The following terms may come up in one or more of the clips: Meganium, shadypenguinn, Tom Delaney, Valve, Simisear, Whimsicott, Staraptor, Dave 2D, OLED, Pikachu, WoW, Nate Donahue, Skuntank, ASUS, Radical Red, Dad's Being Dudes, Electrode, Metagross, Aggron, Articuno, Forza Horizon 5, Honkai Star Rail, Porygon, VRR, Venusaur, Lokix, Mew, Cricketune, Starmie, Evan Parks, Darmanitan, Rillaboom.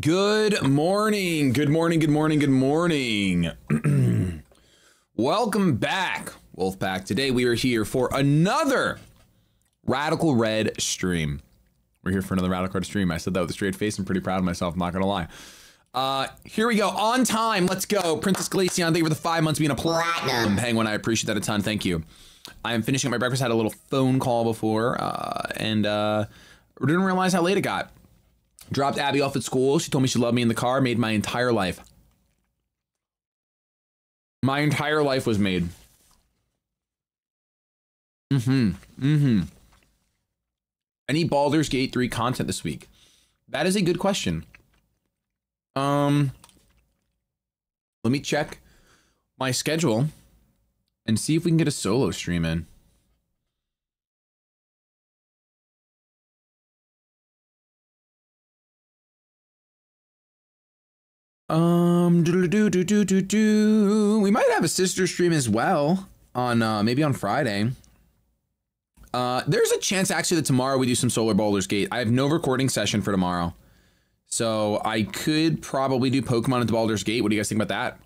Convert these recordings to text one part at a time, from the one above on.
Good morning. Welcome back, Wolfpack. Today we are here for another Radical Red stream. I said that with a straight face. I'm pretty proud of myself, I'm not gonna lie. Here we go, on time, let's go. Princess Glaceon, thank you for the 5 months being a platinum. Penguin, I appreciate that a ton, thank you. I am finishing up my breakfast, had a little phone call before, and didn't realize how late it got. Dropped Abby off at school. She told me she loved me in the car. Made my entire life. My entire life was made. Any Baldur's Gate 3 content this week? That is a good question. Let me check my schedule and see if we can get a solo stream in. We might have a sister stream as well on maybe on Friday. There's a chance actually that tomorrow we do some Solar Baldur's Gate. I have no recording session for tomorrow, so I could probably do Pokemon into Baldur's Gate. What do you guys think about that?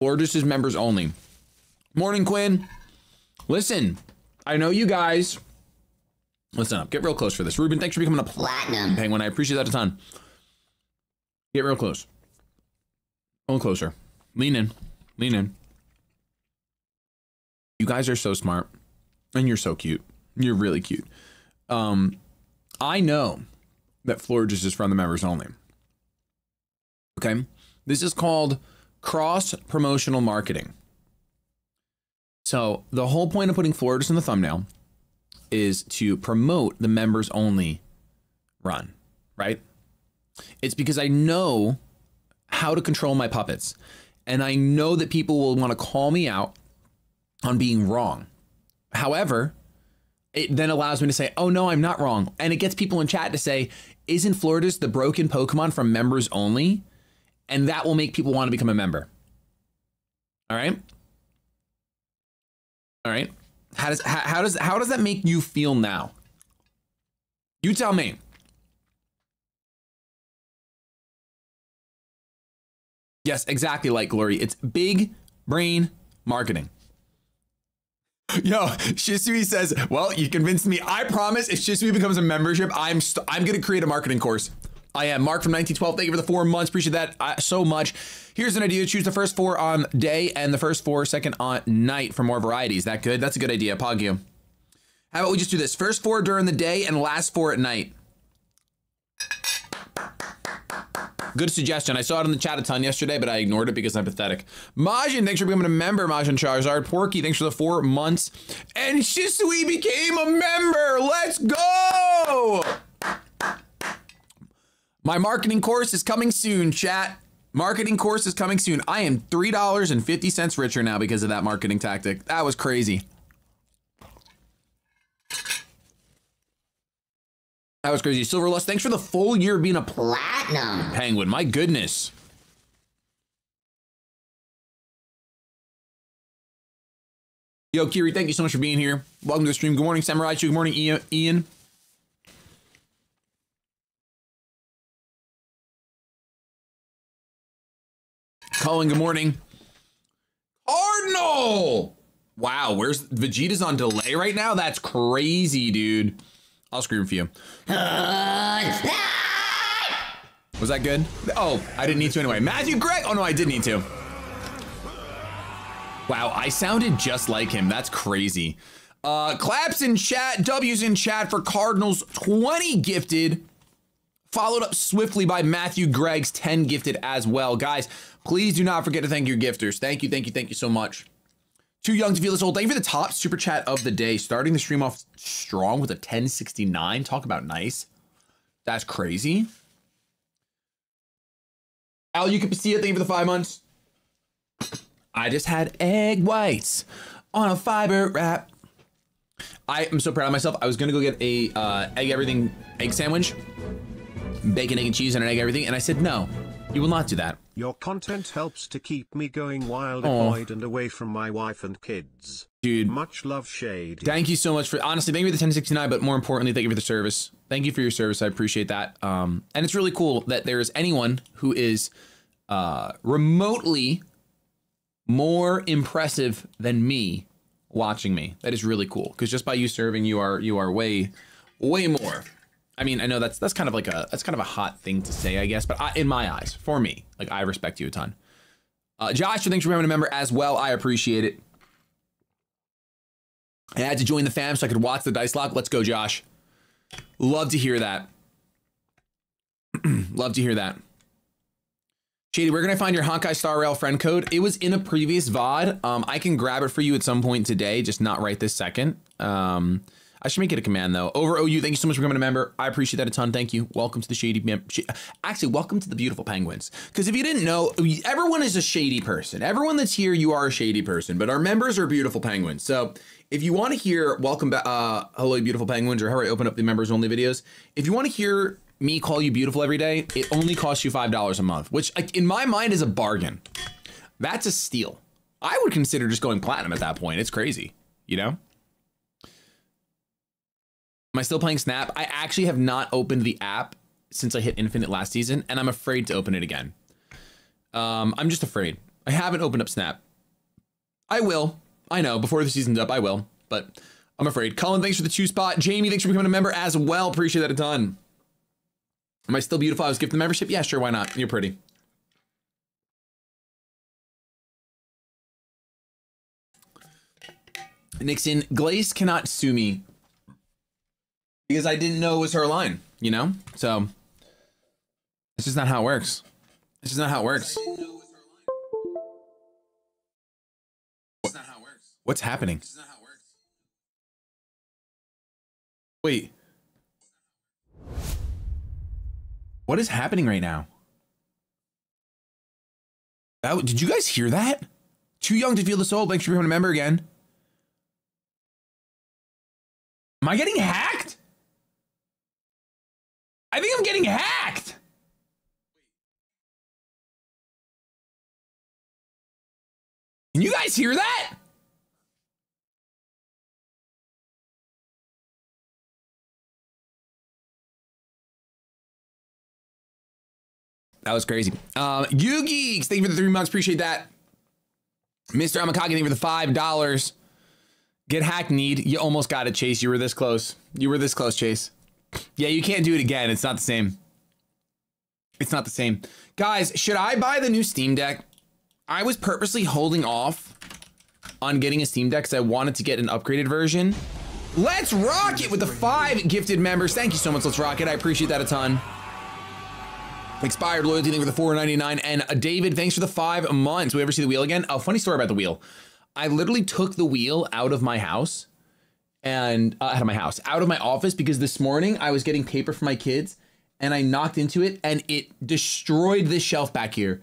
Or just as members only. Morning, Quinn. Listen, I know you guys. Listen up. Get real close for this. Ruben, thanks for becoming a platinum penguin. I appreciate that a ton. Get real close. A little closer. Lean in. Lean in. You guys are so smart. And you're so cute. You're really cute. I know that Florges is from the members only. Okay? This is called cross-promotional marketing. So the whole point of putting Florges in the thumbnail is to promote the members only run, right? It's because I know how to control my puppets, and I know that people will want to call me out on being wrong. However, it then allows me to say, oh no, I'm not wrong. And it gets people in chat to say, isn't Florida's the broken Pokemon from members only? And that will make people want to become a member. All right. All right. How does that make you feel now? You tell me. Yes, exactly like Glory. It's big brain marketing. Yo, Shisui says, well, you convinced me. I promise if Shisui becomes a membership, I'm going to create a marketing course. I am Mark from 1912. Thank you for the 4 months. Appreciate that so much. Here's an idea. Choose the first four on day and the first 4 second on night for more varieties. That good? That's a good idea. Pog you. How about we just do this? First four during the day and last four at night. Good suggestion. I saw it in the chat a ton yesterday, but I ignored it because I'm pathetic. Majin, thanks for becoming a member. Majin Charizard. Porky, thanks for the 4 months. And Shisui became a member. Let's go! My marketing course is coming soon, chat. Marketing course is coming soon. I am $3.50 richer now because of that marketing tactic. That was crazy. That was crazy. Silverlust, thanks for the full year being a platinum penguin. My goodness. Yo, Kiri, thank you so much for being here. Welcome to the stream. Good morning, Samurai. Good morning, Ian. Colin, good morning. Cardinal! Wow, where's Vegeta's on delay right now? That's crazy, dude. I'll scream for you. Was that good? Oh, I didn't need to anyway. Matthew Gregg! Oh no, I did need to. Wow, I sounded just like him. That's crazy. Claps in chat, W's in chat for Cardinals 20 gifted. Followed up swiftly by Matthew Gregg's 10 gifted as well. Guys, please do not forget to thank your gifters. Thank you so much. Too young to feel this old. Thank you for the top super chat of the day. Starting the stream off strong with a 1069. Talk about nice. That's crazy. Al, you can see it. Thank you for the 5 months. I just had egg whites on a fiber wrap. I am so proud of myself. I was going to go get a egg sandwich. Bacon, egg, and cheese, and an egg everything. And I said, no, you will not do that. Your content helps to keep me going wild annoyed and away from my wife and kids. Dude. Much love, Shady. Thank you so much for, honestly, thank you for the 1069, but more importantly, thank you for the service. Thank you for your service. I appreciate that. And it's really cool that there is anyone who is remotely more impressive than me watching me. That is really cool. Because just by you serving, you are way, way more. I mean, I know that's kind of like a, that's kind of a hot thing to say, I guess, but in my eyes, for me, like, I respect you a ton. Josh, thanks for being a member as well. I appreciate it. I had to join the fam so I could watch the dice lock. Let's go, Josh. Love to hear that. Love to hear that. Shady, where can I find your Honkai Star Rail friend code? It was in a previous VOD. I can grab it for you at some point today, just not right this second. I should make it a command though. Over OU, thank you so much for becoming a member. I appreciate that a ton. Thank you. Welcome to the Shady. Actually, welcome to the beautiful penguins. Because if you didn't know, everyone is a shady person. Everyone that's here, you are a shady person. But our members are beautiful penguins. So if you want to hear welcome back, hello, beautiful penguins, or how I open up the members only videos. If you want to hear me call you beautiful every day, it only costs you $5 a month, which in my mind is a bargain. That's a steal. I would consider just going platinum at that point. It's crazy, you know? Am I still playing Snap? I actually have not opened the app since I hit Infinite last season, and I'm afraid to open it again. I'm just afraid. I haven't opened up Snap. I will. I know, before the season's up, I will, but I'm afraid. Colin, thanks for the 2 spot. Jamie, thanks for becoming a member as well. Appreciate that a ton. Am I still beautiful? I was gifted the membership? Yeah, sure, why not? You're pretty. Nixon, Glaze cannot sue me. Because I didn't know it was her line, you know? So, it's just not how it works. It's just not how it works. What's happening? Wait. What is happening right now? That, did you guys hear that? Too young to feel the soul. Thanks for becoming a member again. Am I getting hacked? I think I'm getting hacked. Can you guys hear that? That was crazy. You Geeks, thank you for the 3 months. Appreciate that. Mr. Amakagi, thank you for the $5. Get hacked, Need. You almost got it, Chase. You were this close. You were this close, Chase. Yeah, you can't do it again. It's not the same. It's not the same. Guys, should I buy the new Steam Deck? I was purposely holding off on getting a Steam Deck because I wanted to get an upgraded version. Let's rock it with the 5 gifted members. Thank you so much. Let's rock it. I appreciate that a ton. Expired Loyalty, thank you for the $4.99. And David, thanks for the 5 months. Will we ever see the wheel again? Oh, funny story about the wheel. I literally took the wheel out of my house. And out of my house, out of my office, because this morning I was getting paper for my kids and I knocked into it and it destroyed this shelf back here.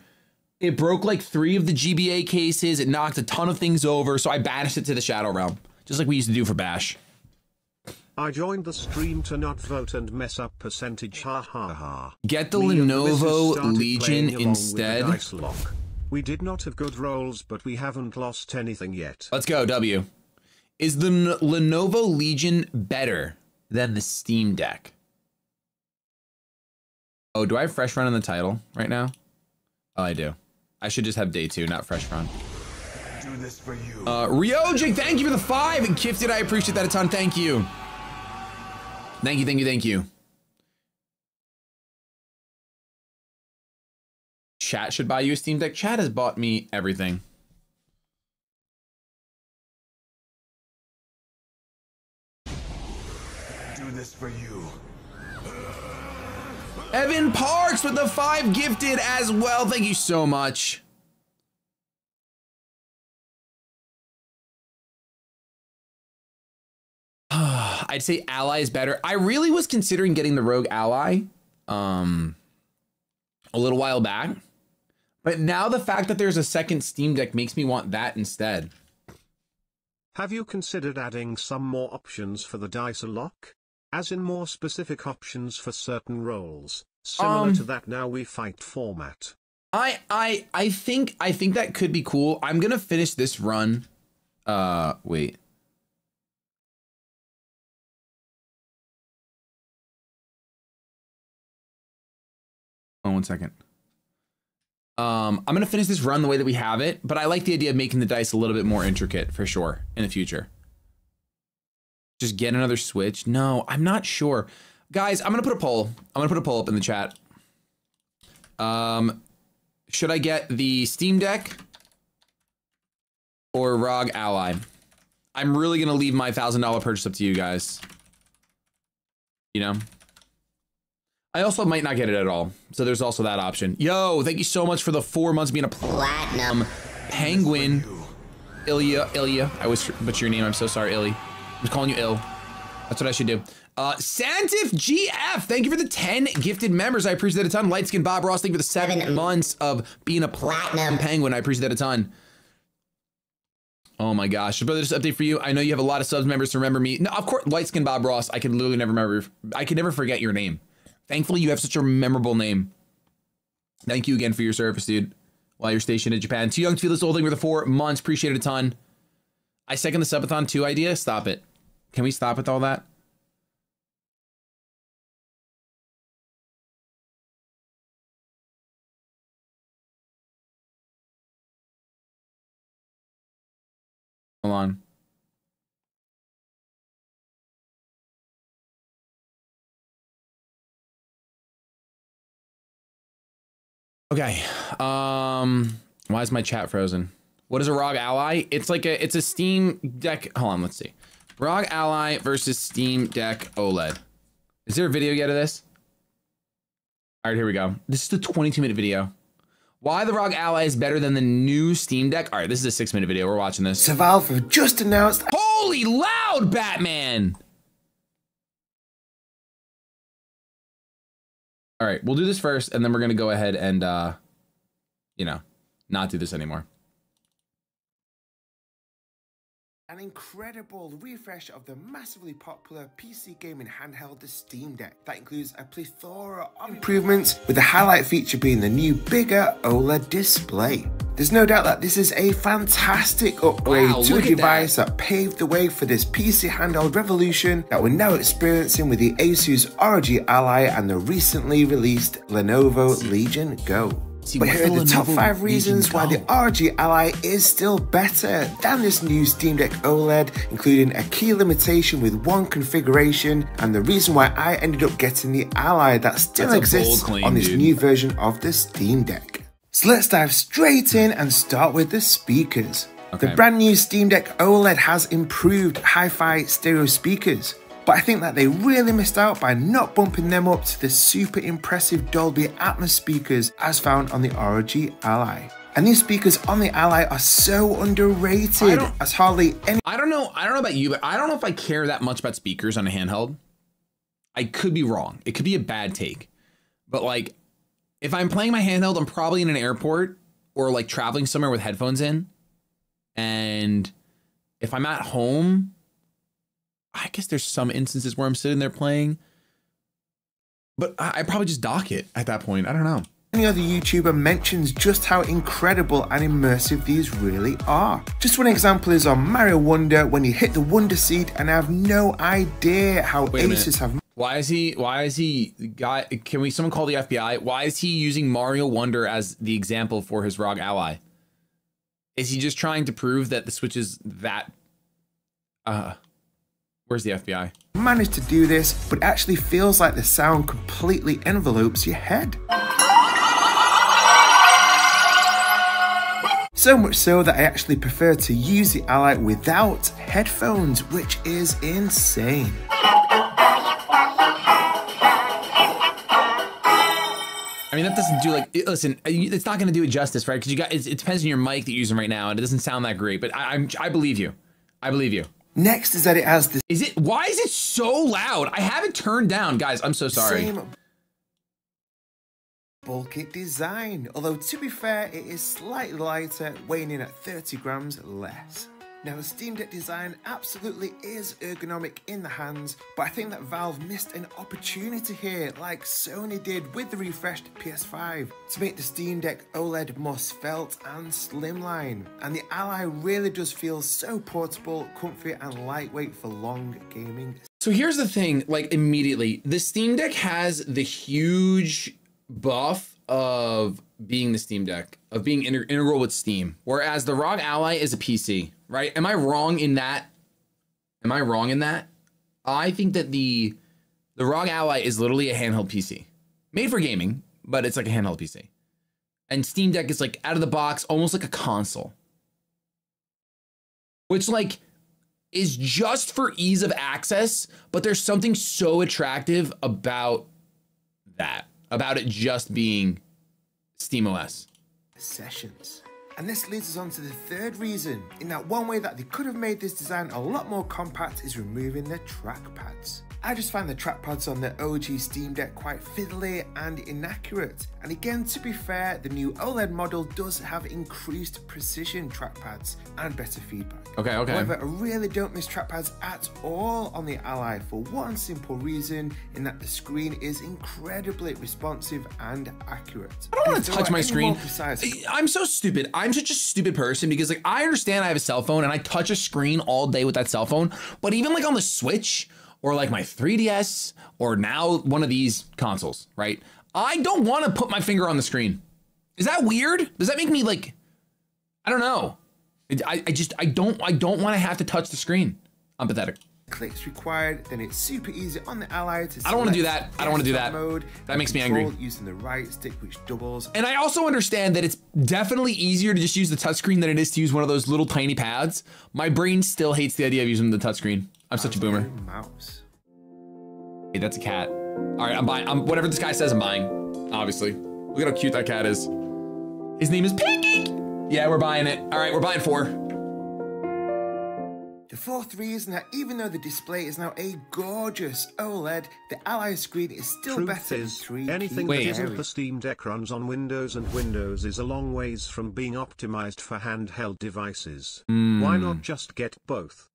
It broke like 3 of the GBA cases. It knocked a ton of things over. So I banished it to the Shadow Realm, just like we used to do for Bash. I joined the stream to not vote and mess up percentage. Ha ha ha. Get the Lenovo Legion instead. We did not have good rolls, but we haven't lost anything yet. Let's go, W. Is the Lenovo Legion better than the Steam Deck? Oh, do I have Fresh Run in the title right now? Oh, I do. I should just have Day 2, not Fresh Run. Do this for you. Ryojig, thank you for the 5 gifted. I appreciate that a ton. Thank you. Thank you, thank you, thank you. Chat should buy you a Steam Deck. Chat has bought me everything. Do this for you. Evan Parks with the 5 gifted as well. Thank you so much. I'd say Ally is better. I really was considering getting the ROG Ally a little while back, but now the fact that there's a second Steam Deck makes me want that instead. Have you considered adding some more options for the dice lock? As in more specific options for certain roles, similar to that Now We Fight format. I think that could be cool. I'm gonna finish this run. Wait. Oh, 1 second. I'm gonna finish this run the way that we have it, but I like the idea of making the dice a little bit more intricate for sure in the future. Just get another Switch. No, I'm not sure. Guys, I'm gonna put a poll. I'm gonna put a poll up in the chat. Should I get the Steam Deck or ROG Ally? I'm really gonna leave my $1,000 purchase up to you guys. You know? I also might not get it at all. So there's also that option. Yo, thank you so much for the 4 months being a platinum penguin. Ilya. I always butcher your name. I'm so sorry, Illy. I was calling you ill. That's what I should do. Santif GF, thank you for the 10 gifted members. I appreciate that a ton. Lightskin Bob Ross, thank you for the 7 months of being a platinum penguin. I appreciate that a ton. Oh my gosh. Brother, just an update for you. I know you have a lot of subs members to remember me. No, of course, Lightskin Bob Ross. I can literally never remember. I can never forget your name. Thankfully, you have such a memorable name. Thank you again for your service, dude, while you're stationed in Japan. Too young to feel this old thing for the 4 months. Appreciate it a ton. I second the subathon 2 idea. Stop it. Can we stop with all that? Hold on. Okay. Why is my chat frozen? What is a ROG Ally? It's like a, it's a Steam Deck. Hold on, let's see. ROG Ally versus Steam Deck OLED. Is there a video yet of this? All right, here we go. This is the 22-minute video. Why the ROG Ally is better than the new Steam Deck. All right, this is a 6-minute video. We're watching this. So Valve just announced. Holy loud, Batman. All right, we'll do this first, and then we're going to go ahead and, you know, not do this anymore. An incredible refresh of the massively popular PC gaming handheld, the Steam Deck. That includes a plethora of improvements, with the highlight feature being the new bigger OLED display. There's no doubt that this is a fantastic upgrade to a device that paved the way for this PC handheld revolution that we're now experiencing with the ASUS ROG Ally and the recently released Lenovo Legion Go. But here are the top 5 reasons why the ROG Ally is still better than this new Steam Deck OLED, including a key limitation with one configuration, and the reason why I ended up getting the Ally that still exists on this new version of the Steam Deck. So let's dive straight in and start with the speakers. Okay. The brand new Steam Deck OLED has improved hi-fi stereo speakers, but I think that they really missed out by not bumping them up to the super impressive Dolby Atmos speakers as found on the ROG Ally. And these speakers on the Ally are so underrated, as hardly any— I don't know about you, but I don't know if I care that much about speakers on a handheld. I could be wrong. It could be a bad take, but like, if I'm playing my handheld, I'm probably in an airport or like traveling somewhere with headphones in. And if I'm at home, I guess there's some instances where I'm sitting there playing, but I probably just dock it at that point. I don't know. Any other YouTuber mentions just how incredible and immersive these really are. Just one example is on Mario Wonder when you hit the Wonder Seed, and I have no idea how ASUS have. Why is he can we, someone call the FBI? Why is he using Mario Wonder as the example for his ROG Ally? Is he just trying to prove that the Switch is that, where's the FBI? Managed to do this, but it actually feels like the sound completely envelopes your head. So much so that I actually prefer to use the Ally without headphones, which is insane. I mean, that doesn't do, like, listen, it's not going to do it justice, right? Because you got, it depends on your mic that you're using right now, and it doesn't sound that great, but I believe you. I believe you. Next is that it has this. Why is it so loud? I have it turned down, guys. I'm so sorry. Same bulky design, although to be fair, it is slightly lighter, weighing in at 30 grams less. Now the Steam Deck design absolutely is ergonomic in the hands, but I think that Valve missed an opportunity here, like Sony did with the refreshed PS5, to make the Steam Deck OLED more svelte and slimline. And the Ally really does feel so portable, comfy and lightweight for long gaming. So here's the thing, like immediately, the Steam Deck has the huge buff of being the Steam Deck, of being integral with Steam, whereas the ROG Ally is a PC, right? Am I wrong in that? Am I wrong in that? I think that the ROG Ally is literally a handheld PC, made for gaming, but it's like a handheld PC, and Steam Deck is like out of the box, almost like a console, which like is just for ease of access. But there's something so attractive about that, about it just being SteamOS. Sessions. And this leads us on to the third reason, in that one way that they could have made this design a lot more compact is removing the trackpads. I just find the trackpads on the OG Steam Deck quite fiddly and inaccurate. And again, to be fair, the new OLED model does have increased precision trackpads and better feedback. Okay. However, I really don't miss trackpads at all on the Ally for one simple reason, in that the screen is incredibly responsive and accurate. I don't want to touch my screen. I'm so stupid. I'm such a stupid person because like I understand I have a cell phone and I touch a screen all day with that cell phone, but even like on the Switch, or like my 3DS, or now one of these consoles, right? I don't want to put my finger on the screen. Is that weird? Does that make me like, I don't know. I just don't want to have to touch the screen. I'm pathetic. Clicks required, then it's super easy on the Ally to. I don't want to do that. I don't want to do that. Mode, that makes me angry. Using the right stick, which doubles. And I also understand that it's definitely easier to just use the touchscreen than it is to use one of those little tiny pads. My brain still hates the idea of using the touchscreen. I'm such a boomer. Mouse. Hey, that's a cat. All right, I'm buying. Whatever this guy says, I'm buying. Obviously, look at how cute that cat is. His name is Pinky. Yeah, we're buying it. All right, we're buying 4. The fourth reason that even though the display is now a gorgeous OLED, the Ally screen is still better than 3. Anything that isn't the Steam Deck runs on Windows, and Windows is a long ways from being optimized for handheld devices. Why not just get both?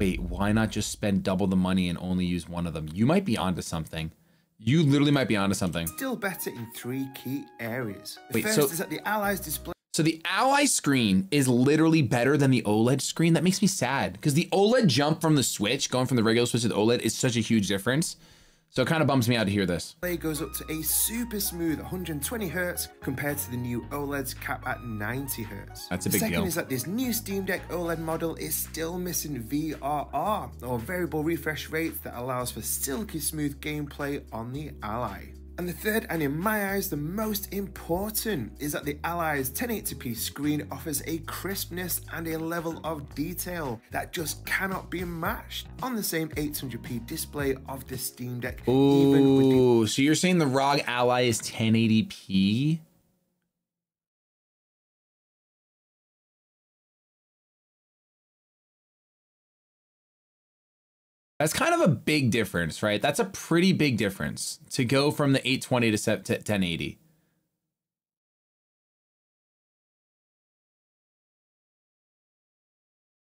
Wait, why not just spend double the money and only use one of them? You might be onto something. You literally might be onto something. Still better in 3 key areas. Wait, first is that the Ally's display. So the Ally screen is literally better than the OLED screen. That makes me sad because the OLED jump from the Switch, going from the regular Switch to the OLED, is such a huge difference. So it kind of bums me out to hear this. Play goes up to a super smooth 120 hertz compared to the new OLED's cap at 90 hertz. That's a big deal. The second is that this new Steam Deck OLED model is still missing VRR, or variable refresh rate, that allows for silky smooth gameplay on the Ally. And the third, and in my eyes the most important, is that the Ally's 1080p screen offers a crispness and a level of detail that just cannot be matched on the same 800p display of the Steam Deck. Ooh, so you're saying the ROG Ally is 1080p? That's kind of a big difference, right? That's a pretty big difference to go from the 820 to 1080.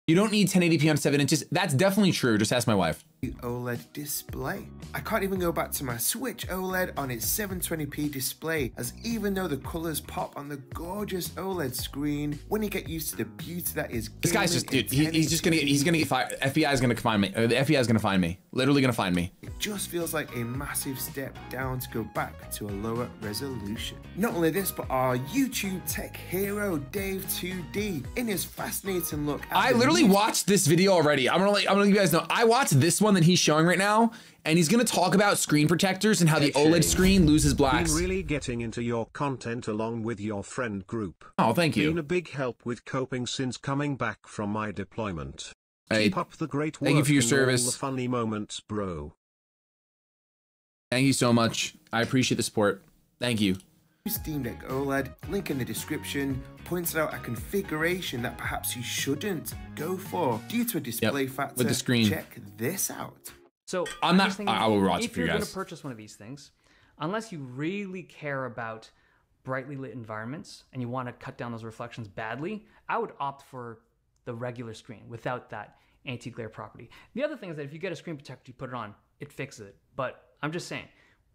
You don't need 1080p on 7 inches. That's definitely true. Just ask my wife. The OLED display. I can't even go back to my Switch OLED on its 720p display, as even though the colors pop on the gorgeous OLED screen, when you get used to the beauty that is. This guy's just, dude, he's gonna get fired. FBI is gonna find me. The FBI is gonna find me. Literally gonna find me. It just feels like a massive step down to go back to a lower resolution. Not only this, but our YouTube tech hero Dave 2D, in his fascinating look. I literally watched this video already. I'm gonna let you guys know. I watched this one that he's showing right now, and he's gonna talk about screen protectors and how the OLED screen loses blacks. Been really getting into your content along with your friend group. Oh, thank you. Been a big help with coping since coming back from my deployment. Hey, keep up the great work. Thank you for your service. All the funny moments, bro. Thank you so much. I appreciate the support. Thank you. Steam Deck OLED, link in the description, points out a configuration that perhaps you shouldn't go for due to a display factor. With the screen. Check this out. So I'm not. I will watch if for you guys. If you're going to purchase one of these things, unless you really care about brightly lit environments and you want to cut down those reflections badly, I would opt for the regular screen without that anti-glare property. The other thing is that if you get a screen protector, you put it on, it fixes it. But I'm just saying,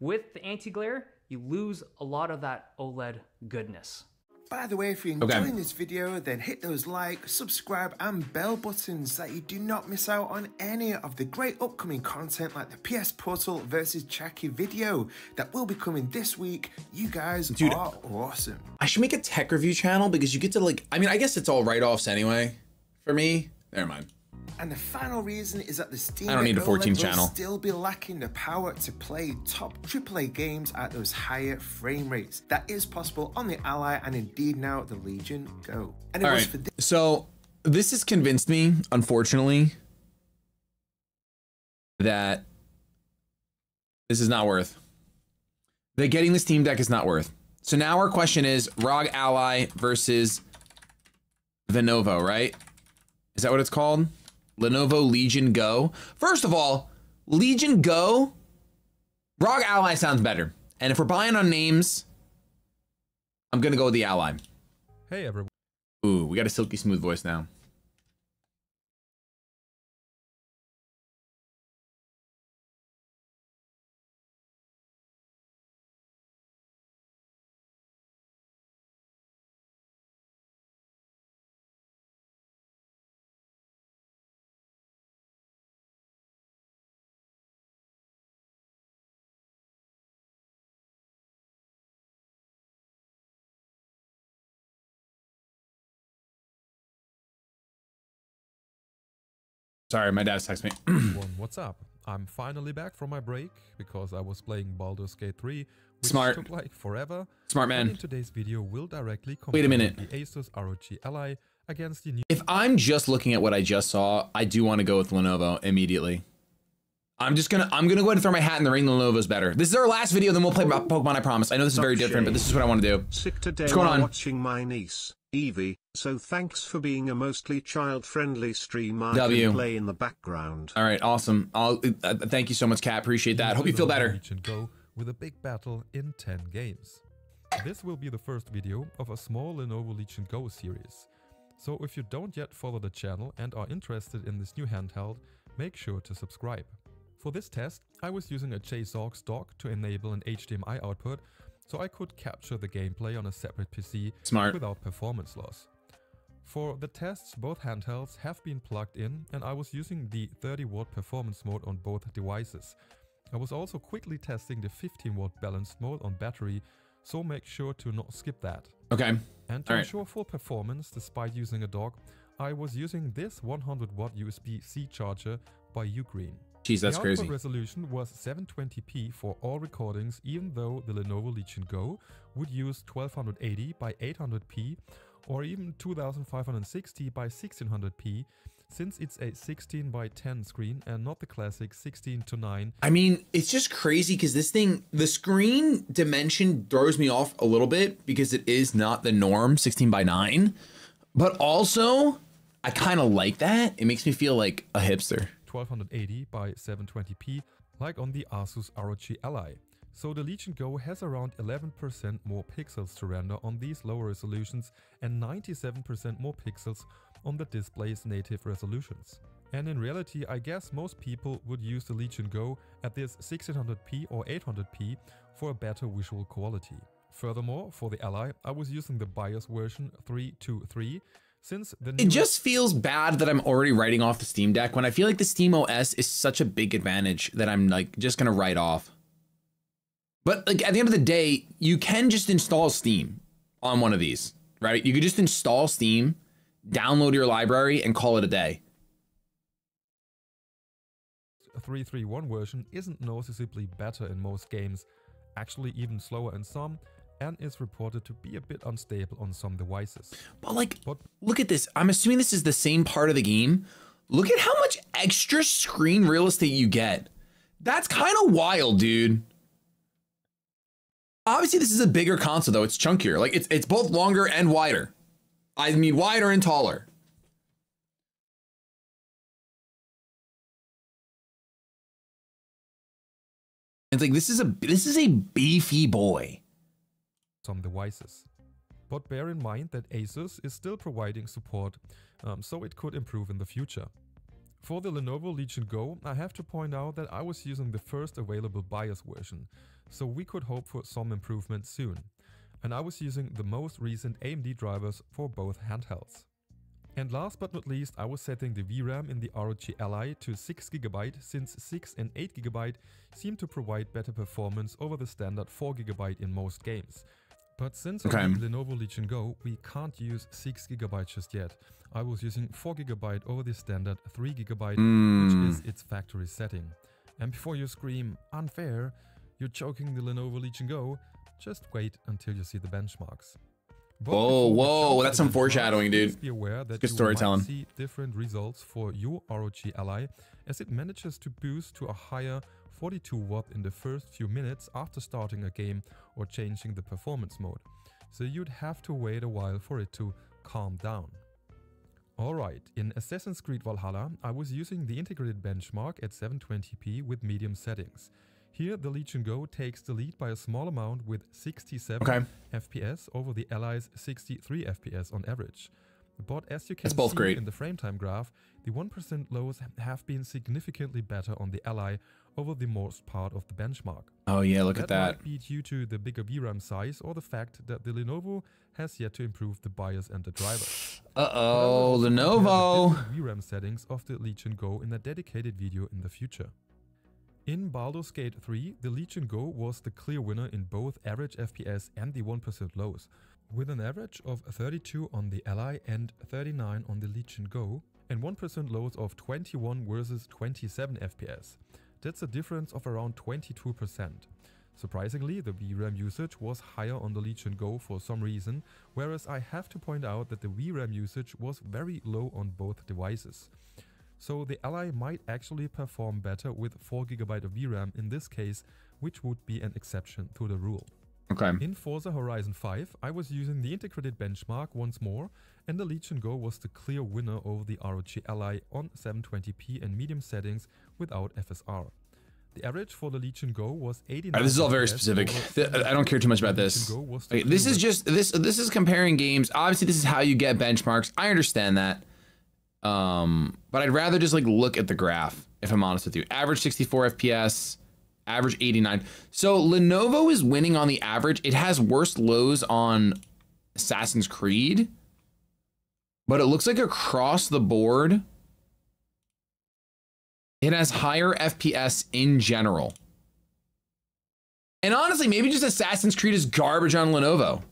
with the anti-glare, you lose a lot of that OLED goodness. By the way, if you're enjoying this video, then hit those like, subscribe, and bell buttons so that you do not miss out on any of the great upcoming content like the PS Portal versus Chucky video that will be coming this week. You guys are awesome. I should make a tech review channel because you get to like, I mean, I guess it's all write-offs anyway for me. Never mind. And the final reason is that the Steam Deck will still be lacking the power to play top AAA games at those higher frame rates. That is possible on the Ally and indeed now the Legion Go. And it was for this. So this has convinced me, unfortunately, that this is not worth. That getting the Steam Deck is not worth. So now our question is ROG Ally versus Lenovo, right? Is that what it's called? Lenovo Legion Go. First of all, Legion Go, ROG Ally sounds better. And if we're buying on names, I'm gonna go with the Ally. Hey everyone. Ooh, we got a silky smooth voice now. Sorry, my dad texted me. What's up? I'm finally back from my break because I was playing Baldur's Gate 3, which took like forever. Smart man. And in today's video, we'll directly compare the ASUS ROG Ally against the new. If I'm just looking at what I just saw, I do want to go with Lenovo immediately. I'm gonna go ahead and throw my hat in the ring. Lenovo's better. This is our last video. Then we'll play Pokemon. I promise. I know this is very different, but this is what I want to do. Sick today. What's going on? Watching my niece Evie, so thanks for being a mostly child-friendly stream. I can play in the background. All right, awesome. Thank you so much, Kat. Appreciate that. Hope you feel better. Legion Go with a big battle in 10 games. This will be the first video of a small Lenovo Legion Go series. So if you don't yet follow the channel and are interested in this new handheld, make sure to subscribe. For this test, I was using a JZorx dock to enable an HDMI output, so I could capture the gameplay on a separate PC without performance loss. For the tests, both handhelds have been plugged in and I was using the 30-watt performance mode on both devices. I was also quickly testing the 15-watt balanced mode on battery, so make sure to not skip that. Okay. And to ensure full performance despite using a dock, I was using this 100-watt USB-C charger by Ugreen. Jeez, that's crazy. The output resolution was 720p for all recordings, even though the Lenovo Legion Go would use 1280 by 800p or even 2560 by 1600p, since it's a 16 by 10 screen and not the classic 16 to 9. I mean, it's just crazy because this thing, the screen dimension throws me off a little bit because it is not the norm, 16 by 9. But also, I kind of like that. It makes me feel like a hipster. 1280 by 720p, like on the ASUS ROG Ally. So the Legion Go has around 11% more pixels to render on these lower resolutions and 97% more pixels on the display's native resolutions. And in reality, I guess most people would use the Legion Go at this 1600p or 800p for a better visual quality. Furthermore, for the Ally, I was using the BIOS version 323. Since the it just feels bad that I'm already writing off the Steam Deck when I feel like the Steam OS is such a big advantage that I'm like just gonna write off. But like at the end of the day, you can just install Steam on one of these, right? You could just install Steam, download your library, and call it a day. 3.3.1 version isn't noticeably better in most games, actually even slower in some, and is reported to be a bit unstable on some devices. But like, look at this. I'm assuming this is the same part of the game. Look at how much extra screen real estate you get. That's kind of wild, dude. Obviously, this is a bigger console, though. It's chunkier. Like, it's both longer and wider. I mean, wider and taller. It's like, this is a beefy boy. Some devices. But bear in mind that ASUS is still providing support so it could improve in the future. For the Lenovo Legion Go, I have to point out that I was using the first available BIOS version, so we could hope for some improvement soon. And I was using the most recent AMD drivers for both handhelds. And last but not least, I was setting the VRAM in the ROG Ally to 6GB, since 6 and 8GB seem to provide better performance over the standard 4GB in most games. But since on the Lenovo Legion Go, we can't use 6GB just yet. I was using 4GB over the standard 3GB, which is its factory setting. And before you scream, unfair, you're choking the Lenovo Legion Go, just wait until you see the benchmarks. Oh, whoa, that's some foreshadowing, dude. Be aware that good storytelling. You see different results for your ROG Ally, as it manages to boost to a higher 42 watt in the first few minutes after starting a game or changing the performance mode. So you'd have to wait a while for it to calm down. Alright, in Assassin's Creed Valhalla, I was using the integrated benchmark at 720p with medium settings. Here, the Legion Go takes the lead by a small amount with 67 FPS over the Ally's 63 FPS on average. But as you can see in the frame time graph, the 1% lows have been significantly better on the Ally over the most part of the benchmark. Oh yeah, look at that. That might be due to the bigger VRAM size or the fact that the Lenovo has yet to improve the BIOS and the drivers. Uh-oh, Lenovo! The VRAM settings of the Legion Go in a dedicated video in the future. In Baldur's Gate 3, the Legion Go was the clear winner in both average FPS and the 1% lows, with an average of 32 on the Ally and 39 on the Legion Go, and 1% lows of 21 versus 27 FPS. That's a difference of around 22%. Surprisingly, the VRAM usage was higher on the Legion Go for some reason, whereas I have to point out that the VRAM usage was very low on both devices. So the Ally might actually perform better with 4GB of VRAM in this case, which would be an exception to the rule. Okay. In Forza Horizon 5, I was using the integrated benchmark once more, and the Legion Go was the clear winner over the ROG Ally on 720p and medium settings without FSR. The average for the Legion Go was 89. This is all very specific. I don't care too much about this. Okay, this is just this is comparing games. Obviously, this is how you get benchmarks. I understand that. But I'd rather just like look at the graph, if I'm honest with you. Average 64 FPS, average 89. So Lenovo is winning on the average. It has worse lows on Assassin's Creed, but it looks like across the board, it has higher FPS in general. And honestly, maybe just Assassin's Creed is garbage on Lenovo.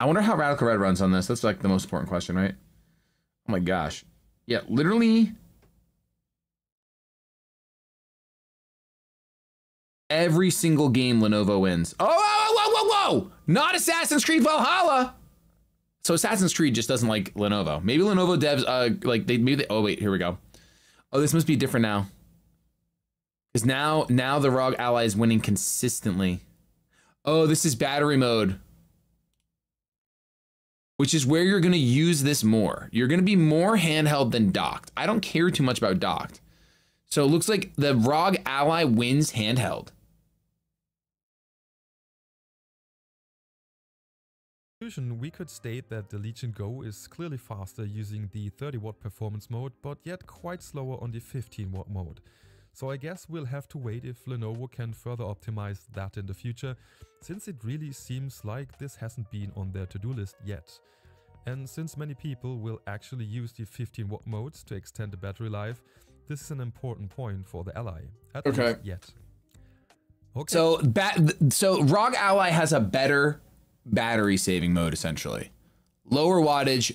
I wonder how Radical Red runs on this. That's like the most important question, right? Oh my gosh. Yeah, literally every single game Lenovo wins. Oh, whoa, whoa, whoa, whoa! Not Assassin's Creed Valhalla! So Assassin's Creed just doesn't like Lenovo. Maybe Lenovo devs, oh wait, here we go. Oh, this must be different now. Because now the ROG Ally is winning consistently. Oh, this is battery mode, which is where you're gonna use this more. You're gonna be more handheld than docked. I don't care too much about docked. So it looks like the ROG Ally wins handheld. In conclusion, we could state that the Legion Go is clearly faster using the 30 watt performance mode, but yet quite slower on the 15 watt mode. So I guess we'll have to wait if Lenovo can further optimize that in the future, since it really seems like this hasn't been on their to-do list yet. And since many people will actually use the 15 watt modes to extend the battery life, this is an important point for the Ally, at least yet. Okay. So ROG Ally has a better battery saving mode, essentially. Lower wattage,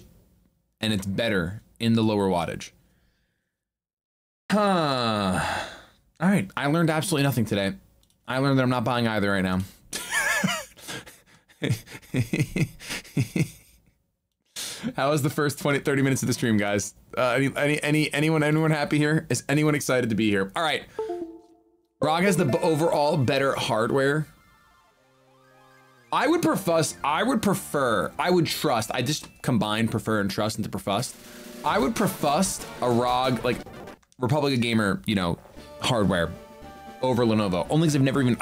and it's better in the lower wattage. Huh. All right. I learned absolutely nothing today. I learned that I'm not buying either right now. How was the first 20-30 minutes of the stream, guys? Anyone happy here? Is anyone excited to be here? All right. ROG has the overall better hardware. I would prefuss a ROG, like Republic Gamer, you know, hardware over Lenovo. Only because I've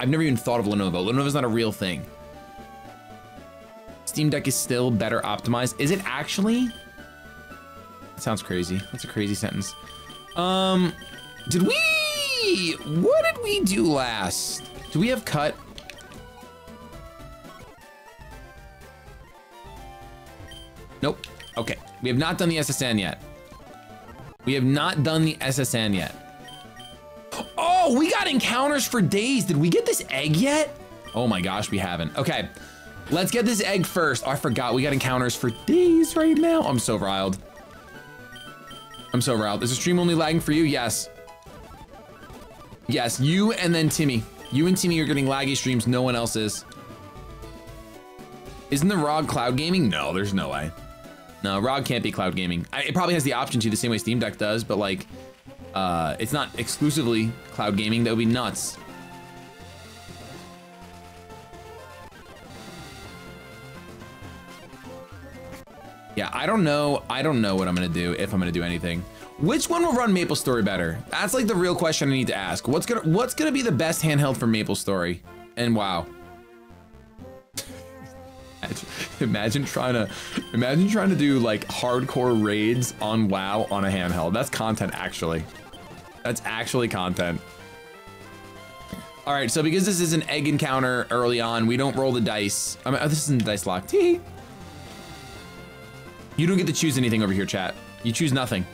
never even thought of Lenovo. Lenovo's not a real thing. Steam Deck is still better optimized. Is it actually? Sounds crazy. That's a crazy sentence. What did we do last? Do we have cut? Nope. Okay. We have not done the SSN yet. We have not done the SSN yet. Oh, we got encounters for days. Did we get this egg yet? Oh my gosh, we haven't. Okay. Let's get this egg first. Oh, I forgot we got encounters for days right now. I'm so riled. I'm so riled. Is the stream only lagging for you? Yes. Yes, you and then Timmy. You and Timmy are getting laggy streams. No one else is. Isn't the ROG cloud gaming? No, there's no way. No, ROG can't be cloud gaming. It probably has the option to the same way Steam Deck does, but like, it's not exclusively cloud gaming. That would be nuts. Yeah, I don't know what I'm gonna do, if I'm gonna do anything. Which one will run MapleStory better? That's like the real question I need to ask. What's gonna be the best handheld for MapleStory? And wow. Imagine trying to do like hardcore raids on WoW on a handheld. That's content actually. That's actually content. All right, so because this is an egg encounter early on, we don't roll the dice. I mean, oh, this isn't the dice lock. Tee. You don't get to choose anything over here, chat. You choose nothing.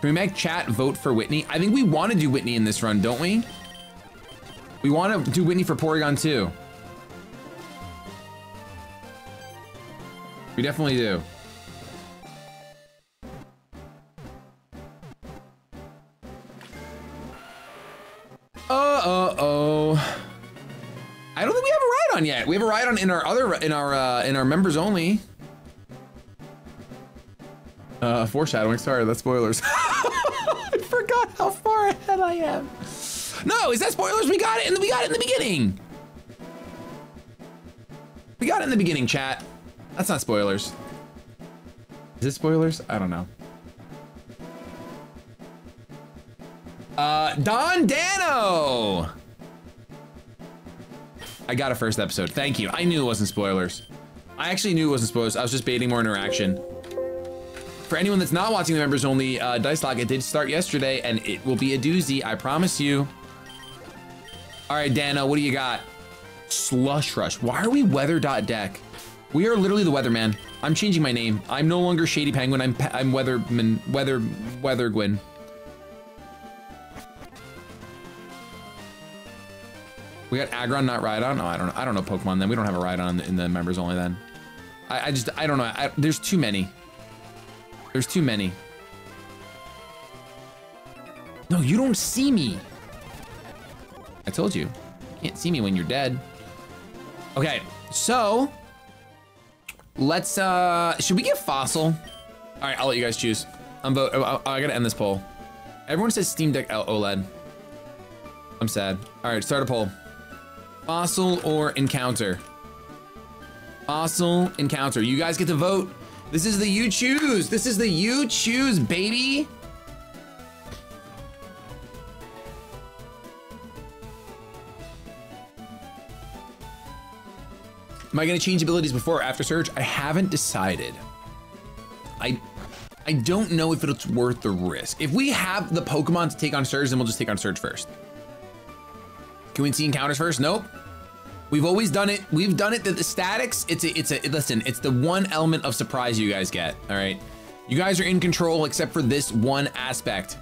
Can we make chat vote for Whitney? I think we want to do Whitney in this run, don't we? We want to do Whitney for Porygon too. We definitely do. Uh-oh. I don't think we have a ride on yet. We have a ride on in our members only. Foreshadowing. Sorry, that's spoilers. I forgot how far ahead I am. No, is that spoilers? We got it in the beginning. We got it in the beginning, chat. That's not spoilers. Is this spoilers? I don't know. Don Dano. I got a first episode. Thank you. I knew it wasn't spoilers. I actually knew it wasn't spoilers. I was just baiting more interaction. For anyone that's not watching the members only Dice Lock, it did start yesterday and it will be a doozy, I promise you. All right, Dano, what do you got? Slush Rush. Why are we weather.deck? We are literally the weatherman. I'm changing my name. I'm no longer Shady Penguin. I'm Weathergwyn. We got Aggron, not Rhydon. Oh, I don't know Pokemon then. We don't have a Rhydon in the members only then. I don't know. There's too many. There's too many. No, you don't see me. I told you. You can't see me when you're dead. Okay, so let's should we give Fossil? All right, I'll let you guys choose. I gotta end this poll. Everyone says Steam Deck OLED. I'm sad. All right, start a poll. Fossil or encounter? Fossil, encounter. You guys get to vote. This is the you choose. This is the you choose, baby. Am I gonna change abilities before or after Surge? I haven't decided. I don't know if it's worth the risk. If we have the Pokemon to take on Surge, then we'll just take on Surge first. Can we see encounters first? Nope. We've always done it. We've done it. The statics, listen, it's the one element of surprise you guys get, all right? You guys are in control except for this one aspect.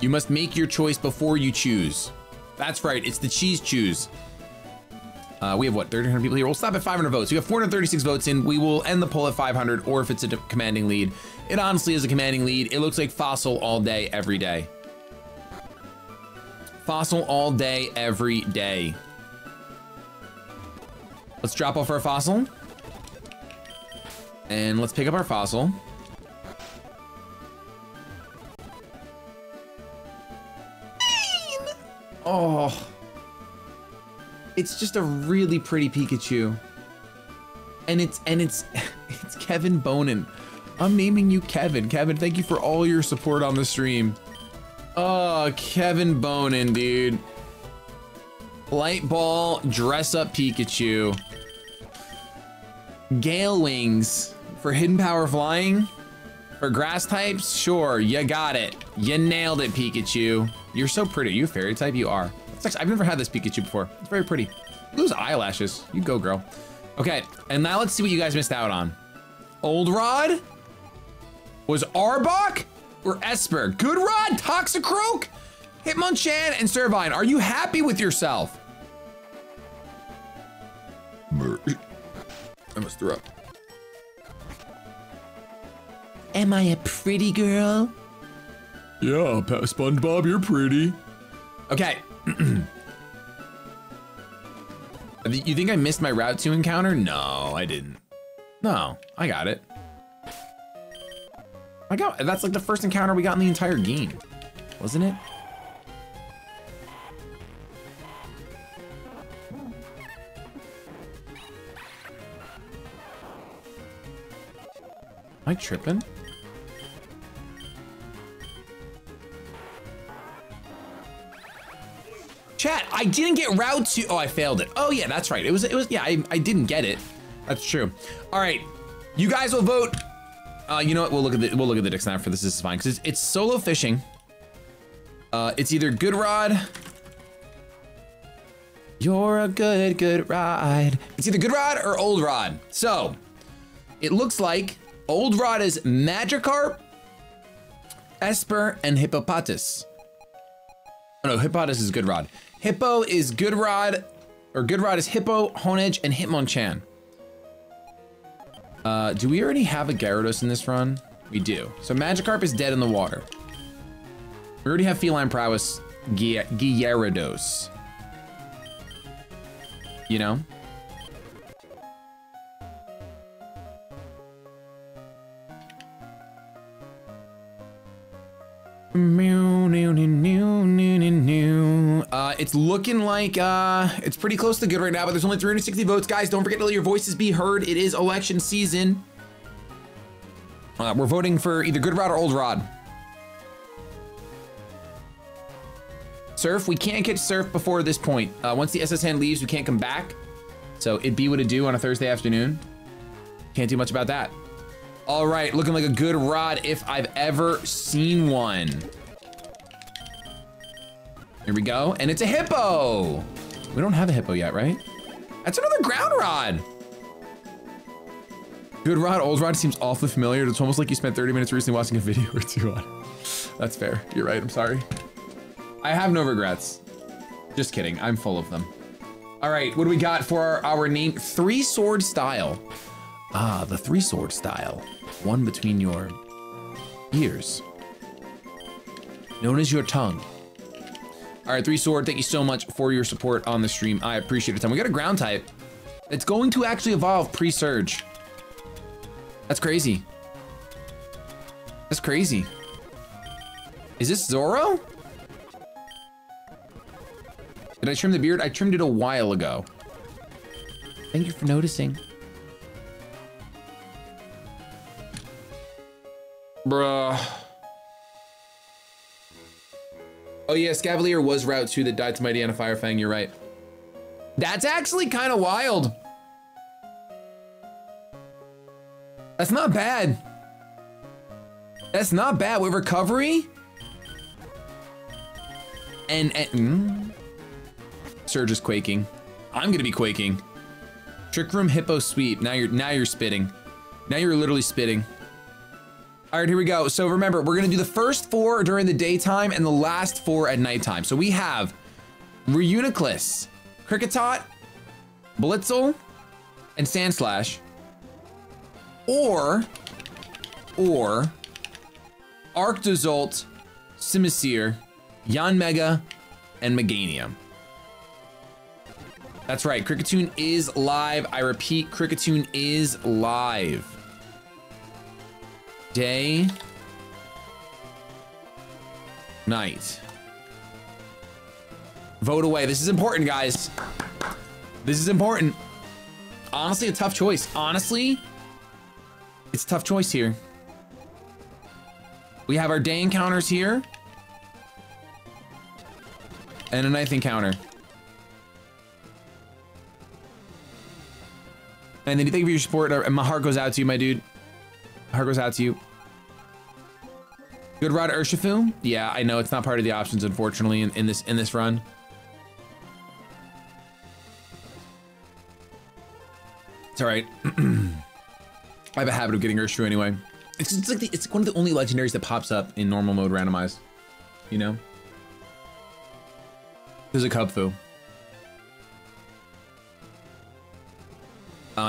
You must make your choice before you choose. That's right, it's the cheese choose. We have what, 1,300 people here? We'll stop at 500 votes. We have 436 votes in. We will end the poll at 500 or if it's a commanding lead. It honestly is a commanding lead. It looks like Fossil all day, every day. Fossil all day, every day. Let's drop off our fossil. And let's pick up our fossil. Oh, it's just a really pretty Pikachu. And it's Kevin Bonin. I'm naming you Kevin. Kevin, thank you for all your support on the stream. Oh, Kevin Bonin, dude. Light ball, dress up Pikachu. Gale Wings for hidden power flying. For grass types, sure, you got it. You nailed it, Pikachu. You're so pretty. You fairy type? You are. I've never had this Pikachu before. It's very pretty. Lose eyelashes. You go, girl. Okay, and now let's see what you guys missed out on. Old Rod? Was Arbok or Esper? Good Rod, Toxicroak, Hitmonchan, and Servine. Are you happy with yourself? I must throw up. Am I a pretty girl? Yeah, SpongeBob, you're pretty. Okay. You think I missed my Route 2 encounter? No, I didn't. No, I got it. That's like the first encounter we got in the entire game, wasn't it? Am I tripping? Chat, I didn't get Route 2. Oh, I failed it. Oh yeah, that's right. It was, yeah, I didn't get it. That's true. All right, you guys will vote. You know what? We'll look at the deck now for this. This is fine because it's solo fishing. It's either Good Rod. You're a good rod. It's either Good Rod or Old Rod. So it looks like Old Rod is Magikarp, Esper, and Hippopotas. Oh no, Hippopotas is Good Rod. Hippo is Good Rod, or Good Rod is Hippo, Honedge, and Hitmonchan. Do we already have a Gyarados in this run? We do. So Magikarp is dead in the water. We already have Feline Prowess, Gyarados. You know? It's looking like it's pretty close to good right now, but there's only 360 votes, guys. Don't forget to let your voices be heard. It is election season. We're voting for either Good Rod or Old Rod. Surf, we can't catch Surf before this point. Once the SSN leaves, we can't come back. So it'd be what it do on a Thursday afternoon. Can't do much about that. All right, looking like a Good Rod if I've ever seen one. Here we go, and it's a Hippo. We don't have a Hippo yet, right? That's another Ground Rod. Good Rod, Old Rod seems awfully familiar. It's almost like you spent 30 minutes recently watching a video or two on it. That's fair, you're right, I'm sorry. I have no regrets. Just kidding, I'm full of them. All right, what do we got for our name? Three Sword Style. Ah, the Three Sword Style. One between your ears, known as your tongue. All right, Three Sword, thank you so much for your support on the stream. I appreciate it. We got a ground type that's going to actually evolve pre-surge. That's crazy. That's crazy. Is this Zorro? Did I trim the beard? I trimmed it a while ago. Thank you for noticing. Bruh. Oh yeah, Scavalier was Route 2 that died to Mighty and a Fire Fang, you're right. That's actually kind of wild. That's not bad. That's not bad, with recovery. And Surge is quaking. I'm gonna be quaking. Trick Room, Hippo, Sweep, now you're spitting. Now you're literally spitting. All right, here we go. So remember, we're gonna do the first four during the daytime and the last four at nighttime. So we have Reuniclus, Cricketot, Blitzel, and Sandslash. Or Arctozolt, Simisear, Yanmega, and Meganium. That's right, Cricketune is live. I repeat, Cricketune is live. Day, night. Vote away. This is important, guys. This is important. Honestly, a tough choice. Honestly, it's a tough choice here. We have our day encounters here and a night encounter. And then thank you for your support, and my heart goes out to you, my dude. My heart goes out to you. Good Rod Urshifu? Yeah, I know it's not part of the options, unfortunately, in this run. It's all right. I have a habit of getting Urshifu anyway. It's like it's one of the only legendaries that pops up in normal mode randomized, you know? There's a Cubfu.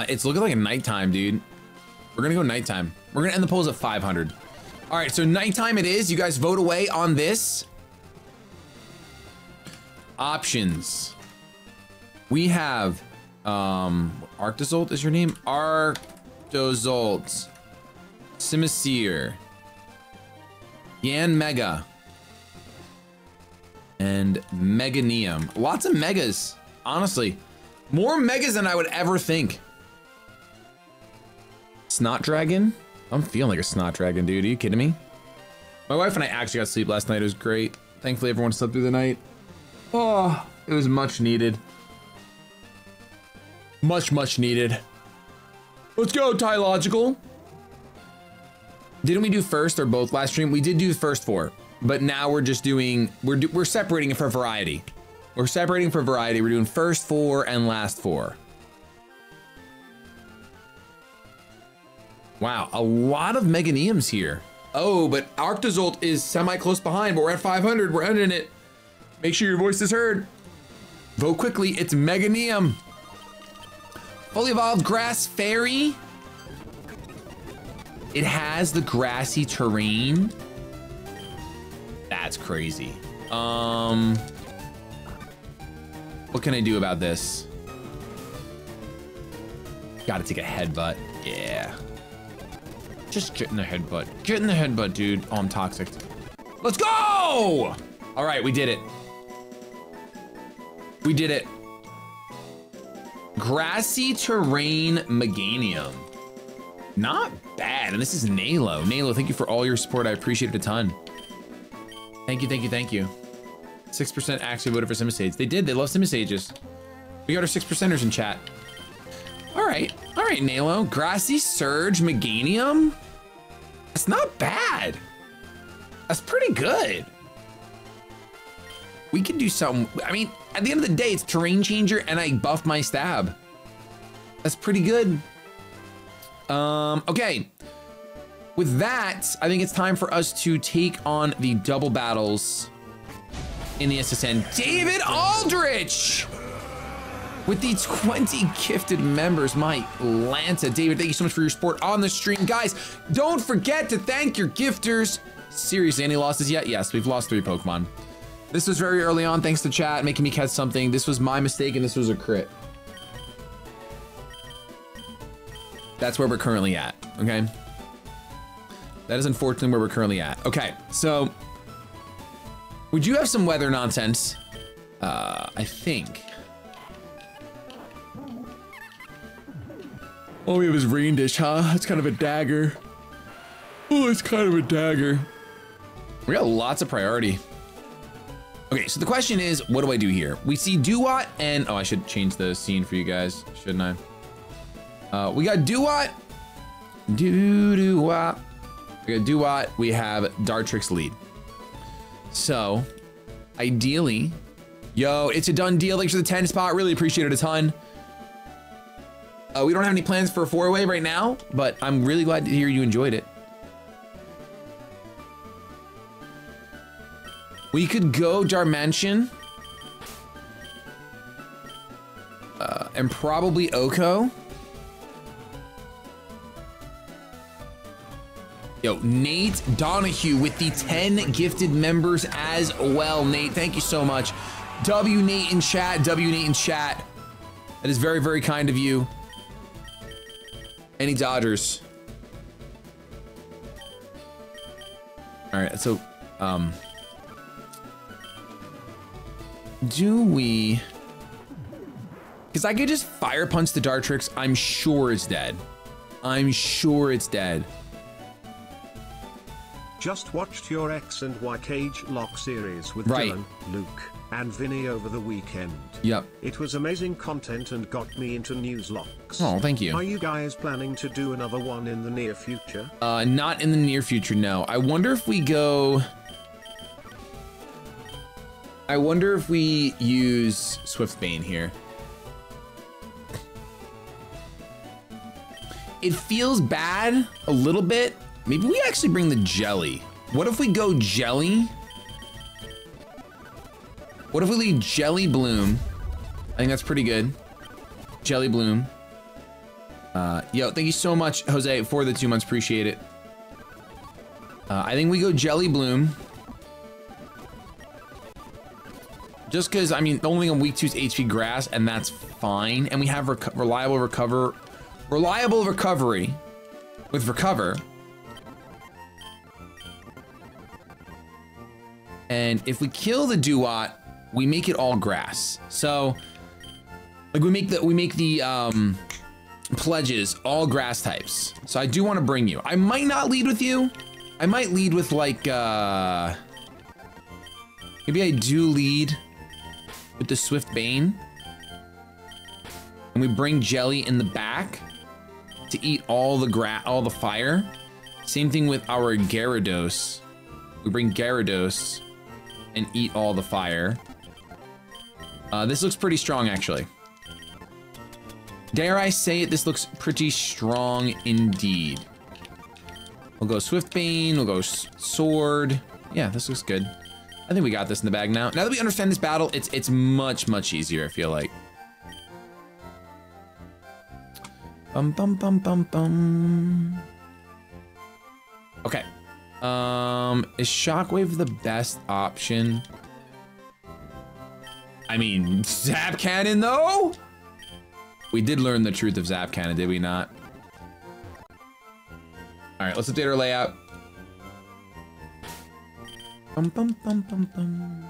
It's looking like a nighttime, dude. We're gonna go nighttime. We're gonna end the polls at 500. All right, so nighttime it is. You guys vote away on this. Options. We have, Arctozolt is your name? Arctozolt. Simisear. Yan Mega. And Meganium. Lots of megas, honestly. More megas than I would ever think. Snot Dragon. I'm feeling like a snot dragon, dude. Are you kidding me? My wife and I actually got sleep last night. It was great. Thankfully, everyone slept through the night. Oh, it was much needed. Much, much needed. Let's go, Tylogical. Didn't we do first or both last stream? We did do the first four, but now we're just doing, we're separating it for variety. We're separating for variety. We're doing first four and last four. Wow, a lot of Meganiums here. Oh, but Arctozolt is semi-close behind, but we're at 500, we're ending it. Make sure your voice is heard. Vote quickly, it's Meganium. Fully evolved Grass Fairy. It has the grassy terrain. That's crazy. What can I do about this? Gotta take a headbutt, yeah. Just get in the headbutt. Get in the headbutt, dude. Oh, I'm toxic. Let's go! All right, we did it. We did it. Grassy Terrain Meganium. Not bad, and this is Nalo. Nalo, thank you for all your support. I appreciate it a ton. Thank you, thank you, thank you. 6% actually voted for Simisades. They did, they love Simisages. We got our 6%ers in chat. All right, Nalo. Grassy Surge Meganium. That's not bad. That's pretty good. We can do something. I mean, at the end of the day, it's terrain changer and I buff my stab. That's pretty good. Okay. With that, I think it's time for us to take on the double battles in the SSN. David Aldrich! With the 20 gifted members, my Lanta. David, thank you so much for your support on the stream. Guys, don't forget to thank your gifters. Seriously, any losses yet? Yes, we've lost 3 Pokemon. This was very early on, thanks to chat, making me catch something. This was my mistake and this was a crit. That's where we're currently at, okay? That is unfortunately where we're currently at. Okay, so, would you have some weather nonsense? I think. Oh, it was Raindish, huh? It's kind of a dagger. Oh, it's kind of a dagger. We got lots of priority. Okay, so the question is, what do I do here? We see Duat and, oh, I should change the scene for you guys, shouldn't I? We got Duat. Duat. We got Duat, we have Dartrix lead. So, ideally, yo, it's a done deal. Thanks for the 10 spot, really appreciate it a ton. We don't have any plans for a four-way right now, but I'm really glad to hear you enjoyed it. We could go Darmanion. And probably Oko. Yo, Nate Donahue with the 10 gifted members as well. Nate, thank you so much. W Nate in chat, W Nate in chat. That is very, very kind of you. Any Dodgers? All right, so, do we, because I could just fire punch the Dartrix. I'm sure it's dead. I'm sure it's dead. Just watched your X and Y Cage Lock series with Dylan, Luke, and Vinny over the weekend. Yep. It was amazing content and got me into Nuzlocke. Oh, thank you. Are you guys planning to do another one in the near future? Not in the near future, no. I wonder if we go... I wonder if we use Swiftbane here. It feels bad a little bit. Maybe we actually bring the jelly. What if we go jelly? What if we leave Jelly Bloom? I think that's pretty good. Jelly Bloom. Yo, thank you so much, Jose, for the 2 months. Appreciate it. I think we go Jelly Bloom. Just because, I mean, the only thing on week 2 is HP Grass, and that's fine. And we have reliable recovery with Recover. And if we kill the Duat, we make it all grass. So, like, we make the pledges all grass types. So I do want to bring you. I might not lead with you. I might lead with like, maybe I do lead with the Swiftbane. And we bring Jelly in the back to eat all the fire. Same thing with our Gyarados. We bring Gyarados and eat all the fire. This looks pretty strong, actually. Dare I say it, this looks pretty strong indeed. We'll go Swiftbane, we'll go Sword. Yeah, this looks good. I think we got this in the bag now. Now that we understand this battle, it's much, much easier, I feel like. Bum, bum, bum, bum, bum. Okay. Is Shockwave the best option? I mean, Zap Cannon though? We did learn the truth of Zap Cannon, did we not? All right, let's update our layout. Bum, bum, bum, bum, bum.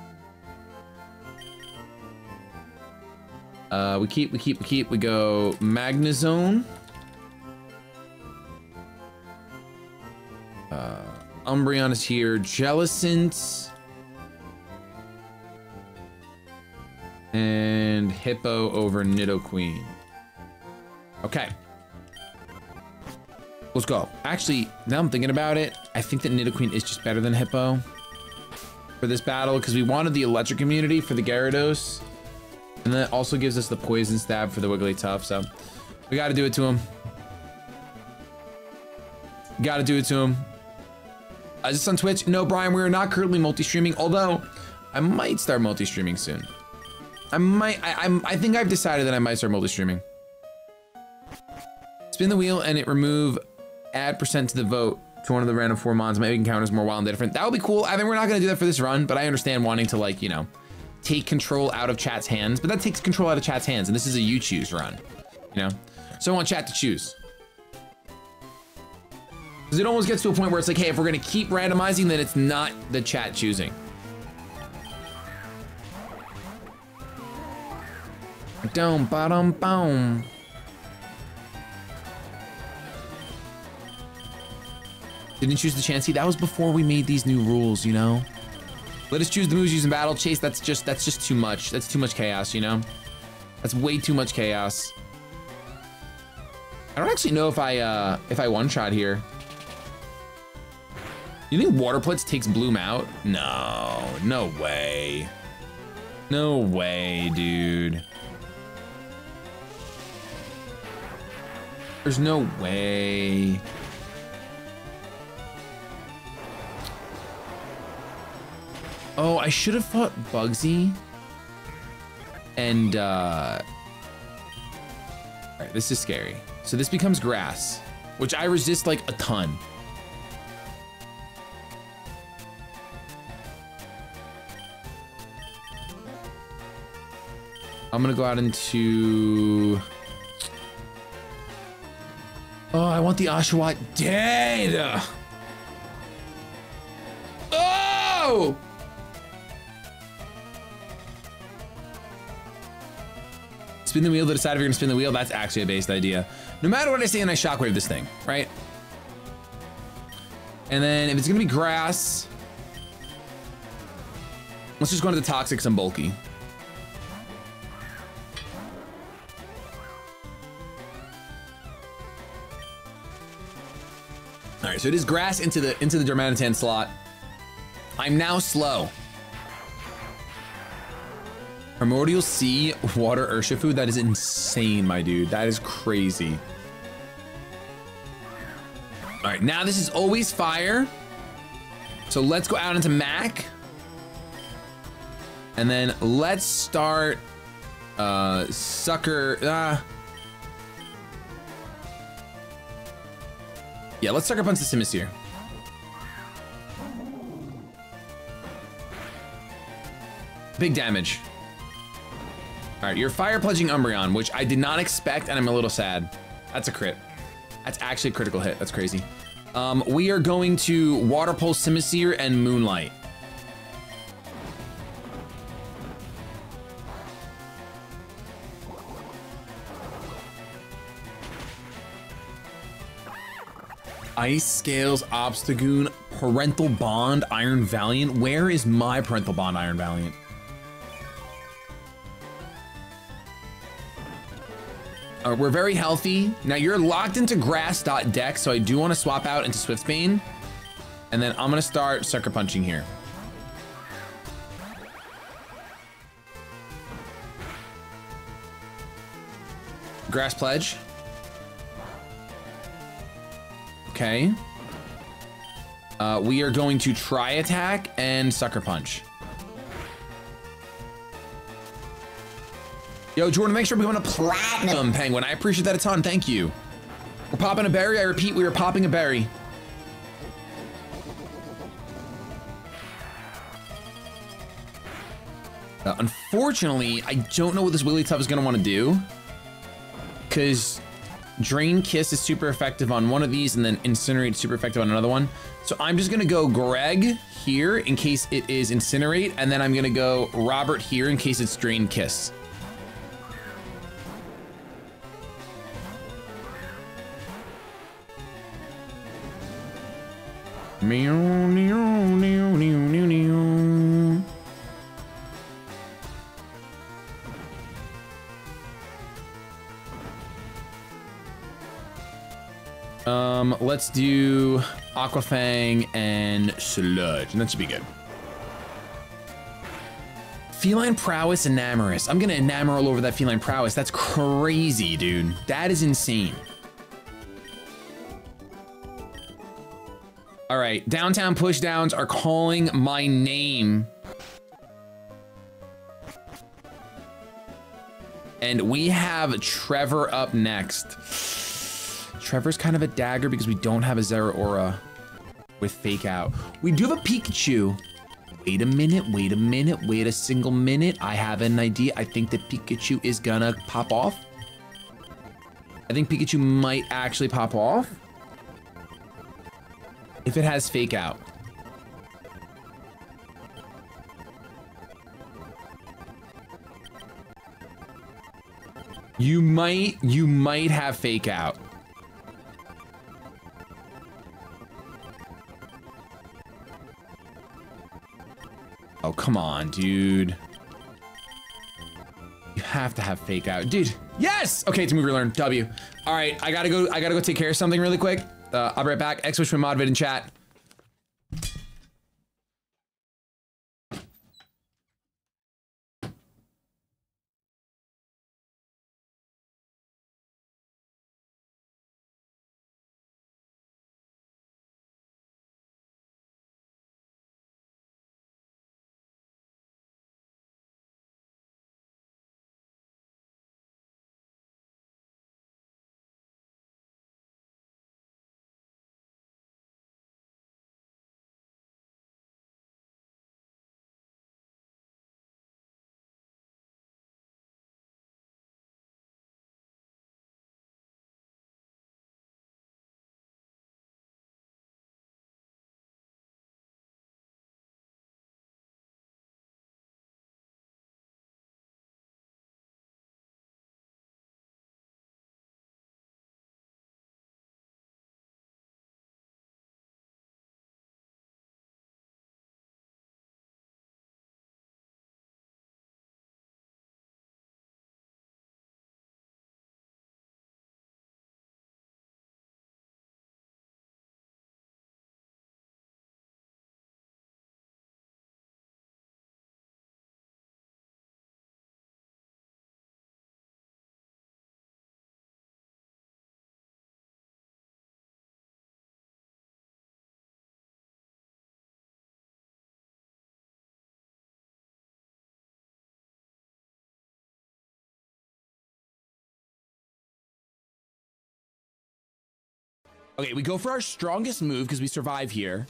We go Magnezone. Umbreon is here, Jellicent, and Hippo over Nidoqueen. Okay, let's go. Actually, now I'm thinking about it, I think that Nidoqueen is just better than Hippo for this battle because we wanted the electric immunity for the Gyarados, and that also gives us the poison stab for the Wigglytuff. So we got to do it to him. Got to do it to him. Is this on Twitch? No, Brian, we are not currently multi-streaming, although I might start multi-streaming soon. I think I've decided that I might start multi-streaming. Spin the wheel and it remove add % to the vote to one of the random 4 mons. Maybe we can count as more wild and different. That would be cool. I mean, we're not going to do that for this run, but I understand wanting to, like, you know, take control out of chat's hands, but that takes control out of chat's hands, and this is a you choose run, you know? So I want chat to choose. Because it almost gets to a point where it's like, hey, if we're going to keep randomizing, then it's not the chat choosing. Dum bottom boom. Didn't choose the Chansey. That was before we made these new rules, you know? Let us choose the moves used in battle. Chase, that's just too much. That's too much chaos, you know? That's way too much chaos. I don't actually know if I one-shot here. You think Water Blitz takes Bloom out? No, no way. No way, dude. There's no way. Oh, I should have fought Bugsy. And, all right, this is scary. So this becomes grass, which I resist like a ton. I'm gonna go out into... Oh, I want the Oshawott dead! Oh! Spin the wheel to decide if you're gonna spin the wheel. That's actually a based idea. No matter what I say, and I shockwave this thing, right? And then if it's gonna be grass, let's just go into the toxics and bulky. All right, so it is grass into the Dermanitan slot. I'm now slow. Primordial Sea, Water, Urshifu. That is insane, my dude. That is crazy. All right, now this is always fire. So let's go out into Mac. And then let's start Sucker. Yeah, let's Sucker Punch the Simisear. Big damage. All right, you're Fire Pledging Umbreon, which I did not expect, and I'm a little sad. That's a crit. That's actually a critical hit. That's crazy. We are going to Water Pulse Simisear and Moonlight. Ice Scales, Obstagoon, Parental Bond, Iron Valiant. Where is my Parental Bond, Iron Valiant? All right, we're very healthy. Now you're locked into grass.deck, so I do want to swap out into Swiftsbane. And then I'm gonna start Sucker Punching here. Grass Pledge. Okay. We are going to try attack and Sucker Punch. Yo, Jordan, thanks for becoming a platinum penguin. I appreciate that a ton. Thank you. We're popping a berry. I repeat, we are popping a berry. Unfortunately, I don't know what this Wigglytuff is going to want to do, because Drain Kiss is super effective on one of these, and then Incinerate is super effective on another one. So I'm just gonna go Greg here in case it is Incinerate, and then I'm gonna go Robert here in case it's Drain Kiss. Let's do Aquafang and Sludge, and that should be good. Feline Prowess, Enamorous. I'm gonna enamor all over that Feline Prowess. That's crazy, dude. That is insane. All right, downtown pushdowns are calling my name. And we have Trevor up next. Trevor's kind of a dagger because we don't have a Zeraora with Fake Out. We do have a Pikachu. Wait a minute, wait a minute, wait a single minute. I have an idea. I think that Pikachu is gonna pop off. I think Pikachu might actually pop off if it has Fake Out. You might have Fake Out. Oh, come on, dude. You have to have Fake Out. Dude, yes! Okay, it's Move Relearn, W. All right, I gotta go take care of something really quick. I'll be right back. X-Wish from ModVid in chat. Okay, we go for our strongest move because we survive here.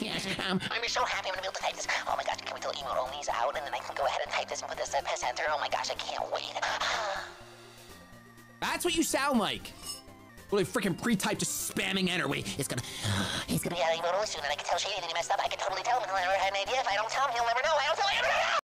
Yes, I'm so happy I'm gonna be able to type this. Oh my gosh, can we tell email all these out and then I can go ahead and type this and put this at center? Oh my gosh, I can't wait. That's what you sound like. Really freaking pre-typed, just spamming enter. Wait, it's gonna be out of email really soon and I can tell Shady that he messed up. I can totally tell him and he'll never have an idea. If I don't tell him, he'll never know. I don't tell him, he'll never know!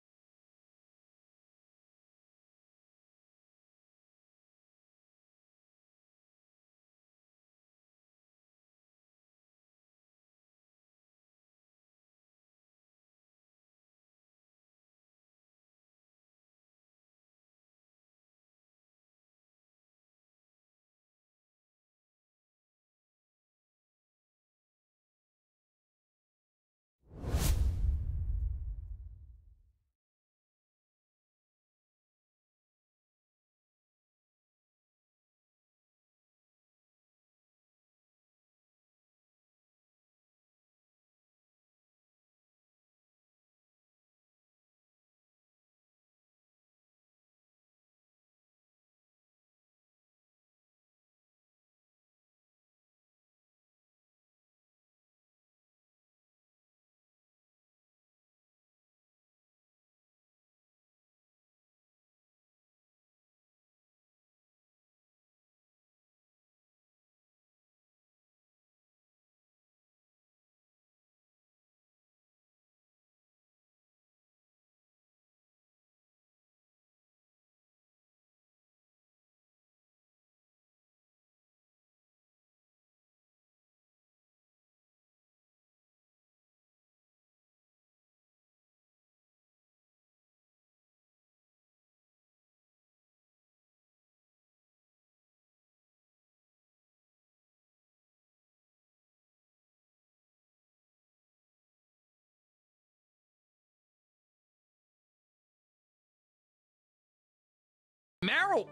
Meryl!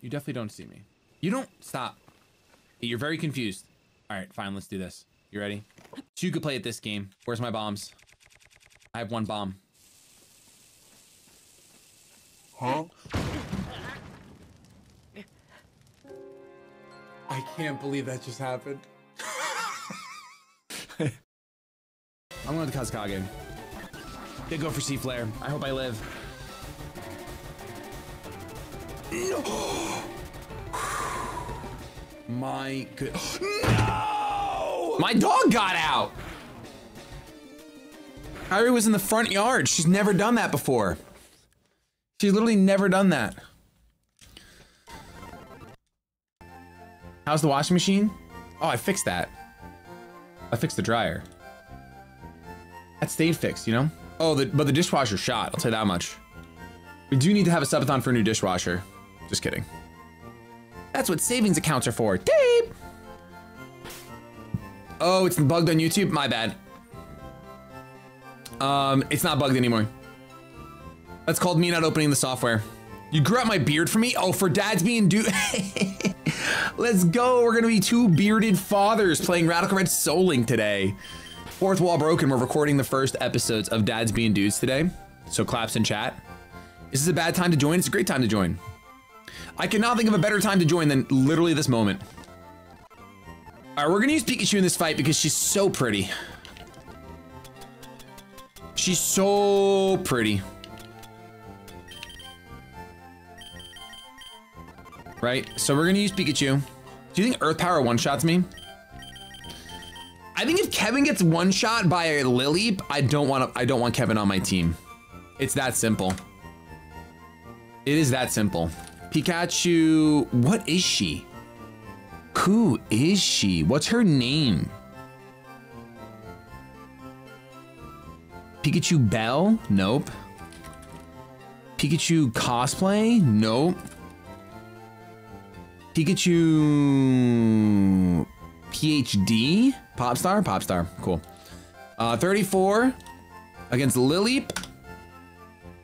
You definitely don't see me. You don't stop. You're very confused. All right, fine, let's do this. You ready? So you could play at this game. Where's my bombs? I have one bomb. Huh? I can't believe that just happened. I'm going to Kazkage. They go for Sea Flare. I hope I live. No! My good. No! My dog got out! Irie was in the front yard. She's never done that before. She's literally never done that. How's the washing machine? Oh, I fixed that. I fixed the dryer. That stayed fixed, you know? Oh, but the dishwasher shot. I'll tell you that much. We do need to have a subathon for a new dishwasher. Just kidding. That's what savings accounts are for. Tape. Oh, it's bugged on YouTube? My bad. It's not bugged anymore. That's called me not opening the software. You grew out my beard for me? Oh, for dads being dude. Let's go. We're going to be two bearded fathers playing Radical Red Soling today. Fourth wall broken. We're recording the first episodes of Dads Being Dudes today. So claps in chat. Is this a bad time to join? It's a great time to join. I cannot think of a better time to join than literally this moment. All right, we're gonna use Pikachu in this fight because she's so pretty. She's so pretty. Right, so we're gonna use Pikachu. Do you think Earth Power one-shots me? I think if Kevin gets one-shot by a Lily, I don't want Kevin on my team. It's that simple. It is that simple. Pikachu, what is she? Who is she? What's her name? Pikachu Bell? Nope. Pikachu Cosplay? Nope. Pikachu PhD? Popstar? Popstar. Cool. 34 against Lily.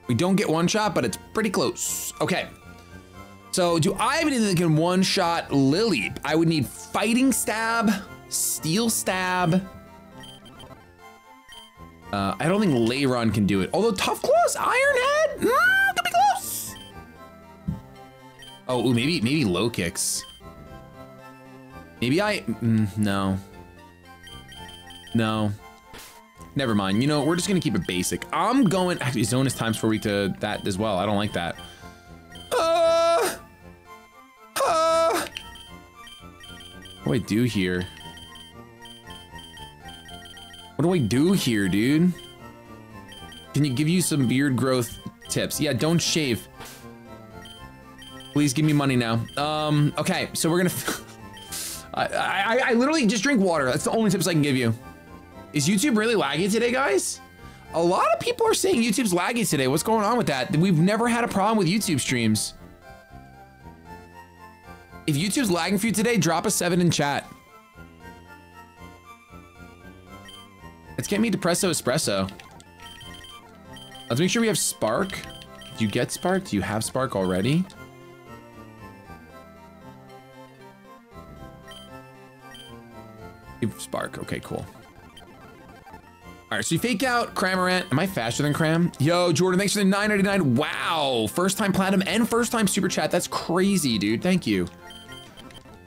We don't get one shot, but it's pretty close. Okay. So do I have anything that can one shot Lily? I would need Fighting Stab, Steel Stab. I don't think Leyron can do it. Although Tough Claws, Iron Head, could be close. Oh, ooh, maybe Low Kicks. Maybe no. Never mind. You know, we're just gonna keep it basic. I'm going actually Zona's times per week to that as well. I don't like that. What do I do here? What do I do here, dude? Can you give you some beard growth tips? Yeah, don't shave. Please give me money now. Okay, so we're gonna. I literally just drink water. That's the only tips I can give you. Is YouTube really laggy today, guys? A lot of people are saying YouTube's laggy today. What's going on with that? We've never had a problem with YouTube streams. If YouTube's lagging for you today, drop a 7 in chat. Let's get me Depresso Espresso. Let's make sure we have Spark. Do you get Spark? Do you have Spark already? You have Spark, okay, cool. All right, so you fake out Cramorant. Am I faster than Cram? Yo, Jordan, thanks for the $9.99. Wow, first time platinum and first time super chat. That's crazy, dude, thank you.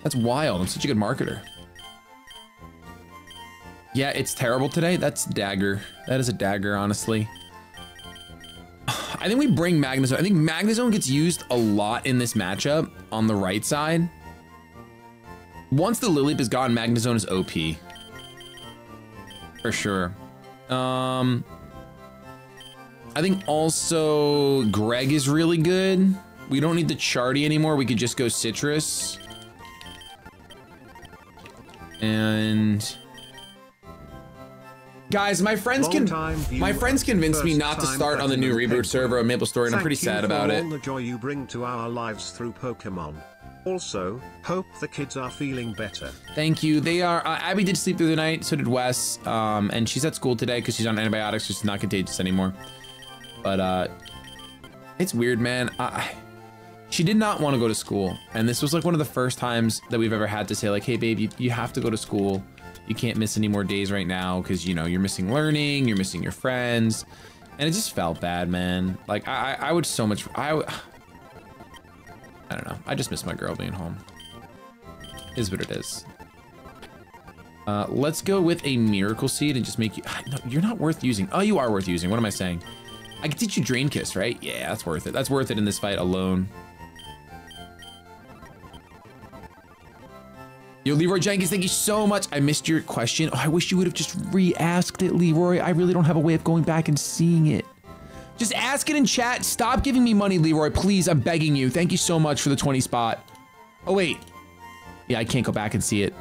That's wild, I'm such a good marketer. Yeah, it's terrible today. That's dagger. That is a dagger, honestly. I think we bring Magnezone. I think Magnezone gets used a lot in this matchup on the right side. Once the Lilip is gone, Magnezone is OP. For sure. I think also Greg is really good. We don't need the Chardy anymore. We could just go Citrus. And... Guys, my friends convinced me not to start on the new reboot server of MapleStory, and I'm pretty sad about it. Thank you for all the joy you bring to our lives through Pokemon. Also, hope the kids are feeling better. Thank you. They are. Abby did sleep through the night, so did Wes, and she's at school today because she's on antibiotics, so she's not contagious anymore. But it's weird, man. She did not want to go to school, and this was like one of the first times that we've ever had to say like, hey, babe, you have to go to school. You can't miss any more days right now because, you know, you're missing learning, you're missing your friends. And it just felt bad, man. Like, I would so much... I don't know. I just miss my girl being home. Is what it is. Let's go with a Miracle Seed and just make you... No, you're not worth using. Oh, you are worth using. What am I saying? I can teach you Drain Kiss, right? Yeah, that's worth it. That's worth it in this fight alone. Yo, Leroy Jenkins, thank you so much. I missed your question. Oh, I wish you would have just re-asked it, Leroy. I really don't have a way of going back and seeing it. Just ask it in chat. Stop giving me money, Leroy, please. I'm begging you. Thank you so much for the 20 spot. Oh, wait. Yeah, I can't go back and see it.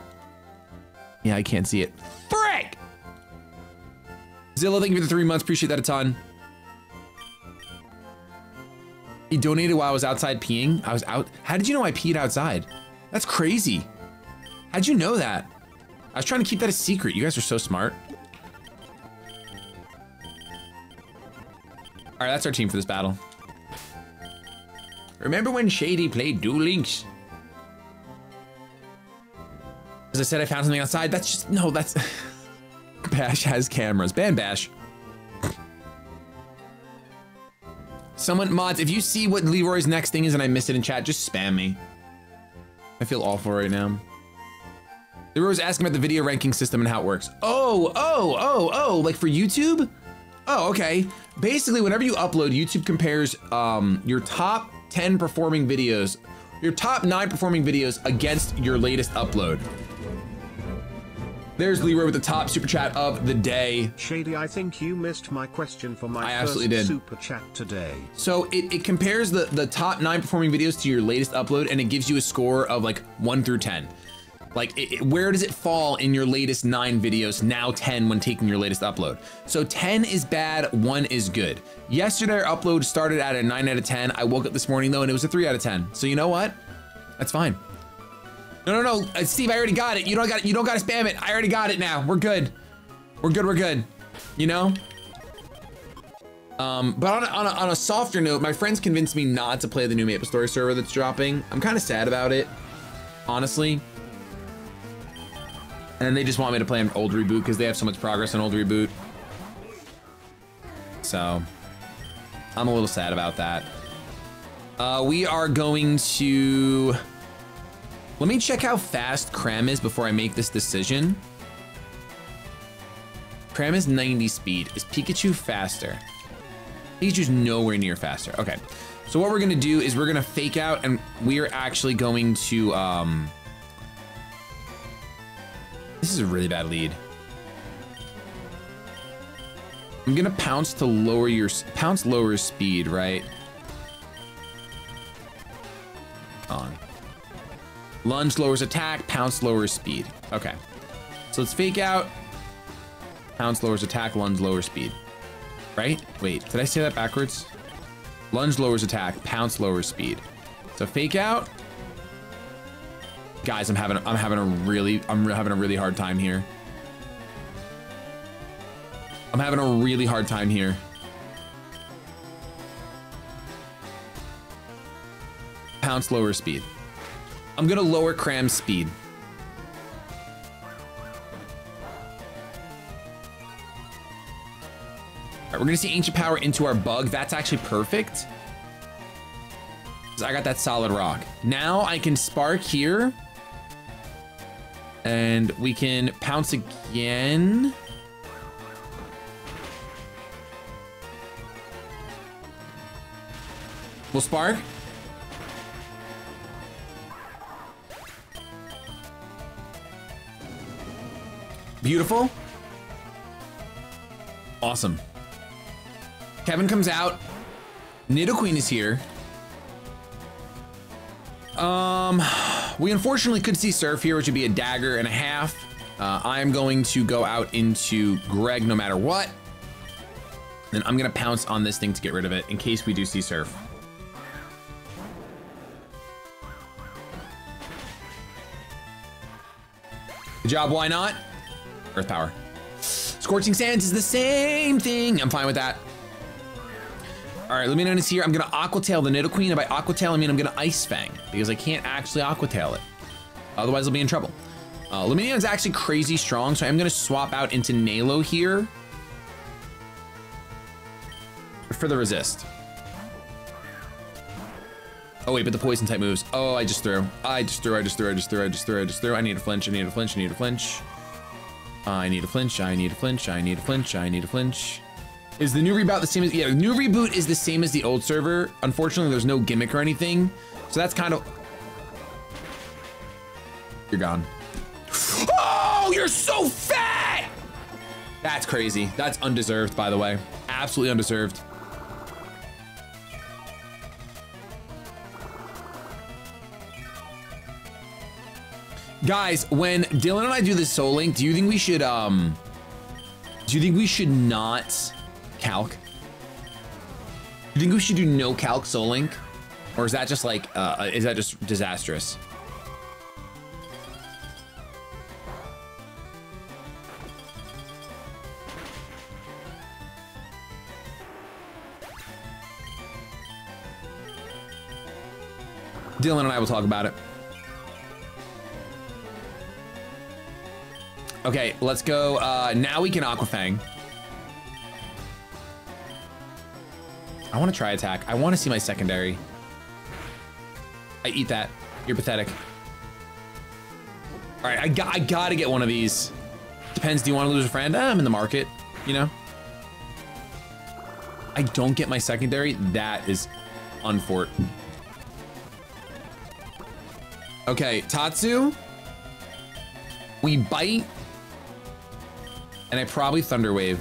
Yeah, I can't see it. Frick! Zilla, thank you for the 3 months. Appreciate that a ton. He donated while I was outside peeing. I was out. How did you know I peed outside? That's crazy. How'd you know that? I was trying to keep that a secret. You guys are so smart. All right, that's our team for this battle. Remember when Shady played Duel Links? As I said, I found something outside. That's just, no, that's... Bash has cameras. Ban Bash. Someone, mods, if you see what Leroy's next thing is and I miss it in chat, just spam me. I feel awful right now. They were always asking about the video ranking system and how it works. Oh, like for YouTube? Oh, okay. Basically, whenever you upload, YouTube compares your top 10 performing videos, your top 9 performing videos against your latest upload. There's Leroy with the top super chat of the day. Shady, I think you missed my question for my first super chat today. So it compares the top 9 performing videos to your latest upload, and it gives you a score of like 1 through 10. Like, where does it fall in your latest 9 videos, now 10 when taking your latest upload? So 10 is bad, 1 is good. Yesterday, our upload started at a 9 out of 10. I woke up this morning, though, and it was a 3 out of 10. So you know what? That's fine. No, Steve, I already got it. You don't gotta spam it. I already got it now. We're good. We're good. You know? But on a softer note, my friends convinced me not to play the new MapleStory server that's dropping. I'm kind of sad about it, honestly. And they just want me to play an old reboot because they have so much progress on old reboot. So I'm a little sad about that. We are going to... Let me check how fast Cram is before I make this decision. Cram is 90 speed. Is Pikachu faster? Pikachu's nowhere near faster. Okay. So what we're going to do is we're going to fake out, and we are actually going to... This is a really bad lead. I'm gonna pounce to lower your speed, right? On. Lunge lowers attack, pounce lowers speed. Okay. So let's fake out. Pounce lowers attack, lunge lowers speed. Right? Wait, did I say that backwards? Lunge lowers attack, pounce lowers speed. So fake out. Guys, I'm having a really hard time here. Pounce lower speed. I'm gonna lower Cram's speed. All right, we're gonna see Ancient Power into our bug. That's actually perfect. So I got that solid rock. Now I can spark here. And we can pounce again. We'll spark. Beautiful. Awesome. Kevin comes out. Nidoqueen is here. We unfortunately could see Surf here, which would be a dagger and a half. I'm going to go out into Greg no matter what. And I'm going to pounce on this thing to get rid of it in case we do see Surf. Good job, why not? Earth Power. Scorching Sands is the same thing. I'm fine with that. All right, let me notice here. I'm gonna Aqua Tail the Nidoqueen. And by Aqua Tail, I mean I'm gonna Ice Fang because I can't actually Aqua Tail it. Otherwise, I'll be in trouble. Lumineo is actually crazy strong, so I'm gonna swap out into Nalo here for the resist. Oh wait, but the poison type moves. Oh, I just threw. I need a flinch. Is the new reboot the same as, yeah, new reboot is the same as the old server. Unfortunately, there's no gimmick or anything. So that's kind of, you're gone. Oh, you're so fat. That's crazy. That's undeserved, by the way. Absolutely undeserved. Guys, when Dylan and I do this soul link, do you think we should, do you think we should not calc? You think we should do no calc soul link, or is that just like is that just disastrous? Dylan and I will talk about it. Okay, let's go. Now we can Aqua Fang. I want to try attack. I want to see my secondary. I eat that. You're pathetic. All right, I gotta get one of these. Depends, do you want to lose a friend? I'm in the market, you know? I don't get my secondary. That is unfort. Okay, Tatsu. We bite. And I probably Thunder Wave.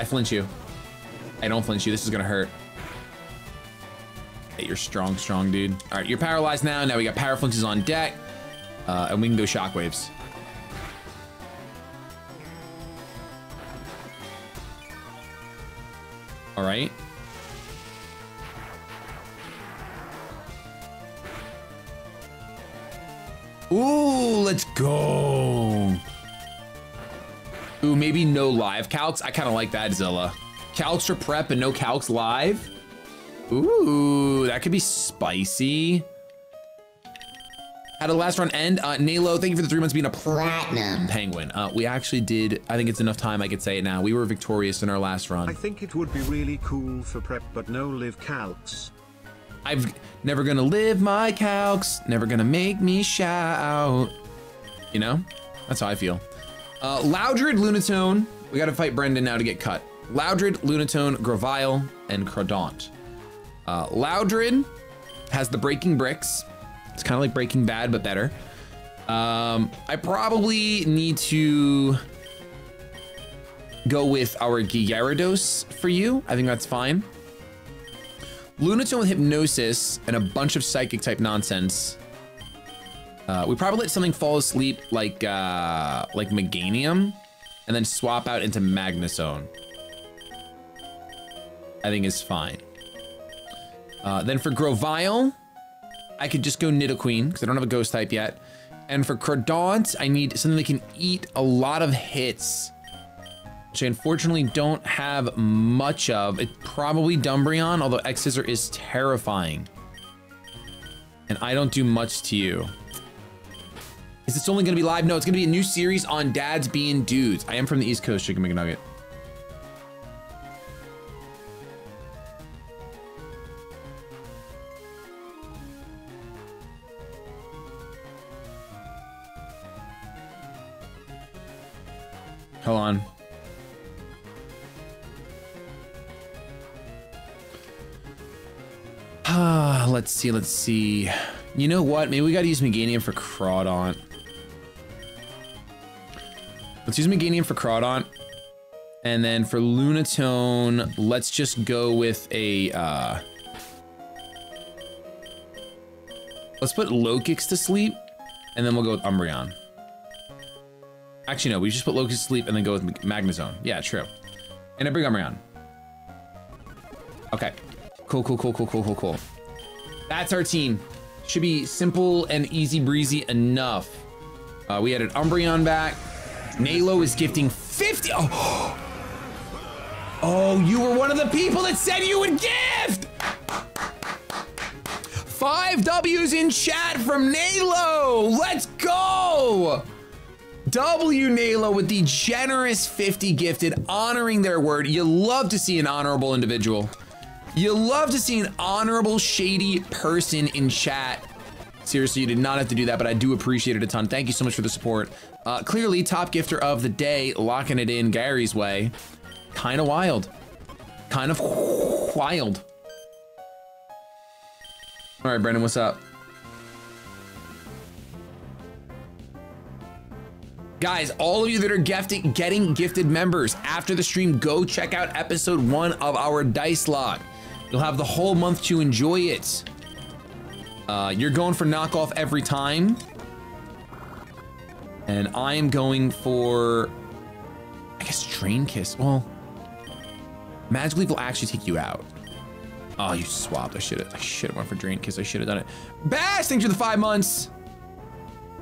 I flinch you. I don't flinch you. This is gonna hurt. Hey, you're strong, dude. All right, you're paralyzed now. Now we got Power Flinches on deck, and we can go Shockwaves. All right. Ooh, let's go. Ooh, maybe no live calcs. I kind of like that, Zilla. Calcs for prep and no calcs live. Ooh, that could be spicy. How did the last run end? Nalo, thank you for the 3 months being a platinum penguin. We actually did, I think it's enough time I could say it now. We were victorious in our last run. I think it would be really cool for prep, but no live calcs. I've never gonna live my calcs, never gonna make me shout. You know, that's how I feel. Loudred, Lunatone. We gotta fight Brendan now to get cut. Loudred, Lunatone, Gravyle, and Crodaunt. Loudred has the Breaking Bricks. It's kind of like Breaking Bad, but better. I probably need to go with our Gyarados for you. I think that's fine. Lunatone with Hypnosis and a bunch of Psychic type nonsense. We probably let something fall asleep like Meganium and then swap out into Magnezone. I think is fine. Then for Grovyle, I could just go Nidoqueen because I don't have a Ghost type yet. And for Crodaunt, I need something that can eat a lot of hits, which I unfortunately don't have much of. It's probably Umbreon, although X-Scissor is terrifying. And I don't do much to you. Is this only gonna be live? No, it's gonna be a new series on Dads Being Dudes. I am from the East Coast, Chicken McNugget. Hold on. Let's see. You know what? Maybe we gotta use Meganium for Crodaunt. Let's use Meganium for Crodaunt. And then for Lunatone, let's just go with a, let's put Lokix to sleep, and then we'll go with Umbreon. Actually, no, we just put Lokix to sleep and then go with Magnezone. Yeah, true. And I bring Umbreon. Okay. Cool. That's our team. Should be simple and easy breezy enough. We added Umbreon back. Nalo is gifting 50. Oh. Oh, you were one of the people that said you would gift. 5 W's in chat from Nalo. Let's go. W Nalo with the generous 50 gifted, honoring their word. You love to see an honorable individual. You love to see an honorable, shady person in chat. Seriously, you did not have to do that, but I do appreciate it a ton. Thank you so much for the support. Clearly, top gifter of the day, locking it in Gary's way. Kind of wild. Kind of wild. All right, Brendan, what's up? Guys, all of you that are getting gifted members, after the stream, go check out episode 1 of our Dice Lock. You'll have the whole month to enjoy it. You're going for knockoff every time. And I am going for, I guess, Drain Kiss. Well, Magic Leaf will actually take you out. Oh, you swapped. I should have went for Drain Kiss. I should have done it. Bash, thanks for the 5 months.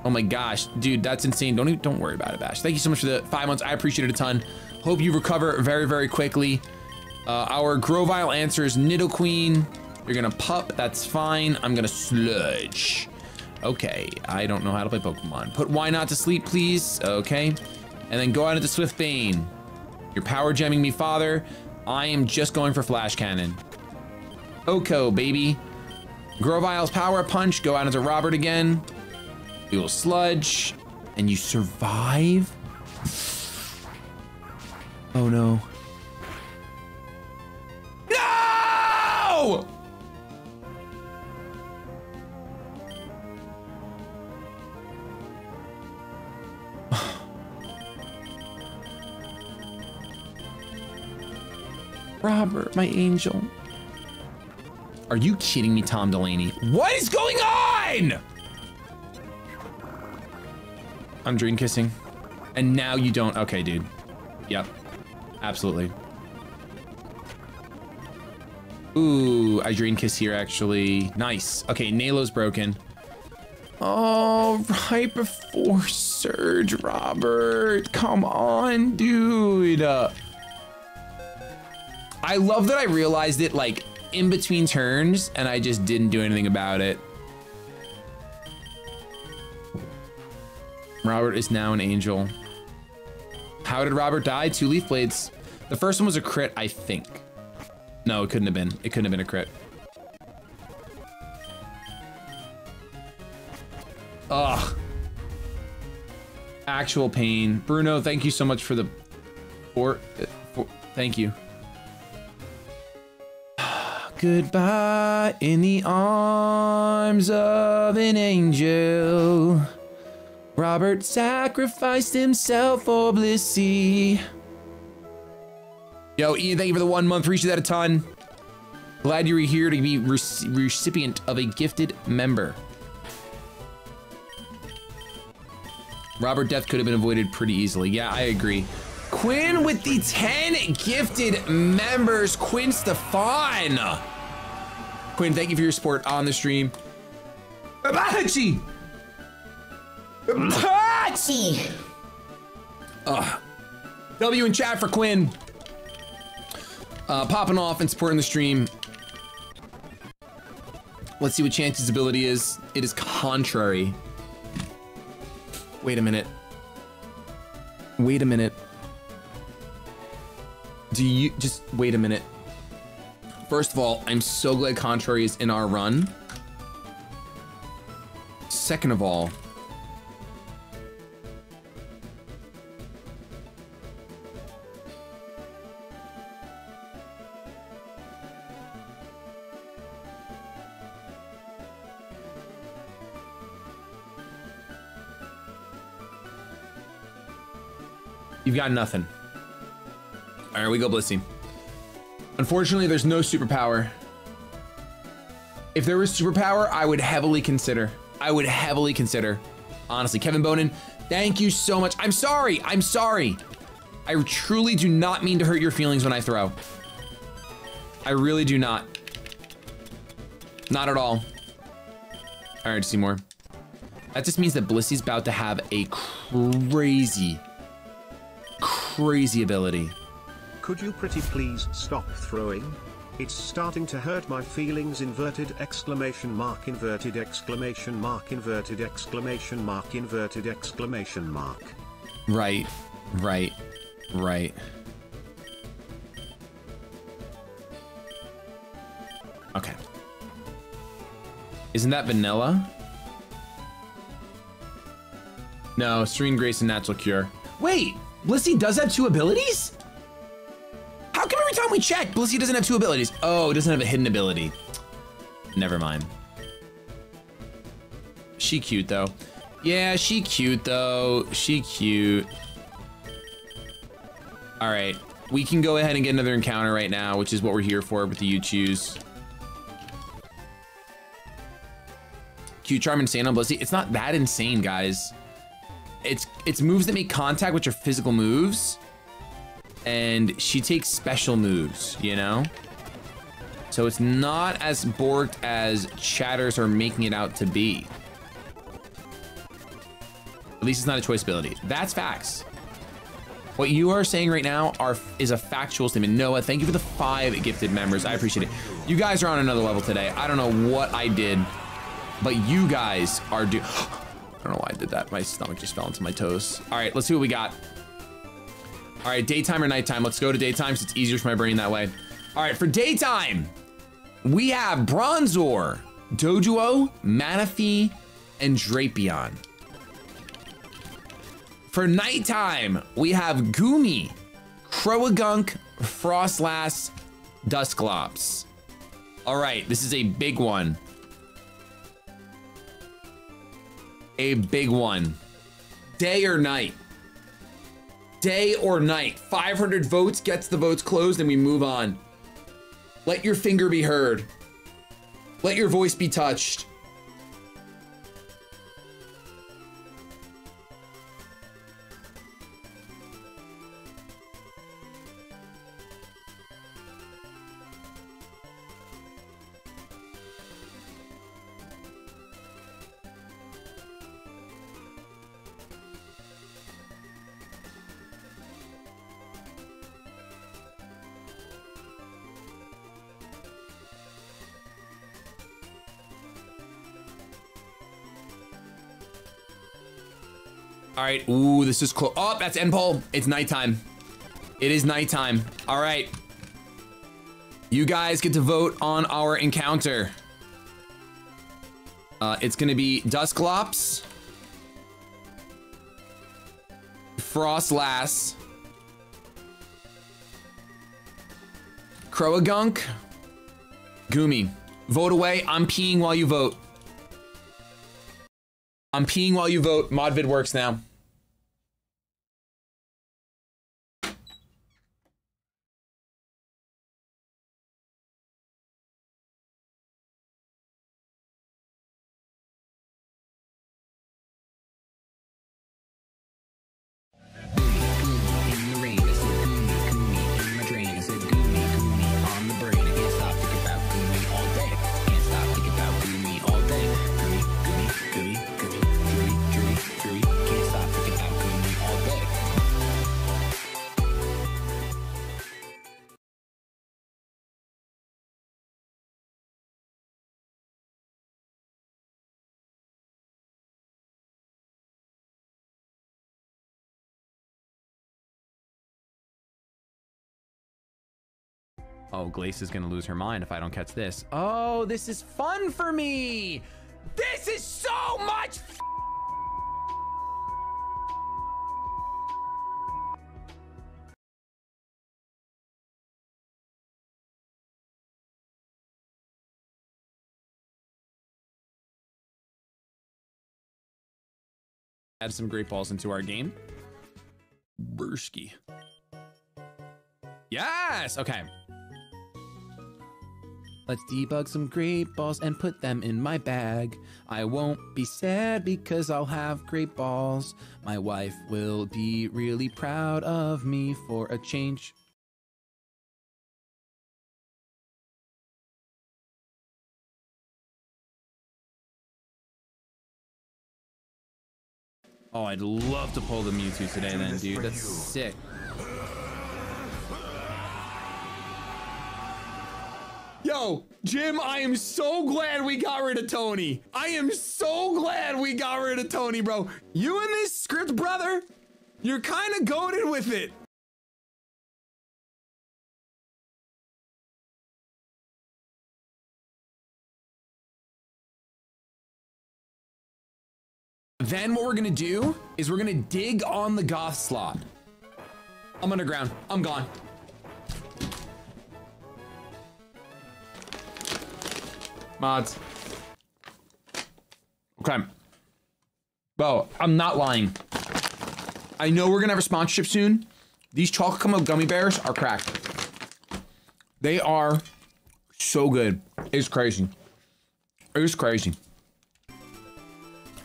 Oh my gosh, dude, that's insane. Don't worry about it, Bash. Thank you so much for the 5 months. I appreciate it a ton. Hope you recover very, very quickly. Our Grovyle answer is Nidoqueen. You're gonna Pup, that's fine. I'm gonna Sludge. Okay, I don't know how to play Pokemon. Put Why Not to sleep, please. Okay, and then go out into Swiftbane. You're power gemming me, father. I am just going for Flash Cannon. Oko, baby. Grovile's Power Punch. Go out into Robert again. We will Sludge, and you survive? Oh no. No! Robert, my angel. Are you kidding me, Tom Delaney? What is going on? I'm dream kissing. And now you don't. Okay, dude. Yep. Absolutely. Ooh, I dream kiss here, actually. Nice. Okay, Nalo's broken. Oh, right before Surge, Robert. Come on, dude. I love that I realized it like in between turns and I just didn't do anything about it. Robert is now an angel. How did Robert die? 2 leaf blades. The first one was a crit, I think. No, it couldn't have been. It couldn't have been a crit. Ugh. Actual pain. Bruno, thank you so much for the... thank you. Goodbye in the arms of an angel. Robert sacrificed himself for Blissey. Yo, Ian, thank you for the 1 month. Appreciate that a ton. Glad you were here to be recipient of a gifted member. Robert death could have been avoided pretty easily. Yeah, I agree. Quinn with the 10 gifted members. Quinn Stefan. Quinn, thank you for your support on the stream. Babachi! Babachi! Ugh. W in chat for Quinn. Popping off and supporting the stream. Let's see what Chansey's ability is. It is contrary. Wait a minute. Wait a minute. Do you just wait a minute? First of all, I'm so glad contrary is in our run. Second of all, you've got nothing. All right, we go Blissey. Unfortunately, there's no superpower. If there was superpower, I would heavily consider. I would heavily consider. Honestly, Kevin Bonin, thank you so much. I'm sorry, I'm sorry. I truly do not mean to hurt your feelings when I throw. I really do not. Not at all. All right, Seymour. That just means that Blissey's about to have a crazy, crazy ability. Could you pretty please stop throwing? It's starting to hurt my feelings. Inverted exclamation mark, inverted exclamation mark, inverted exclamation mark, inverted exclamation mark. Right, right, right. Okay. Isn't that vanilla? No, Serene Grace and Natural Cure. Wait, Blissey does have 2 abilities? How come every time we check, Blissey doesn't have 2 abilities? Oh, it doesn't have a hidden ability. Never mind. She cute though. Yeah, she cute though. She cute. All right, we can go ahead and get another encounter right now, which is what we're here for with the Uchoos. Cute Charm Insane on Blissey. It's not that insane, guys. It's moves that make contact, which are physical moves. And she takes special moves, you know? So it's not as borked as chatters are making it out to be. At least it's not a choice ability. That's facts. What you are saying right now is a factual statement. Noah, thank you for the 5 gifted members. I appreciate it. You guys are on another level today. I don't know what I did, but you guys are I don't know why I did that. My stomach just fell into my toes. All right, let's see what we got. All right, daytime or nighttime? Let's go to daytime because it's easier for my brain that way. All right, for daytime, we have Bronzor, Doduo, Manaphy, and Drapion. For nighttime, we have Goomy, Croagunk, Frostlass, Dusclops. All right, this is a big one. A big one. Day or night? Day or night. 500 votes gets the votes closed and we move on. Let your finger be heard. Let your voice be touched. All right. Ooh, this is close. Oh, that's end poll. It's nighttime. It is nighttime. All right. You guys get to vote on our encounter. It's going to be Dusclops, Frostlass, Croagunk, Goomy. Vote away. I'm peeing while you vote. I'm peeing while you vote. Modvid works now. Oh, Glace is gonna lose her mind if I don't catch this. Oh, this is fun for me. This is so much fun. Add some great balls into our game. Bursky. Yes, okay. Let's debug some great balls and put them in my bag. I won't be sad because I'll have great balls. My wife will be really proud of me for a change. Oh, I'd love to pull the Mewtwo today then, dude. That's sick. Yo, Jim, I am so glad we got rid of Tony. I am so glad we got rid of Tony, bro. You in this script, brother, you're kind of goated with it. Then what we're going to do is we're going to dig on the Goth slot. I'm underground. I'm gone. Mods. Okay. Bro, I'm not lying. I know we're gonna have a sponsorship soon. These chocolate cum gummy bears are cracked. They are so good. It's crazy. It's crazy.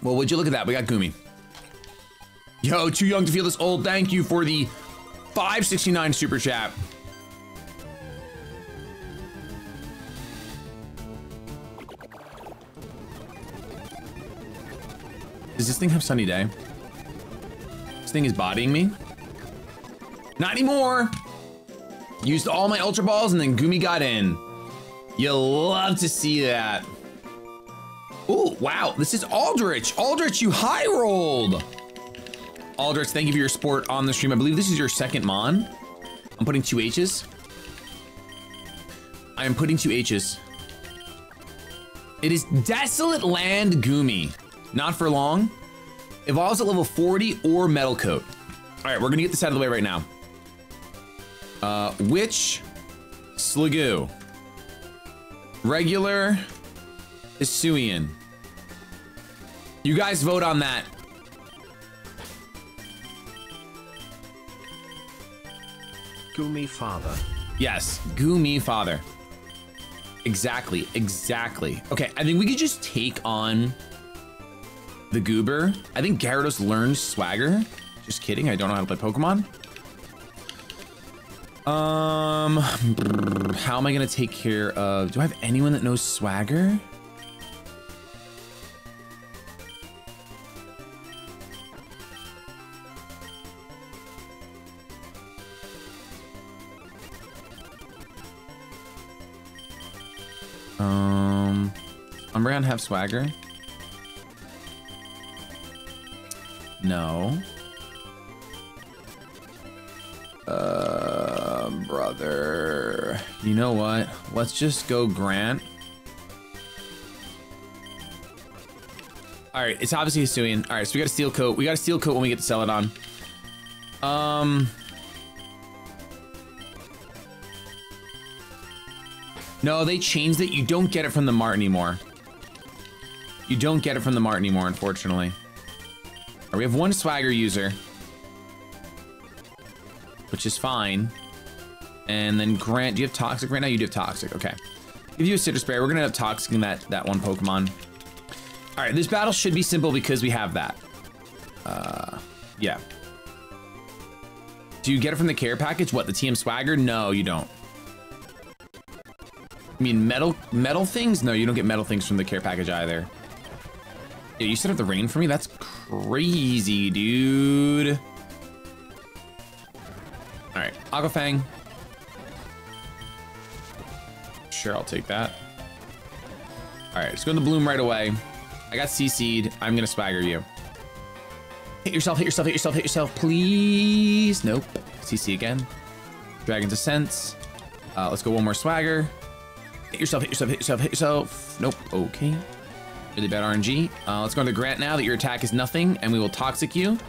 Well, would you look at that? We got Goomy. Yo, too young to feel this old. Thank you for the 569 super chat. Does this thing have sunny day? This thing is bodying me. Not anymore. Used all my ultra balls and then Goomy got in. You love to see that. Ooh, wow. This is Aldrich. Aldrich, you high rolled. Aldrich, thank you for your support on the stream. I believe this is your second mon. I'm putting 2 H's. I am putting 2 H's. It is Desolate Land Goomy. Not for long. Evolves at level 40 or Metal Coat. All right, we're gonna get this out of the way right now. Witch, Sligoo, regular, Hisuian. You guys vote on that. Goomy Father. Yes, Goomy Father. Exactly, exactly. Okay, I think we could just take on the Goober. I think Gyarados learns Swagger. Just kidding, I don't know how to play Pokemon. How am I gonna take care of, do I have anyone that knows Swagger? Umbreon have Swagger? No. Brother. You know what? Let's just go Grant. All right, it's obviously Hisuian. All right, so we got a Steel Coat. We got a Steel Coat when we get to Celadon. No, they changed it. You don't get it from the mart anymore. You don't get it from the mart anymore, unfortunately. Right, we have one Swagger user, which is fine. And then Grant, do you have Toxic right now? You do have Toxic, okay. Give you a Citrus Berry. We're gonna end up Toxicing that one Pokemon. All right, this battle should be simple because we have that. Yeah. Do you get it from the care package? What, the TM Swagger? No, you don't. I mean, metal things? No, you don't get metal things from the care package either. Yeah, you set up the rain for me? That's crazy, dude. All right, Aquafang. Sure, I'll take that. All right, let's go to the bloom right away. I got CC'd. I'm gonna Swagger you. Hit yourself, hit yourself, hit yourself, hit yourself, please. Nope, CC again. Dragon's Ascent. Let's go one more Swagger. Hit yourself, hit yourself, hit yourself, hit yourself. Nope, okay. Really bad RNG. Let's go into Grant now that your attack is nothing, and we will Toxic you.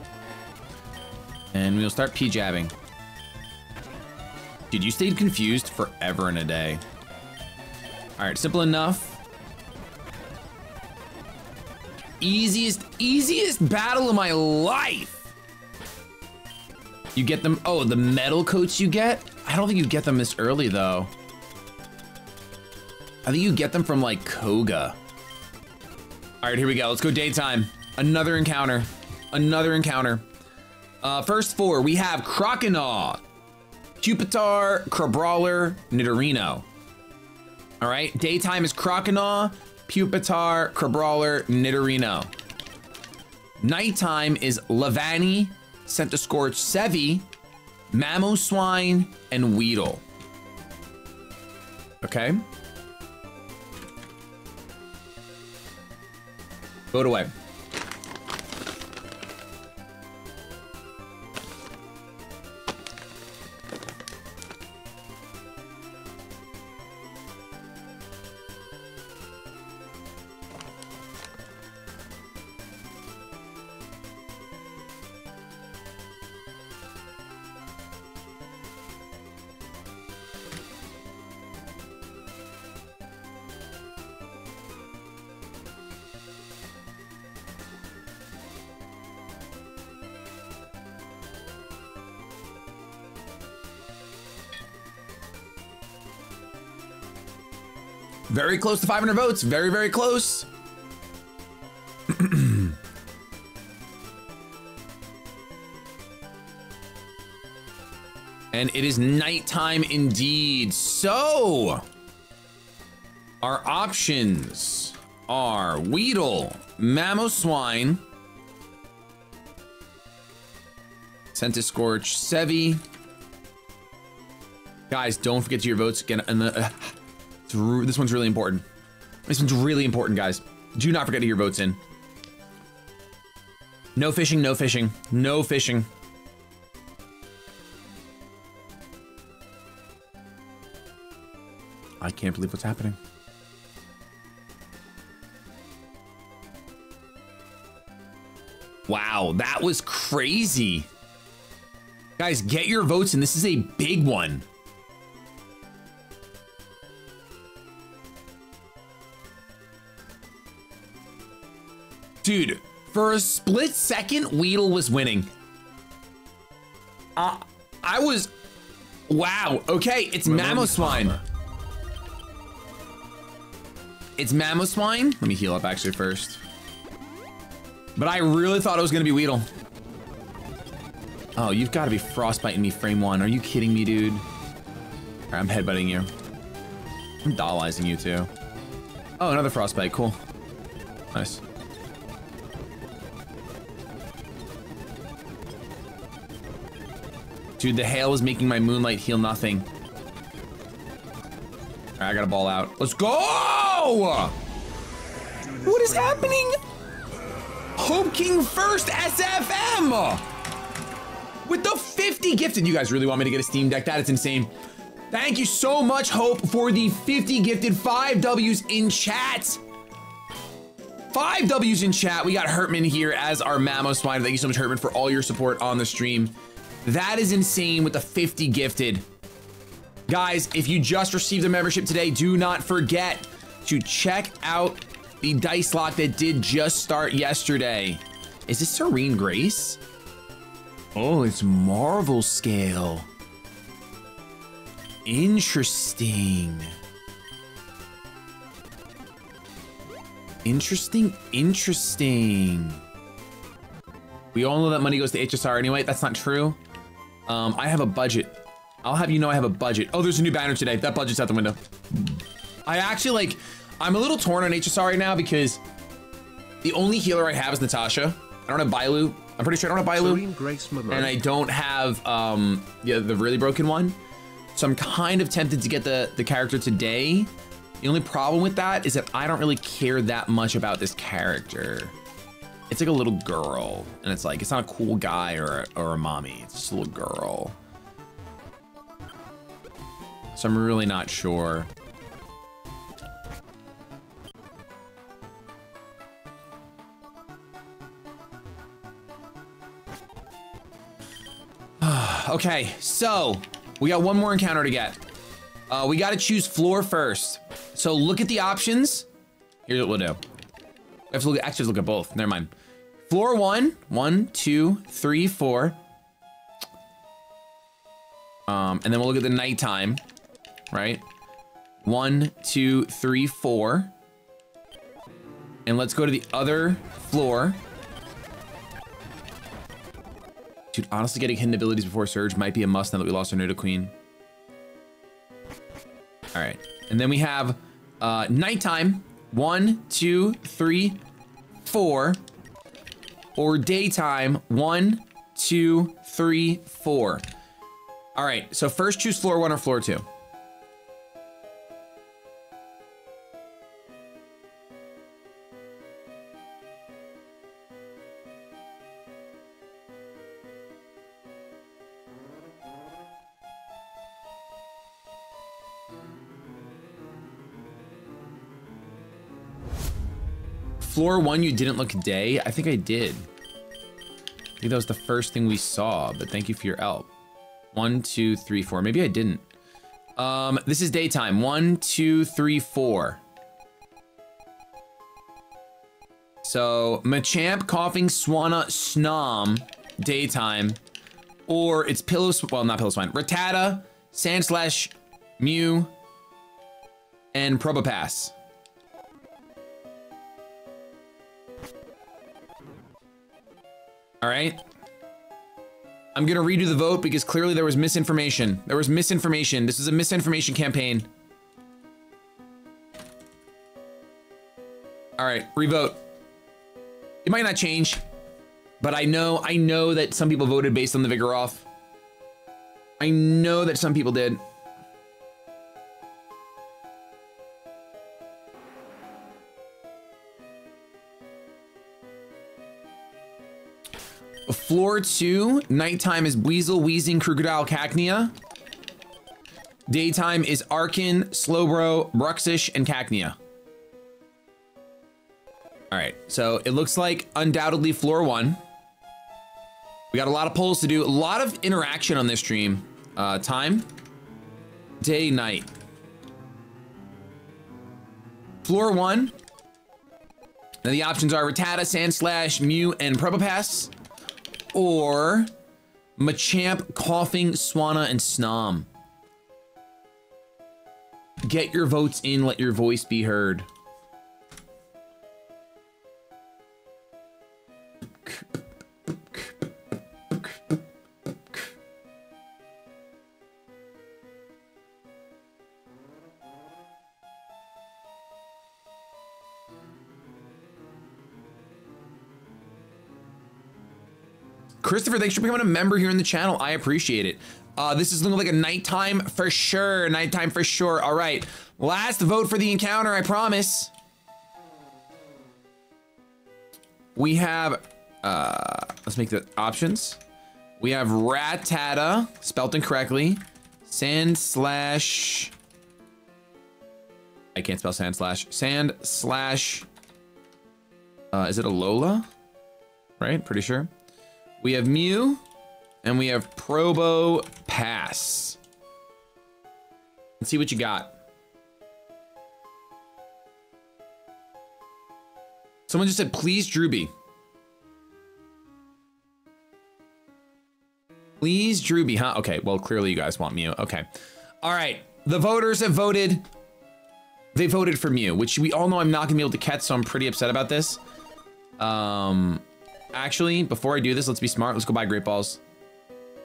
And we will start P-jabbing. Dude, you stayed confused forever and a day. All right, simple enough. Easiest battle of my life. You get them, oh, the metal coats you get? I don't think you get them this early though. I think you get them from like Koga. All right, here we go. Let's go daytime. Another encounter. Another encounter. First four, we have Croconaw, Cupitar, Crabrawler, Nidorino. All right, daytime is Croconaw, Pupitar, Crabrawler, Nidorino. Nighttime is Lavani, Centiskorch, Sevi, Mamoswine, and Weedle. Okay. Vote away. Very close to 500 votes. Very, very close. And it is nighttime indeed. So our options are Weedle, Mamoswine, Centiskorch, Sevi. Guys, don't forget to your votes again. And the, this one's really important. This one's really important, guys. Do not forget to get your votes in. No fishing, no fishing, no fishing. I can't believe what's happening. Wow, that was crazy. Guys, get your votes in. This is a big one. Dude, for a split second, Weedle was winning. I was, wow, okay, it's Mamoswine. It's Mamoswine. Let me heal up actually first. But I really thought it was gonna be Weedle. Oh, you've gotta be frostbiting me frame one. Are you kidding me, dude? Alright, I'm headbutting you. I'm dollizing you too. Oh, another frostbite, cool. Nice. Dude, the hail was making my moonlight heal nothing. Alright, I gotta ball out. Let's go! What is happening? Hope King first SFM! With the 50 gifted. You guys really want me to get a Steam Deck? That is insane. Thank you so much, Hope, for the 50 gifted. 5 W's in chat. 5 W's in chat. We got Hertman here as our Mamoswine. Thank you so much, Hertman, for all your support on the stream. That is insane with the 50 gifted. Guys, if you just received a membership today, do not forget to check out the dice lock that did just start yesterday. Is this Serene Grace? Oh, it's Marvel Scale. Interesting. Interesting, interesting. We all know that money goes to HSR anyway. That's not true. I have a budget. I'll have you know I have a budget. Oh, there's a new banner today. That budget's out the window. I actually like, I'm a little torn on HSR right now because the only healer I have is Natasha. I don't have Bailu. I'm pretty sure I don't have Bailu. And I don't have yeah, the really broken one. So I'm kind of tempted to get the character today. The only problem with that is that I don't really care that much about this character. It's like a little girl, and it's like, it's not a cool guy or a mommy. It's just a little girl. So I'm really not sure. Okay, so we got one more encounter to get. We gotta choose floor first. So look at the options. Here's what we'll do. I have to look, actually look at both, never mind. Floor one, 1, 2, 3, 4. And then we'll look at the nighttime, right? 1, 2, 3, 4. And let's go to the other floor. Dude, honestly, getting hidden abilities before Surge might be a must now that we lost our Nidoqueen. All right, and then we have nighttime. 1, 2, 3, 4. Or daytime, 1, 2, 3, 4. All right, so first choose floor one or floor two. Floor one, you didn't look day? I think I did. I think that was the first thing we saw, but thank you for your help. 1, 2, 3, 4. Maybe I didn't. This is daytime. 1, 2, 3, 4. So Machamp, Coughing, Swanna, Snom, daytime. Or it's well, not Pillowswine. Rattata, Sandslash, Mew, and Probopass. All right. I'm gonna redo the vote because clearly there was misinformation. There was misinformation. This is a misinformation campaign. All right, revote. It might not change, but I know that some people voted based on the Vigoroth. I know that some people did. Floor two, nighttime is Buizel, Weezing, Krugdow, Cacnea. Daytime is Arcan, Slowbro, Bruxish, and Cacnea. All right, so it looks like undoubtedly floor one. We got a lot of polls to do, a lot of interaction on this stream. Time, day, night. Floor one. Now the options are Rattata, Sandslash, Mew, and Probopass. Or Machamp, Coughing, Swanna, and Snom. Get your votes in, let your voice be heard. Christopher, thanks for becoming a member here in the channel. I appreciate it. This is looking like a nighttime for sure. Nighttime for sure. All right. Last vote for the encounter, I promise. We have, let's make the options. We have Rattata, spelled incorrectly. Sand slash. I can't spell sand slash. Sand slash. Is it Alola? Right? Pretty sure. We have Mew. And we have Probo Pass. Let's see what you got. Someone just said, please, Drewby. Please, Drewby, huh? Okay, well, clearly you guys want Mew. Okay. All right. The voters have voted. They voted for Mew, which we all know I'm not going to be able to catch, so I'm pretty upset about this. Actually, before I do this, let's be smart. Let's go buy Great Balls.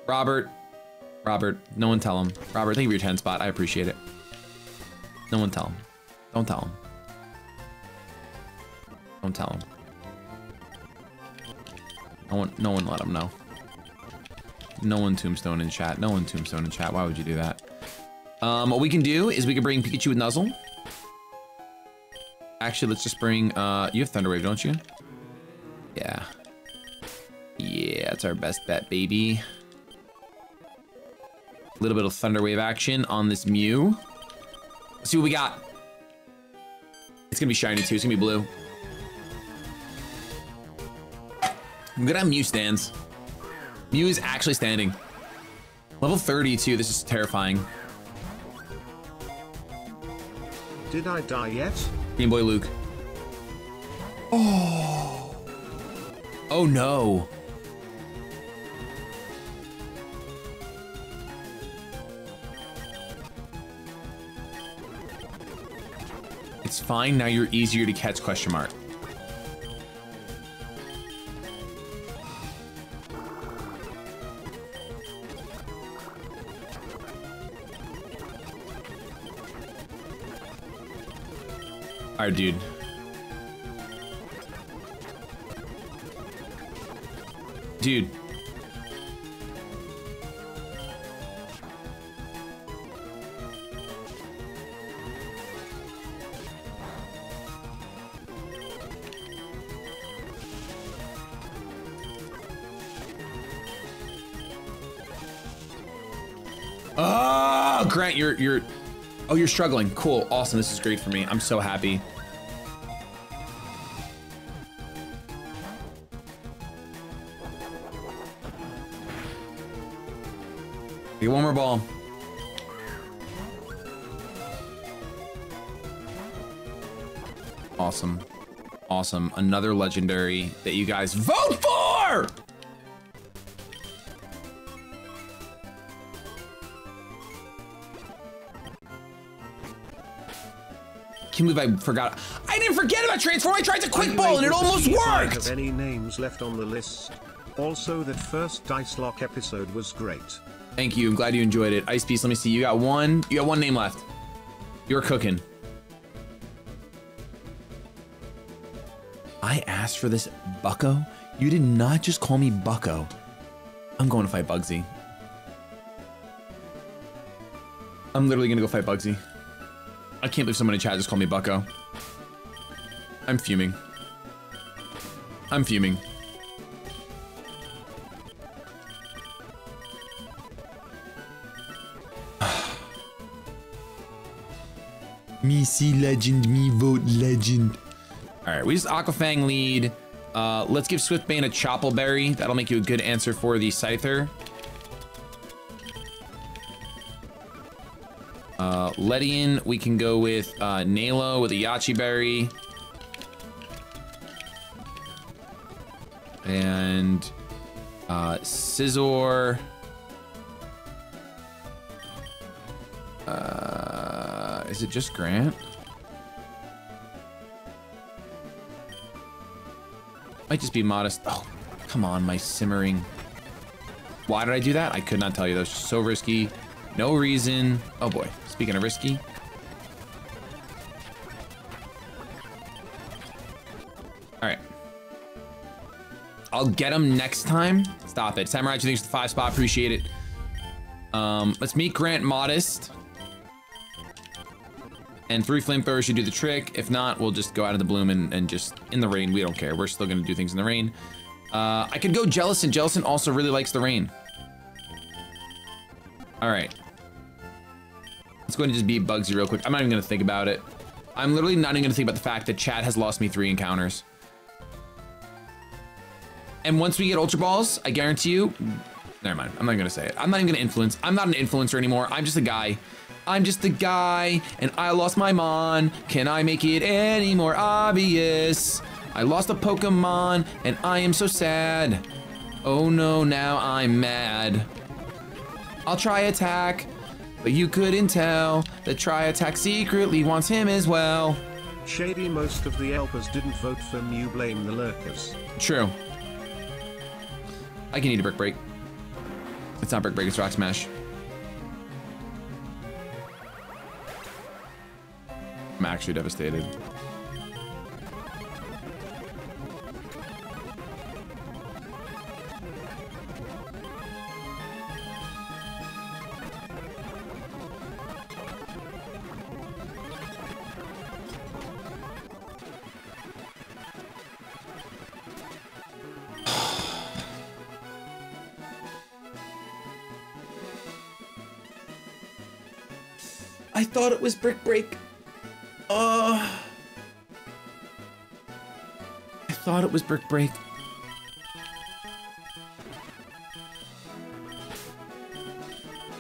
Robert, no one tell him. Robert, thank you for your 10 spot. I appreciate it. No one tell him. Don't tell him. Don't tell him. No one let him know. No one tombstone in chat. No one tombstone in chat. Why would you do that? What we can do is we can bring Pikachu with Nuzlocke. Actually, let's just bring, you have Thunder Wave, don't you? Yeah. Yeah, that's our best bet, baby. A little bit of Thunder Wave action on this Mew. Let's see what we got. It's gonna be shiny too, it's gonna be blue. I'm good on Mew stands. Mew is actually standing. Level 32, this is terrifying. Did I die yet? Game Boy Luke. Oh. Oh no. It's fine, now you're easier to catch, question mark. Alright, dude. Dude. Oh, Grant, you're... Oh, you're struggling. Cool. Awesome. This is great for me. I'm so happy. Get one more ball. Awesome. Awesome. Another legendary that you guys vote for! Can't believe I forgot. I didn't forget about Transform. I tried to quick ball and it almost worked. Have any names left on the list? Also, that first Dice Lock episode was great. Thank you. I'm glad you enjoyed it. Ice Piece. Let me see. You got one. You got one name left. You're cooking. I asked for this, Bucko. You did not just call me Bucko. I'm going to fight Bugsy. I'm literally gonna go fight Bugsy. I can't believe someone in chat just called me Bucko. I'm fuming. I'm fuming. Me see legend, me vote legend. All right, we just Aquafang lead. Let's give Swiftbane a Choppleberry. That'll make you a good answer for the Scyther. Ledian, we can go with Nalo with a Yachiberry. And Scizor. Is it just Grant? Might just be modest. Oh, come on, my simmering. Why did I do that? I could not tell you. That was just so risky. No reason. Oh boy. Speaking of risky. All right. I'll get him next time. Stop it. Samurai, thanks for the 5 spot. Appreciate it. Let's meet Grant Modest. And 3 flamethrowers should do the trick. If not, we'll just go out of the bloom and just in the rain. We don't care. We're still going to do things in the rain. I could go Jellicent. Jellicent also really likes the rain. All right. Let's go ahead and just beat Bugsy real quick. I'm not even going to think about it. I'm literally not even going to think about the fact that Chad has lost me 3 encounters. And once we get Ultra Balls, I guarantee you... Never mind. I'm not going to say it. I'm not even going to influence. I'm not an influencer anymore. I'm just a guy. I'm just a guy, and I lost my Mon. Can I make it any more obvious? I lost a Pokemon, and I am so sad. Oh no, now I'm mad. I'll try attack, but you couldn't tell that try attack secretly wants him as well. Shady, most of the helpers didn't vote for Mew. Blame the lurkers. True. I can eat a Brick Break. It's not Brick Break, it's Rock Smash. I'm actually devastated. I thought it was Brick Break. I thought it was Brick Break.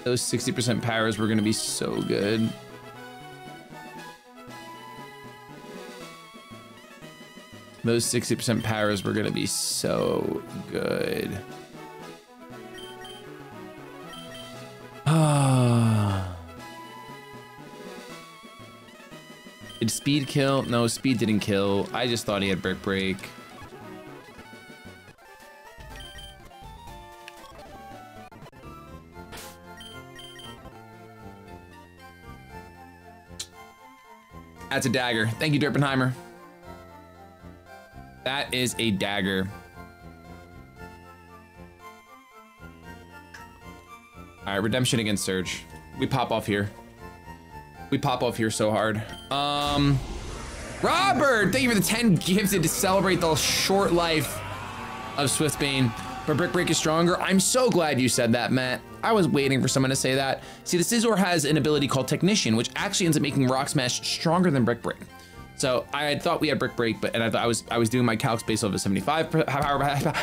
Those 60% powers were gonna be so good. Those 60% powers were gonna be so good. Did speed kill? No, speed didn't kill. I just thought he had Brick Break. That's a dagger. Thank you, Derpenheimer. That is a dagger. All right, redemption against Surge. We pop off here. We pop off here so hard. Robert, thank you for the 10 gifted to celebrate the short life of Swiftbane. But Brick Break is stronger. I'm so glad you said that, Matt. I was waiting for someone to say that. See, the Scizor has an ability called Technician, which actually ends up making Rock Smash stronger than Brick Break. So I had thought we had Brick Break, but and I thought I was doing my calcs based off of 75 power.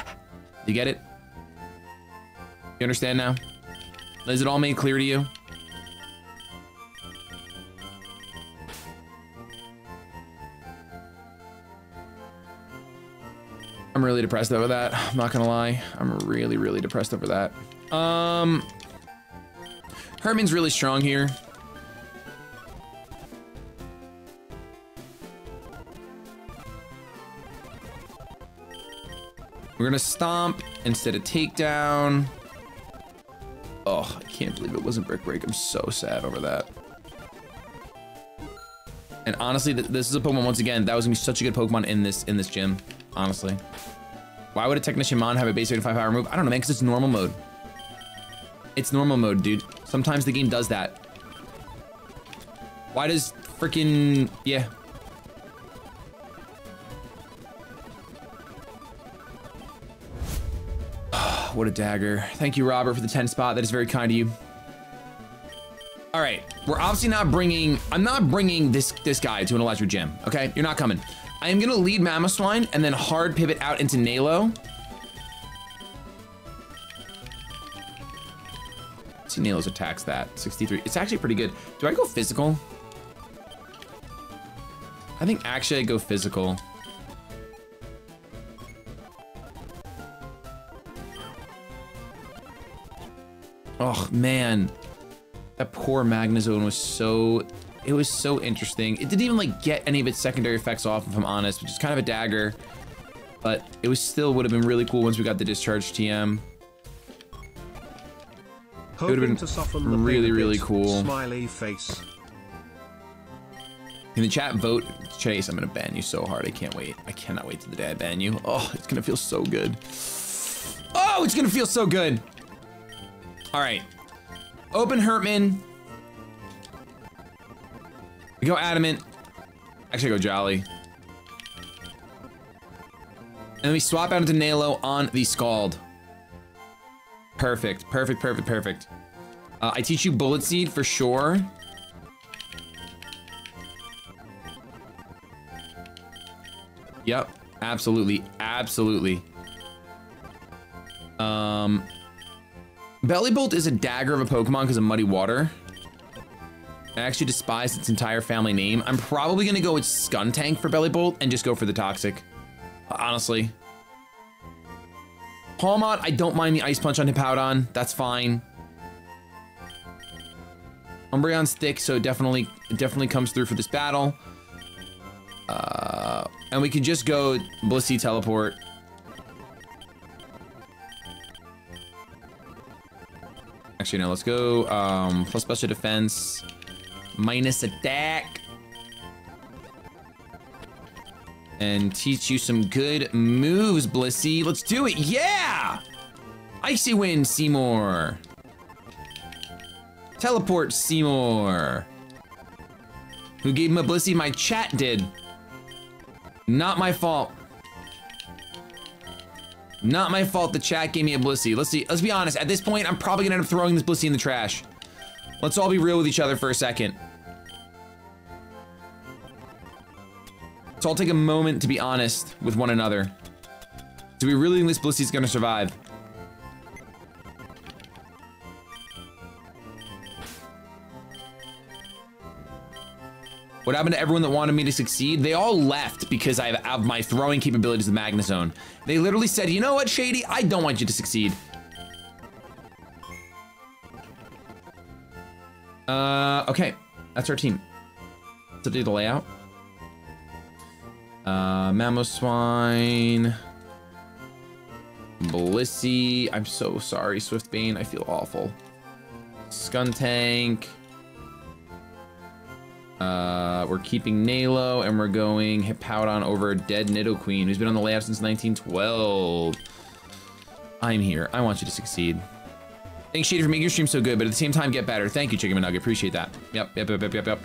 You get it? You understand now? Is it all made clear to you? I'm really depressed over that. I'm not gonna lie. I'm really, really depressed over that. Herman's really strong here. We're gonna stomp instead of takedown. Oh, I can't believe it wasn't Brick Break. I'm so sad over that. And honestly, this is a Pokemon once again. That was gonna be such a good Pokemon in this gym. Honestly. Why would a Technician Mon have a base 85 power move? I don't know, man, because it's normal mode. It's normal mode, dude. Sometimes the game does that. Why does freaking... Yeah. What a dagger. Thank you, Robert, for the 10 spot. That is very kind of you. All right. We're obviously not bringing... I'm not bringing this guy to an Electrode gym, okay? You're not coming. I am gonna lead Mamoswine and then hard pivot out into Nalo. See, Nalo's attacks that 63. It's actually pretty good. Do I go physical? I think actually I go physical. Oh man, that poor Magnezone was so. It was so interesting. It didn't even like get any of its secondary effects off, if I'm honest, which is kind of a dagger, but it was still would have been really cool once we got the discharge TM. It would have been really, really cool. Smiley face. In the chat, vote Chase. I'm gonna ban you so hard. I can't wait. I cannot wait to the day I ban you. Oh, it's gonna feel so good. Oh, it's gonna feel so good. All right, open Hurtman. We go Adamant. Actually, I go Jolly. And then we swap out into Nalo on the Scald. Perfect, perfect, perfect, perfect. I teach you Bullet Seed for sure. Yep, absolutely, absolutely. Bellybolt is a dagger of a Pokemon because of Muddy Water. I actually despise its entire family name. I'm probably gonna go with Skuntank for Bellybolt and just go for the Toxic. Honestly. Palmot, I don't mind the Ice Punch on Hippowdon. That's fine. Umbreon's thick, so it definitely comes through for this battle. And we can just go Blissey Teleport. Actually, no, let's go plus Special Defense, minus Attack. And teach you some good moves, Blissey. Let's do it, yeah! Icy Wind, Seymour. Teleport, Seymour. Who gave him a Blissey? My chat did. Not my fault. Not my fault the chat gave me a Blissey. Let's see, let's be honest. At this point, I'm probably gonna end up throwing this Blissey in the trash. Let's all be real with each other for a second. So I'll take a moment to be honest with one another. Do we really think this Blissey's gonna survive? What happened to everyone that wanted me to succeed? They all left because I have my throwing capabilities with Magnezone. They literally said, you know what, Shady? I don't want you to succeed. Okay, that's our team. Let's update the layout. Mamoswine, Blissey. I'm so sorry, Swiftbane. I feel awful. Skuntank. We're keeping Nalo and we're going Hippowdon over dead Nidoqueen, who's been on the layout since 1912. I'm here. I want you to succeed. Thanks, Shady, for making your stream so good, but at the same time, get better. Thank you, Chicken Nugget. Appreciate that. Yep.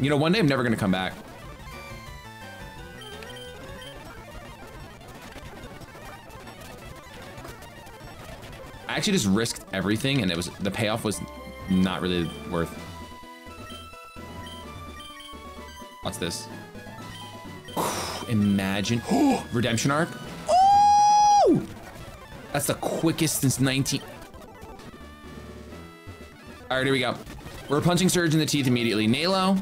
You know, one day I'm never gonna come back. I actually just risked everything, and it was the payoff was not really worth. What's this? Imagine redemption arc. Oh, that's the quickest since 19. All right, here we go. We're punching Surge in the teeth immediately. Nalo,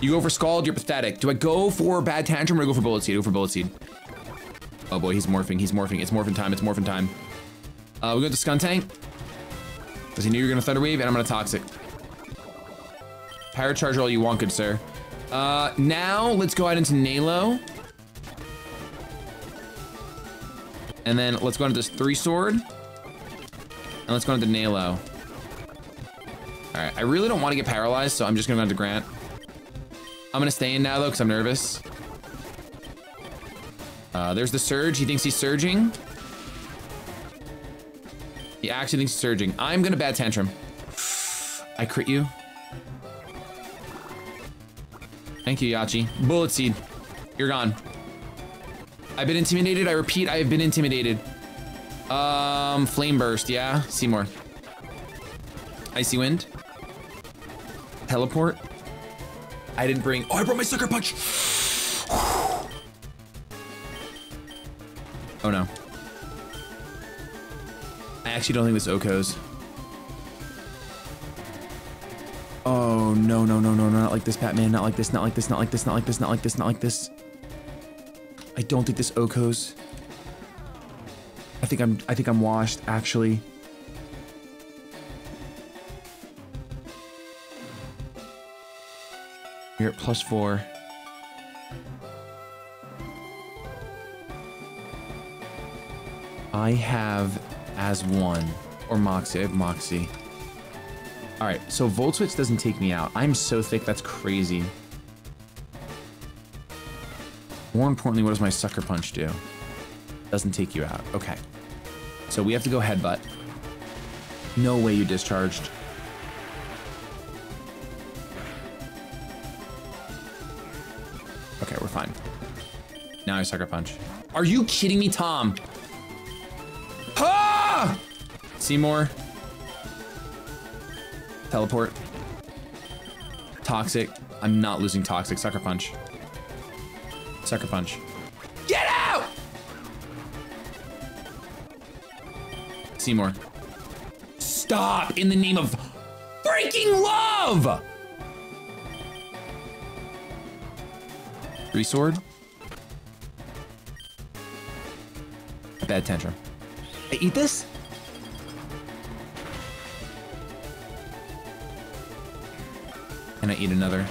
you go for Scald. You're pathetic. Do I go for Bad Tantrum or do I go for Bullet Seed? Go for Bullet Seed. Oh boy, he's morphing. He's morphing. It's morphin' time. It's morphin' time. We go to Skuntank because he knew you were gonna Thunder Wave, and I'm gonna Toxic. Pyrocharge all you want, good sir. Now let's go out into Nalo. And then let's go into this Three Sword. And let's go into Nalo. Alright, I really don't want to get paralyzed, so I'm just gonna go into Grant. I'm gonna stay in now though, because I'm nervous. There's the Surge. He thinks he's surging. He actually thinks he's surging. I'm gonna Bad Tantrum. I crit you. Thank you, Yachi. Bullet Seed. You're gone. I've been intimidated. I repeat, I have been intimidated. Flame Burst, yeah. Seymour. Icy Wind. Teleport. I didn't bring... Oh, I brought my Sucker Punch! Oh, no. I actually don't think this Oko's. Oh, no, no, no, no, not like this, Batman. Not like this, not like this, not like this, not like this, not like this, not like this. I don't think this Oko's. I think I'm washed, actually. We're at +4. I have as one, or Moxie, I have Moxie. All right, so Volt Switch doesn't take me out. I'm so thick, that's crazy. More importantly, what does my Sucker Punch do? Doesn't take you out. Okay. So we have to go Headbutt. No way you discharged. Okay, we're fine. Now I Sucker Punch. Are you kidding me, Tom? Ah! Seymour. Teleport. Toxic. I'm not losing Toxic. Sucker Punch. Sucker Punch. Get out! Seymour. Stop! In the name of freaking love! Resword. Bad Tantrum. I eat this? And I eat another.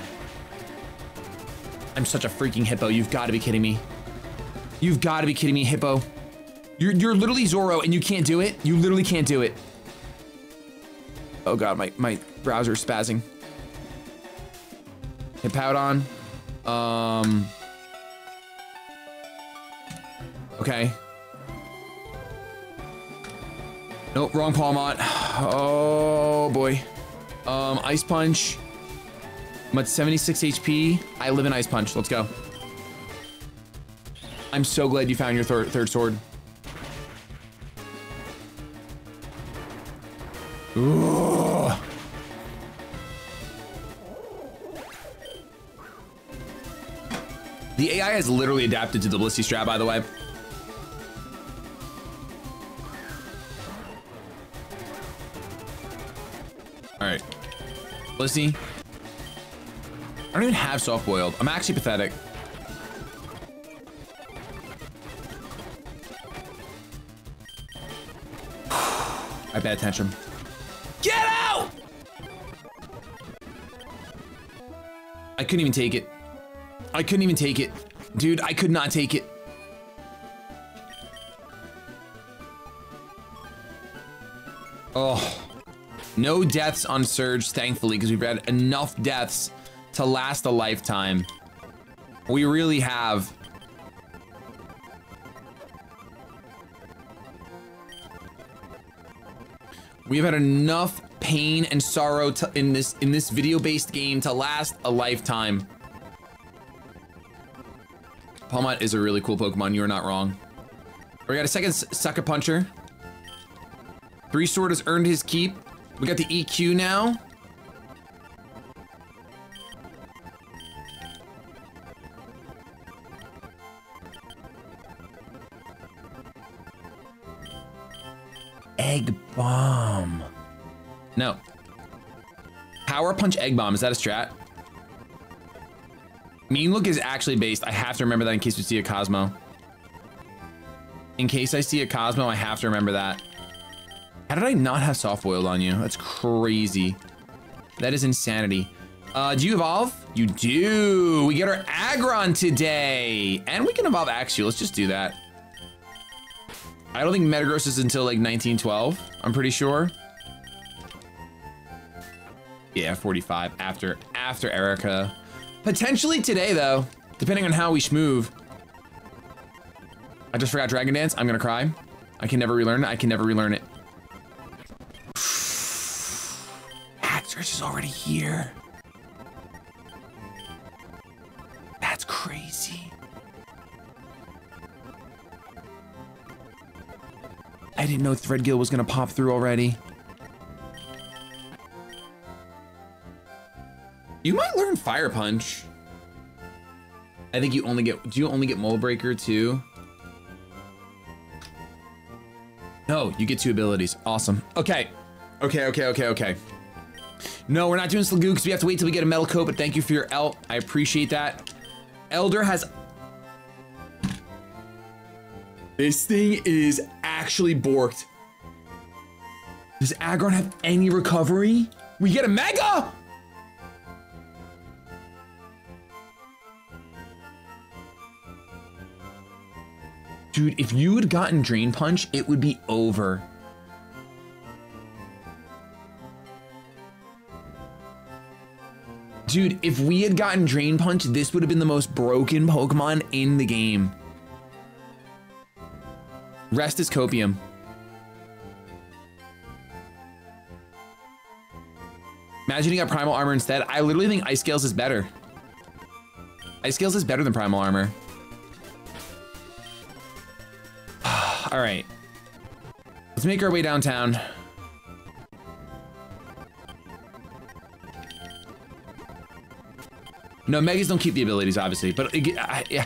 I'm such a freaking hippo. You've got to be kidding me. You've got to be kidding me, hippo. You're literally Zoro and you can't do it. You literally can't do it. Oh God, my browser's spazzing. Hippowdon. Okay. Nope, wrong Palmot. Oh boy. Ice Punch. I'm at 76 HP. I live in Ice Punch. Let's go. I'm so glad you found your third sword. Ooh. The AI has literally adapted to the Blissey strat, by the way. All right, Blissey. I don't even have soft boiled. I'm actually pathetic. I bad tantrum. Get out! I couldn't even take it. I couldn't even take it. Dude, I could not take it. Oh. No deaths on Surge, thankfully, because we've had enough deaths to last a lifetime. We really have. We've had enough pain and sorrow to, in this video-based game to last a lifetime. Palmot is a really cool Pokemon, you are not wrong. We got a second Sucker Puncher. Three Sword has earned his keep. We got the EQ now. Egg Bomb. No. Power Punch Egg Bomb. Is that a strat? Mean Look is actually based. I have to remember that in case we see a Cosmo. In case I see a Cosmo, I have to remember that. How did I not have soft boiled on you? That's crazy. That is insanity. Do you evolve? You do. We get our Aggron today. And we can evolve Axew. Let's just do that. I don't think Metagross is until like 1912, I'm pretty sure. Yeah, 45 after Erica. Potentially today though, depending on how we schmoove. I just forgot Dragon Dance, I'm gonna cry. I can never relearn it, I can never relearn it. Haxorus is already here. That's crazy. I didn't know Threadgill was gonna pop through already. You might learn Fire Punch. I think you only get, do you only get Mole Breaker too? No, you get two abilities, awesome. Okay, okay, okay, okay, okay. No, we're not doing Slagoo because we have to wait till we get a Metal Coat, but thank you for your elk, I appreciate that. Elder has, this thing is actually borked. Does Aggron have any recovery? We get a Mega! Dude, if you had gotten Drain Punch, it would be over. Dude, if we had gotten Drain Punch, this would have been the most broken Pokemon in the game. Rest is Copium. Imagine you got Primal Armor instead. I literally think Ice Scales is better. Ice Scales is better than Primal Armor. All right. Let's make our way downtown. No, Megas don't keep the abilities, obviously, but yeah.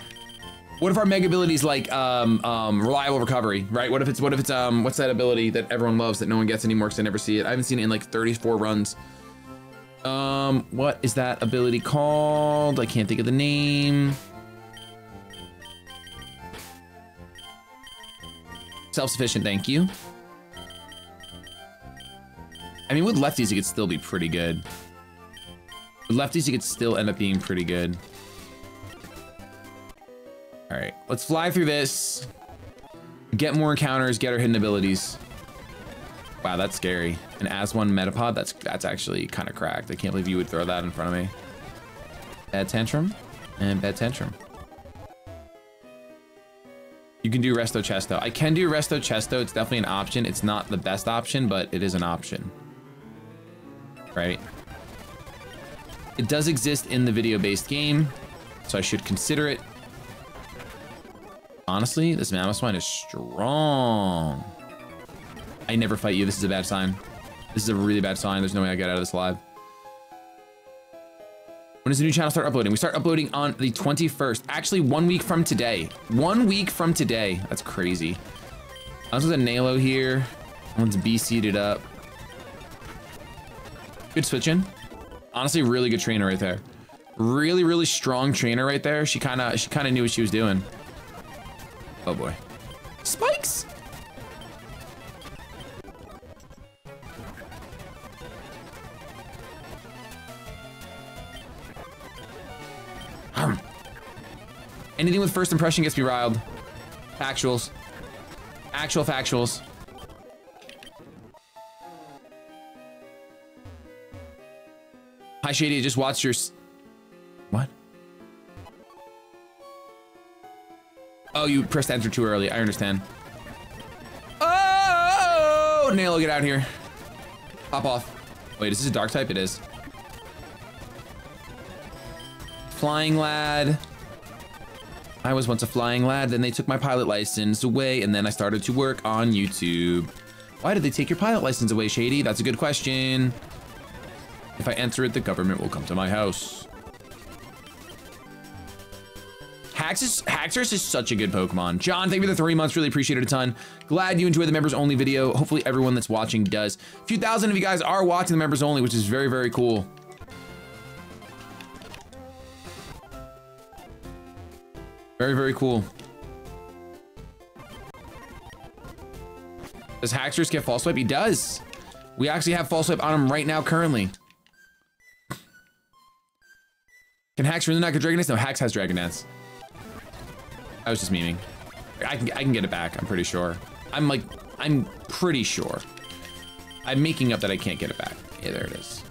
What if our Mega abilities like Reliable Recovery, right? What if it's what's that ability that everyone loves that no one gets anymore because I never see it? I haven't seen it in like 34 runs. What is that ability called? I can't think of the name. Self-sufficient, thank you. I mean, with lefties, it could still be pretty good. With lefties, you could still end up being pretty good. All right, let's fly through this. Get more encounters, get our hidden abilities. Wow, that's scary. An Aswan Metapod, that's actually kind of cracked. I can't believe you would throw that in front of me. Bad Tantrum and Bad Tantrum. You can do Resto Chesto. I can do Resto Chesto. It's definitely an option. It's not the best option, but it is an option. Right? It does exist in the video-based game, so I should consider it. Honestly, this Mamoswine is strong. I never fight you. This is a bad sign. This is a really bad sign. There's no way I get out of this live. When does the new channel start uploading? We start uploading on the 21st. Actually, 1 week from today. 1 week from today. That's crazy. I was with a Nalo here. One's BC'd up. Good switch in. Honestly, really good trainer right there. Really, really strong trainer right there. She kind of knew what she was doing. Oh boy. Spikes! Anything with first impression gets me riled. Factuals. Actual factuals. Hi Shady, just watched your what? Oh, you pressed enter too early. I understand. Oh, Nalo, get out here. Pop off. Wait, is this a dark type? It is. Flying lad. I was once a flying lad, then they took my pilot license away, and then I started to work on YouTube. Why did they take your pilot license away, Shady? That's a good question. If I answer it, the government will come to my house. Haxorus is such a good Pokemon. John, thank you for the 3 months. Really appreciate it a ton. Glad you enjoyed the members only video. Hopefully everyone that's watching does. A few thousand of you guys are watching the members only, which is very, very cool. Very, very cool. Does Haxorus get False Swipe? He does. We actually have False Swipe on him right now currently. Can Hax really not get Dragon Dance? No, Hax has Dragon Dance. I was just memeing. I can get it back, I'm pretty sure. I'm pretty sure. I'm making up that I can't get it back. Yeah, there it is.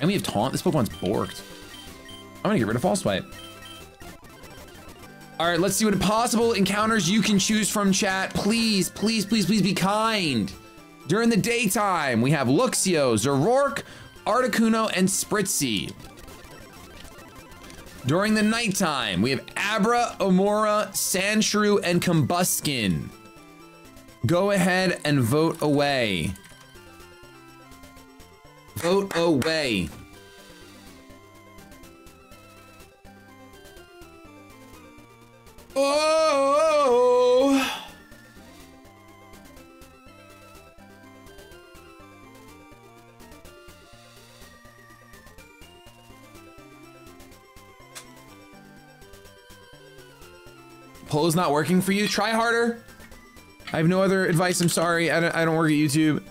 And we have Taunt. This Pokemon's borked. I'm gonna get rid of False Swipe. All right, let's see what possible encounters you can choose from, chat. Please, please, please, please be kind. During the daytime, we have Luxio, Zoroark, Articuno, and Spritzy. During the nighttime, we have Abra, Amora, Sandshrew, and Combuskin. Go ahead and vote away. Vote away. Oh! Poll is not working for you? Try harder. I have no other advice. I'm sorry. I don't work at YouTube.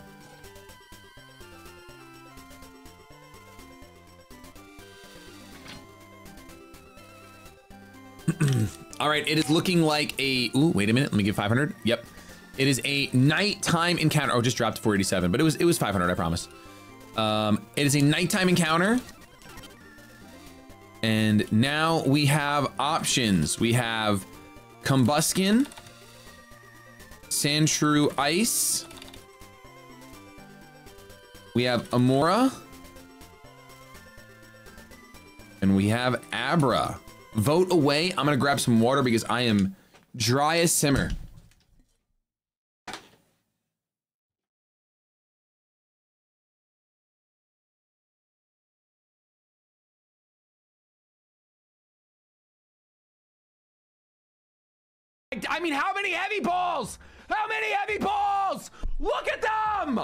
All right, it is looking like a, ooh, wait a minute. Let me give 500. Yep. It is a nighttime encounter. Oh, just dropped 487, but it was 500, I promise. It is a nighttime encounter. And now we have options. We have Combuskin, Sandshrew Ice. We have Amora. And we have Abra. Vote away. I'm gonna grab some water because I am dry as simmer. I mean, how many heavy balls? How many heavy balls? Look at them!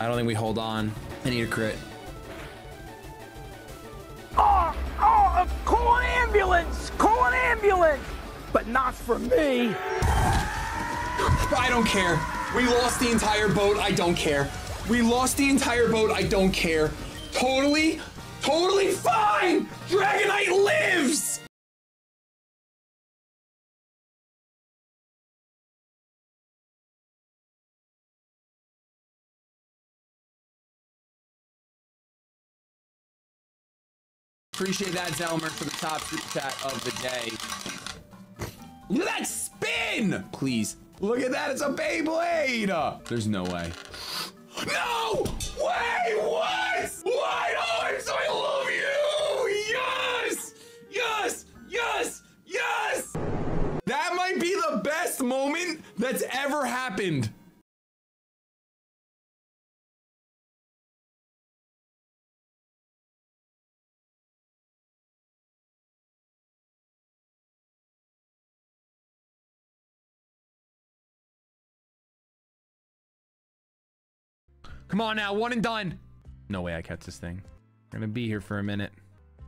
I don't think we hold on. I need a crit. Oh, call an ambulance! Call an ambulance! But not for me! I don't care. We lost the entire boat, I don't care. We lost the entire boat, I don't care. Totally, totally fine! Dragonite lives! Appreciate that, Zelmer, for the top super chat of the day. Look at that spin! Please, look at that, it's a Beyblade! There's no way. No! Wait, what? Why? Oh, I love you! Yes! Yes! Yes! Yes! That might be the best moment that's ever happened. Come on now, one and done. No way I catch this thing. We're gonna be here for a minute.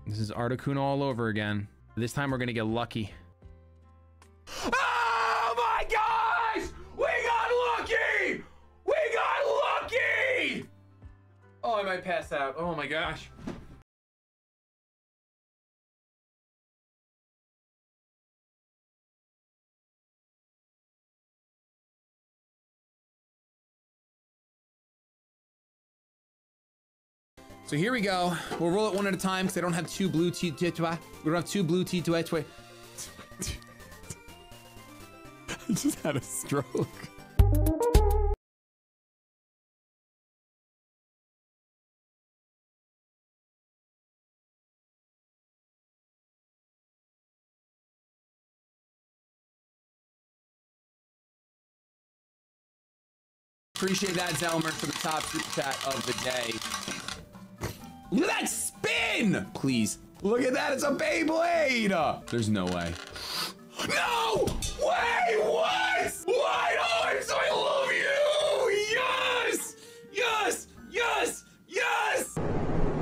This is Articuno all over again. This time we're gonna get lucky. Oh my gosh! We got lucky! We got lucky! Oh, I might pass out. Oh my gosh. So here we go. We'll roll it one at a time because I don't have two blue T. We don't have two blue T to each way. I just had a stroke. Appreciate that, Zelmer, for the top super chat of the day. Look at that spin! Please, look at that, it's a Beyblade! There's no way. No! Wait, what? Why? Oh, I love you! Yes! Yes! Yes! Yes!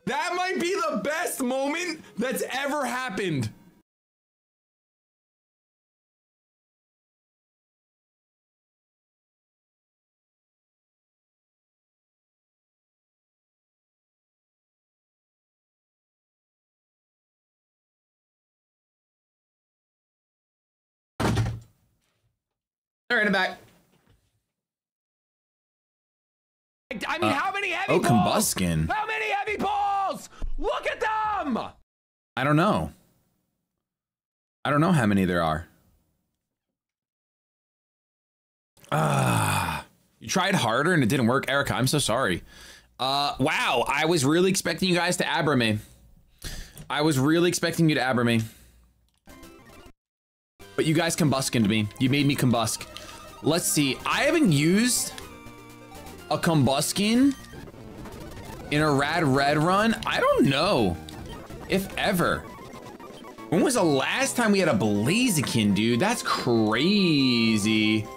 That might be the best moment that's ever happened. All right, I'm back. I mean, how many heavy balls? Combuskin. How many heavy balls? Look at them! I don't know. I don't know how many there are. You tried harder and it didn't work, Erica. I'm so sorry. Wow, I was really expecting you guys to Abra me. I was really expecting you to Abra me. But you guys combuskined me. You made me combusk. Let's see. I haven't used a Combuskin in a Rad Red run. I don't know if ever. When was the last time we had a Blaziken, dude? That's crazy.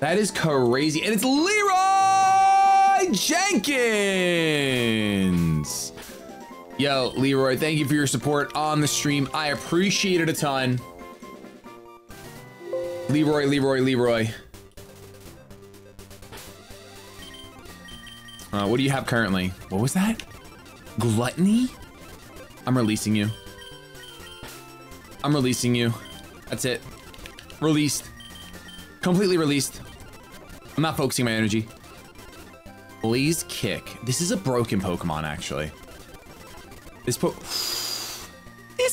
That is crazy. And it's Leroy Jenkins. Yo, Leroy, thank you for your support on the stream. I appreciate it a ton. Leroy, Leroy, Leroy. What do you have currently? What was that? Gluttony? I'm releasing you. I'm releasing you. That's it. Released. Completely released. I'm not focusing my energy. Blaze Kick. This is a broken Pokemon, actually. This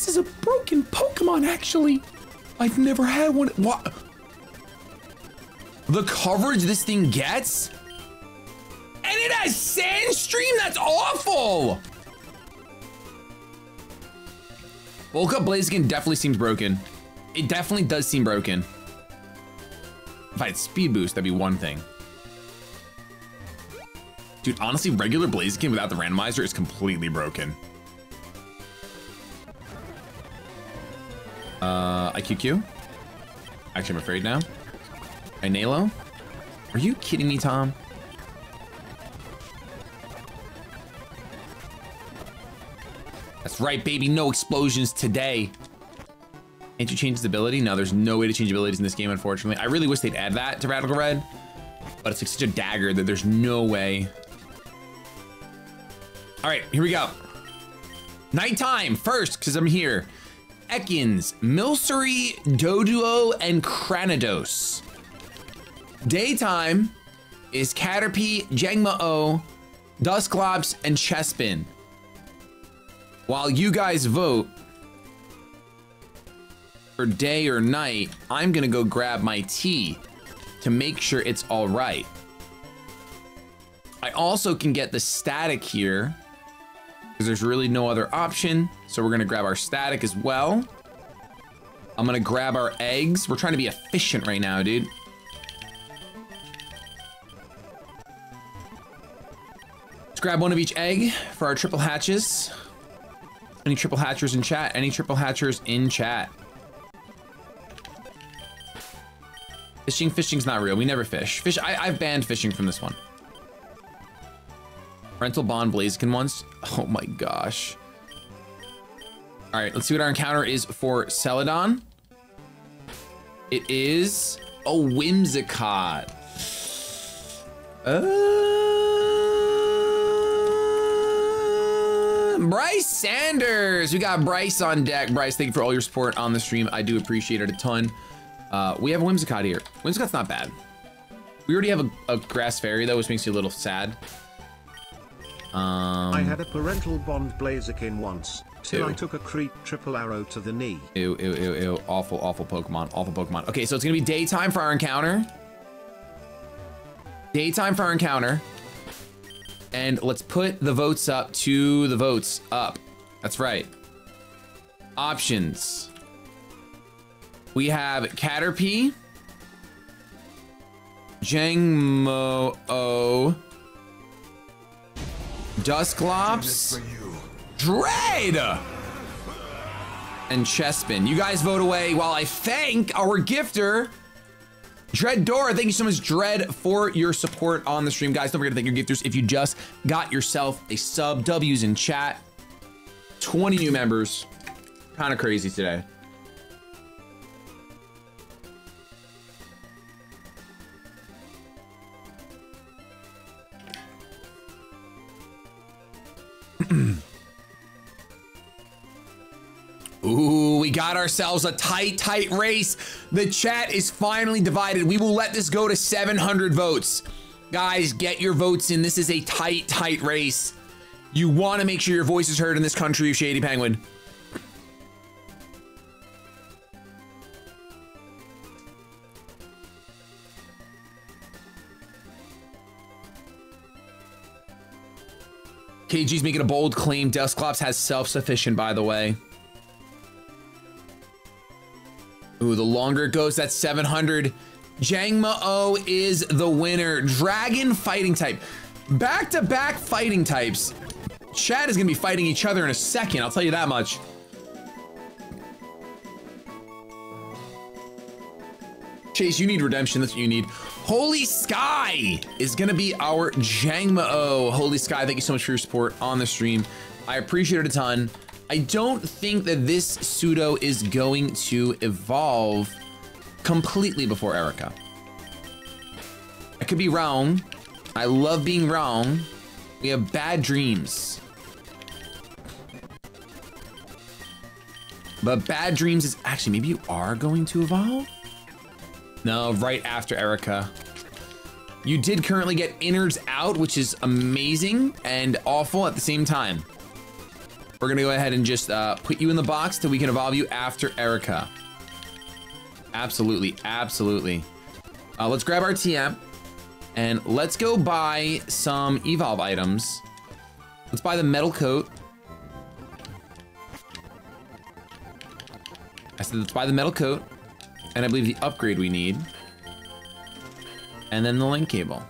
is a broken Pokemon, actually. I've never had one. What? The coverage this thing gets? And it has Sand Stream? That's awful! Bulk Up Blaziken definitely seems broken. It definitely does seem broken. If I had Speed Boost, that'd be one thing. Dude, honestly, regular Blaziken without the randomizer is completely broken. IQQ? Actually, I'm afraid now. Inalo? Are you kidding me, Tom? That's right, baby. No explosions today. Can't you change his ability? No, there's no way to change abilities in this game, unfortunately. I really wish they'd add that to Radical Red, but it's like such a dagger that there's no way. All right, here we go. Nighttime first, because I'm here. Ekans, Milcery, Doduo, and Cranidos. Daytime is Caterpie, Jangmo, Dusclops, and Chespin. While you guys vote for day or night, I'm gonna go grab my tea to make sure it's all right. I also can get the static here because there's really no other option. So we're gonna grab our static as well. I'm gonna grab our eggs. We're trying to be efficient right now, dude. Let's grab one of each egg for our triple hatches. Any triple hatchers in chat? Any triple hatchers in chat? Fishing, fishing's not real. We never fish. Fish, I've banned fishing from this one. Rental Bond Blaziken once. Oh my gosh. All right, let's see what our encounter is for Celadon. It is a Whimsicott. Bryce Sanders. We got Bryce on deck. Bryce, thank you for all your support on the stream. I do appreciate it a ton. We have a Whimsicott here. Whimsicott's not bad. We already have a Grass Fairy though, which makes you a little sad. I had a Parental Bond Blaziken once, till I took a creep triple arrow to the knee. Ew, ew, ew, ew. Awful, awful Pokemon. Awful Pokemon. Okay, so it's gonna be daytime for our encounter. Daytime for our encounter. And let's put the votes up to the votes up. That's right. Options. We have Caterpie, Jangmo-o, Dusclops, Dread, and Chespin. You guys vote away while I thank our gifter, Dreddora. Thank you so much, Dread, for your support on the stream. Guys, don't forget to thank your gifters if you just got yourself a sub. W's in chat. 20 new members. Kind of crazy today. Ooh, we got ourselves a tight, tight race. The chat is finally divided. We will let this go to 700 votes. Guys, get your votes in. This is a tight, tight race. You want to make sure your voice is heard in this country of Shady Penguin. KG's making a bold claim. Dusclops has self-sufficient, by the way. Ooh, the longer it goes, that's 700. Jangmo-o is the winner. Dragon fighting type. Back-to-back fighting types. Chat is gonna be fighting each other in a second, I'll tell you that much. Chase, you need redemption, that's what you need. Holy Sky is gonna be our Jangmo-o. Holy Sky, thank you so much for your support on the stream. I appreciate it a ton. I don't think that this pseudo is going to evolve completely before Erica. I could be wrong. I love being wrong. We have bad dreams. But bad dreams is actually, maybe you are going to evolve? No, right after Erica. You did currently get innards out, which is amazing and awful at the same time. We're gonna go ahead and just put you in the box till we can evolve you after Erica. Absolutely, absolutely. Let's grab our TM and let's go buy some evolve items. Let's buy the metal coat. I said let's buy the metal coat and I believe the upgrade we need. And then the link cable.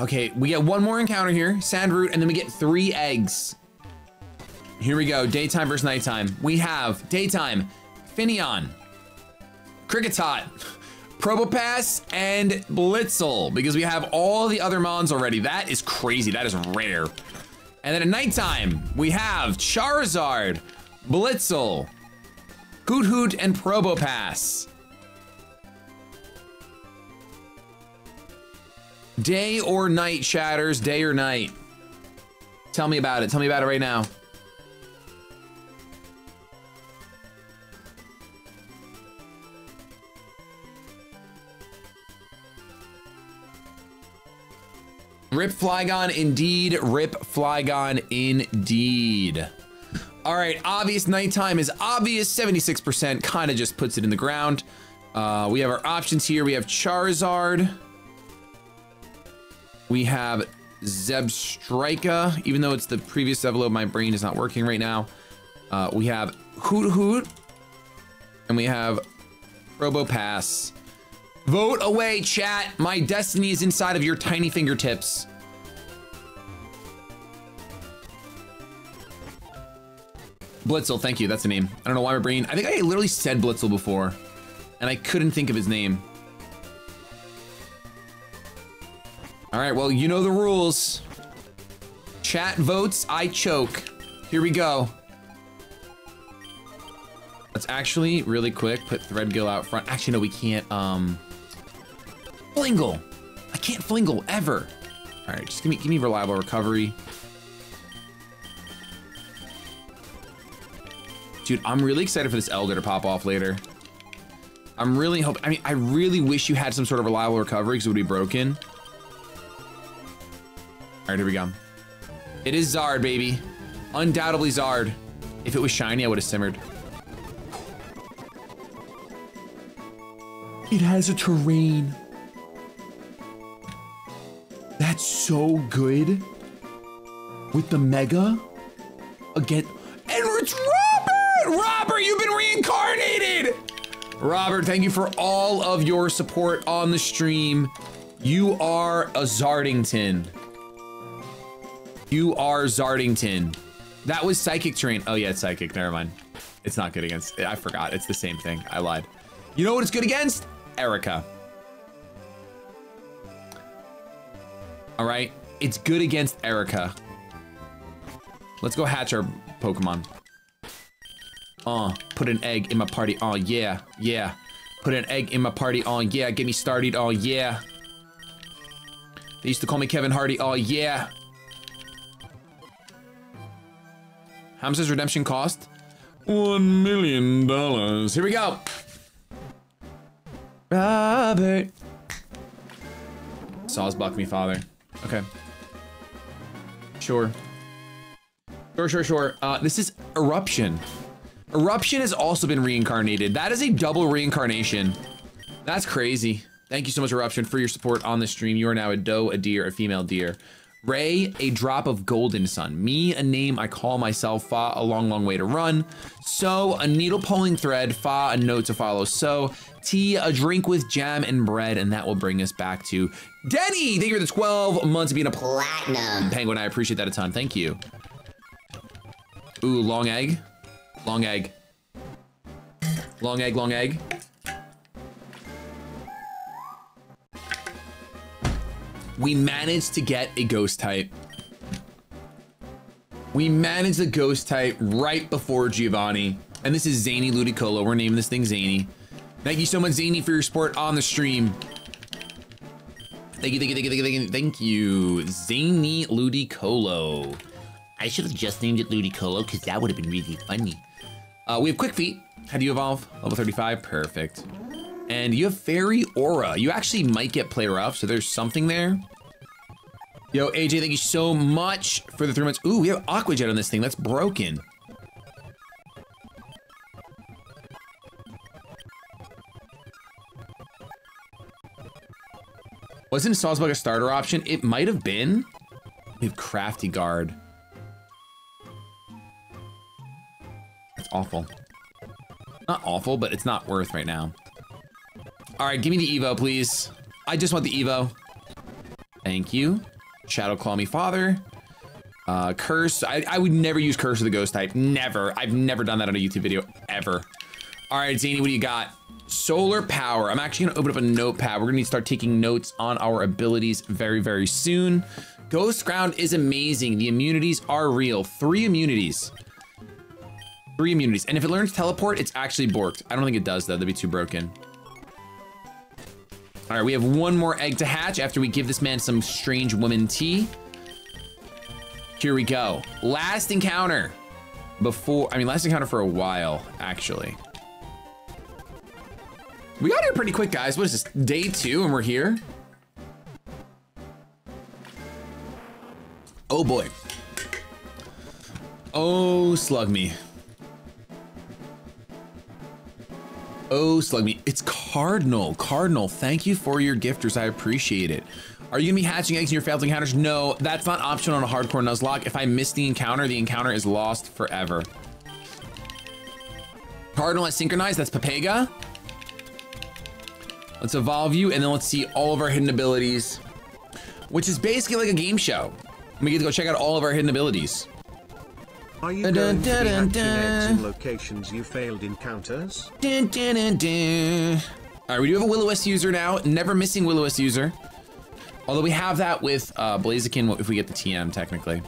Okay, we got one more encounter here, Sand Root, and then we get 3 eggs. Here we go, daytime versus nighttime. We have daytime, Finneon, Cricketot, Probopass, and Blitzel, because we have all the other mons already. That is crazy, that is rare. And then at nighttime, we have Charizard, Blitzel, Hoot Hoot, and Probopass. Day or night, Shatters, day or night. Tell me about it. Tell me about it right now. Rip Flygon indeed. Rip Flygon indeed. All right, obvious nighttime is obvious, 76%, kind of just puts it in the ground. We have our options here. We have Charizard. We have Zebstrika, even though it's the previous Zebalo, my brain is not working right now. We have Hoot Hoot, and we have Probopass. Vote away, chat. My destiny is inside of your tiny fingertips. Blitzel, thank you, that's the name. I don't know why my brain, I think I literally said Blitzel before and I couldn't think of his name. All right, well, you know the rules. Chat votes, I choke. Here we go. Let's actually, really quick, put Threadgill out front. Actually, no, we can't, Flingle. I can't Flingle, ever. All right, just give me reliable recovery. Dude, I'm really excited for this Elder to pop off later. I'm really hoping, I mean, I really wish you had some sort of reliable recovery because it would be broken. All right, here we go. It is Zard, baby. Undoubtedly Zard. If it was shiny, I would have simmered. It has a terrain. That's so good. With the Mega. Again, and it's Robert! Robert, you've been reincarnated! Robert, thank you for all of your support on the stream. You are a Zardington. You are Zardington. That was Psychic terrain. Oh yeah, it's Psychic, never mind. It's not good against, I forgot, it's the same thing, I lied. You know what it's good against? Erica. All right, it's good against Erica. Let's go hatch our Pokemon. Put an egg in my party, oh yeah, yeah. Put an egg in my party, oh yeah, get me started, oh yeah. They used to call me Kevin Hardy, oh yeah. How much does redemption cost? $1 million. Here we go. Robert. Saws buck me, father. Okay. Sure. Sure, sure, sure. This is Eruption. Eruption has also been reincarnated. That is a double reincarnation. That's crazy. Thank you so much, Eruption, for your support on the stream. You are now a doe, a deer, a female deer. Ray, a drop of golden sun. Me, a name I call myself. Fa, a long, long way to run. So, a needle pulling thread. Fa, a note to follow. So, tea, a drink with jam and bread. And that will bring us back to Denny. Thank you for the 12 months of being a platinum. Penguin, I appreciate that a ton. Thank you. Ooh, long egg. Long egg. Long egg, long egg. we managed to get a ghost type. We managed a ghost type right before Giovanni. And this is Zany Ludicolo. We're naming this thing Zany. Thank you so much, Zany, for your support on the stream. Thank you, Zany Ludicolo. I should have just named it Ludicolo because that would have been really funny. We have Quick Feet. How do you evolve? Level 35, perfect. And you have Fairy Aura. You actually might get player up, so there's something there. Yo, AJ, thank you so much for the 3 months. Ooh, we have Aqua Jet on this thing. That's broken. Wasn't Sawsbuck a starter option? It might have been. We have Crafty Guard. That's awful. Not awful, but it's not worth right now. All right, give me the Evo, please. I just want the Evo. Thank you. Shadow Claw Me Father. Curse. I would never use Curse of the Ghost type. Never. I've never done that on a YouTube video, ever. All right, Zany, what do you got? Solar Power. I'm actually gonna open up a notepad. We're gonna need to start taking notes on our abilities very, very soon. Ghost Ground is amazing. The immunities are real. 3 immunities. 3 immunities. And if it learns Teleport, it's actually borked. I don't think it does though, that'd be too broken. All right, we have one more egg to hatch after we give this man some strange woman tea. Here we go. Last encounter. Last encounter for a while, actually. We got here pretty quick, guys. What is this, day 2 and we're here? Oh boy. Oh, slug me. Oh, slug me. It's Cardinal. Cardinal, thank you for your gifters. I appreciate it. Are you gonna be hatching eggs in your failed encounters? No, that's not optional on a hardcore Nuzlocke. If I miss the encounter is lost forever. Cardinal has synchronized, that's Papega. Let's evolve you, and then let's see all of our hidden abilities, which is basically like a game show. We get to go check out all of our hidden abilities. Are you going to be hatching eggs in locations you failed encounters? All right, we do have a Will-O-Wisp user now. Never missing Will-O-Wisp user. Although we have that with Blaziken if we get the TM, technically.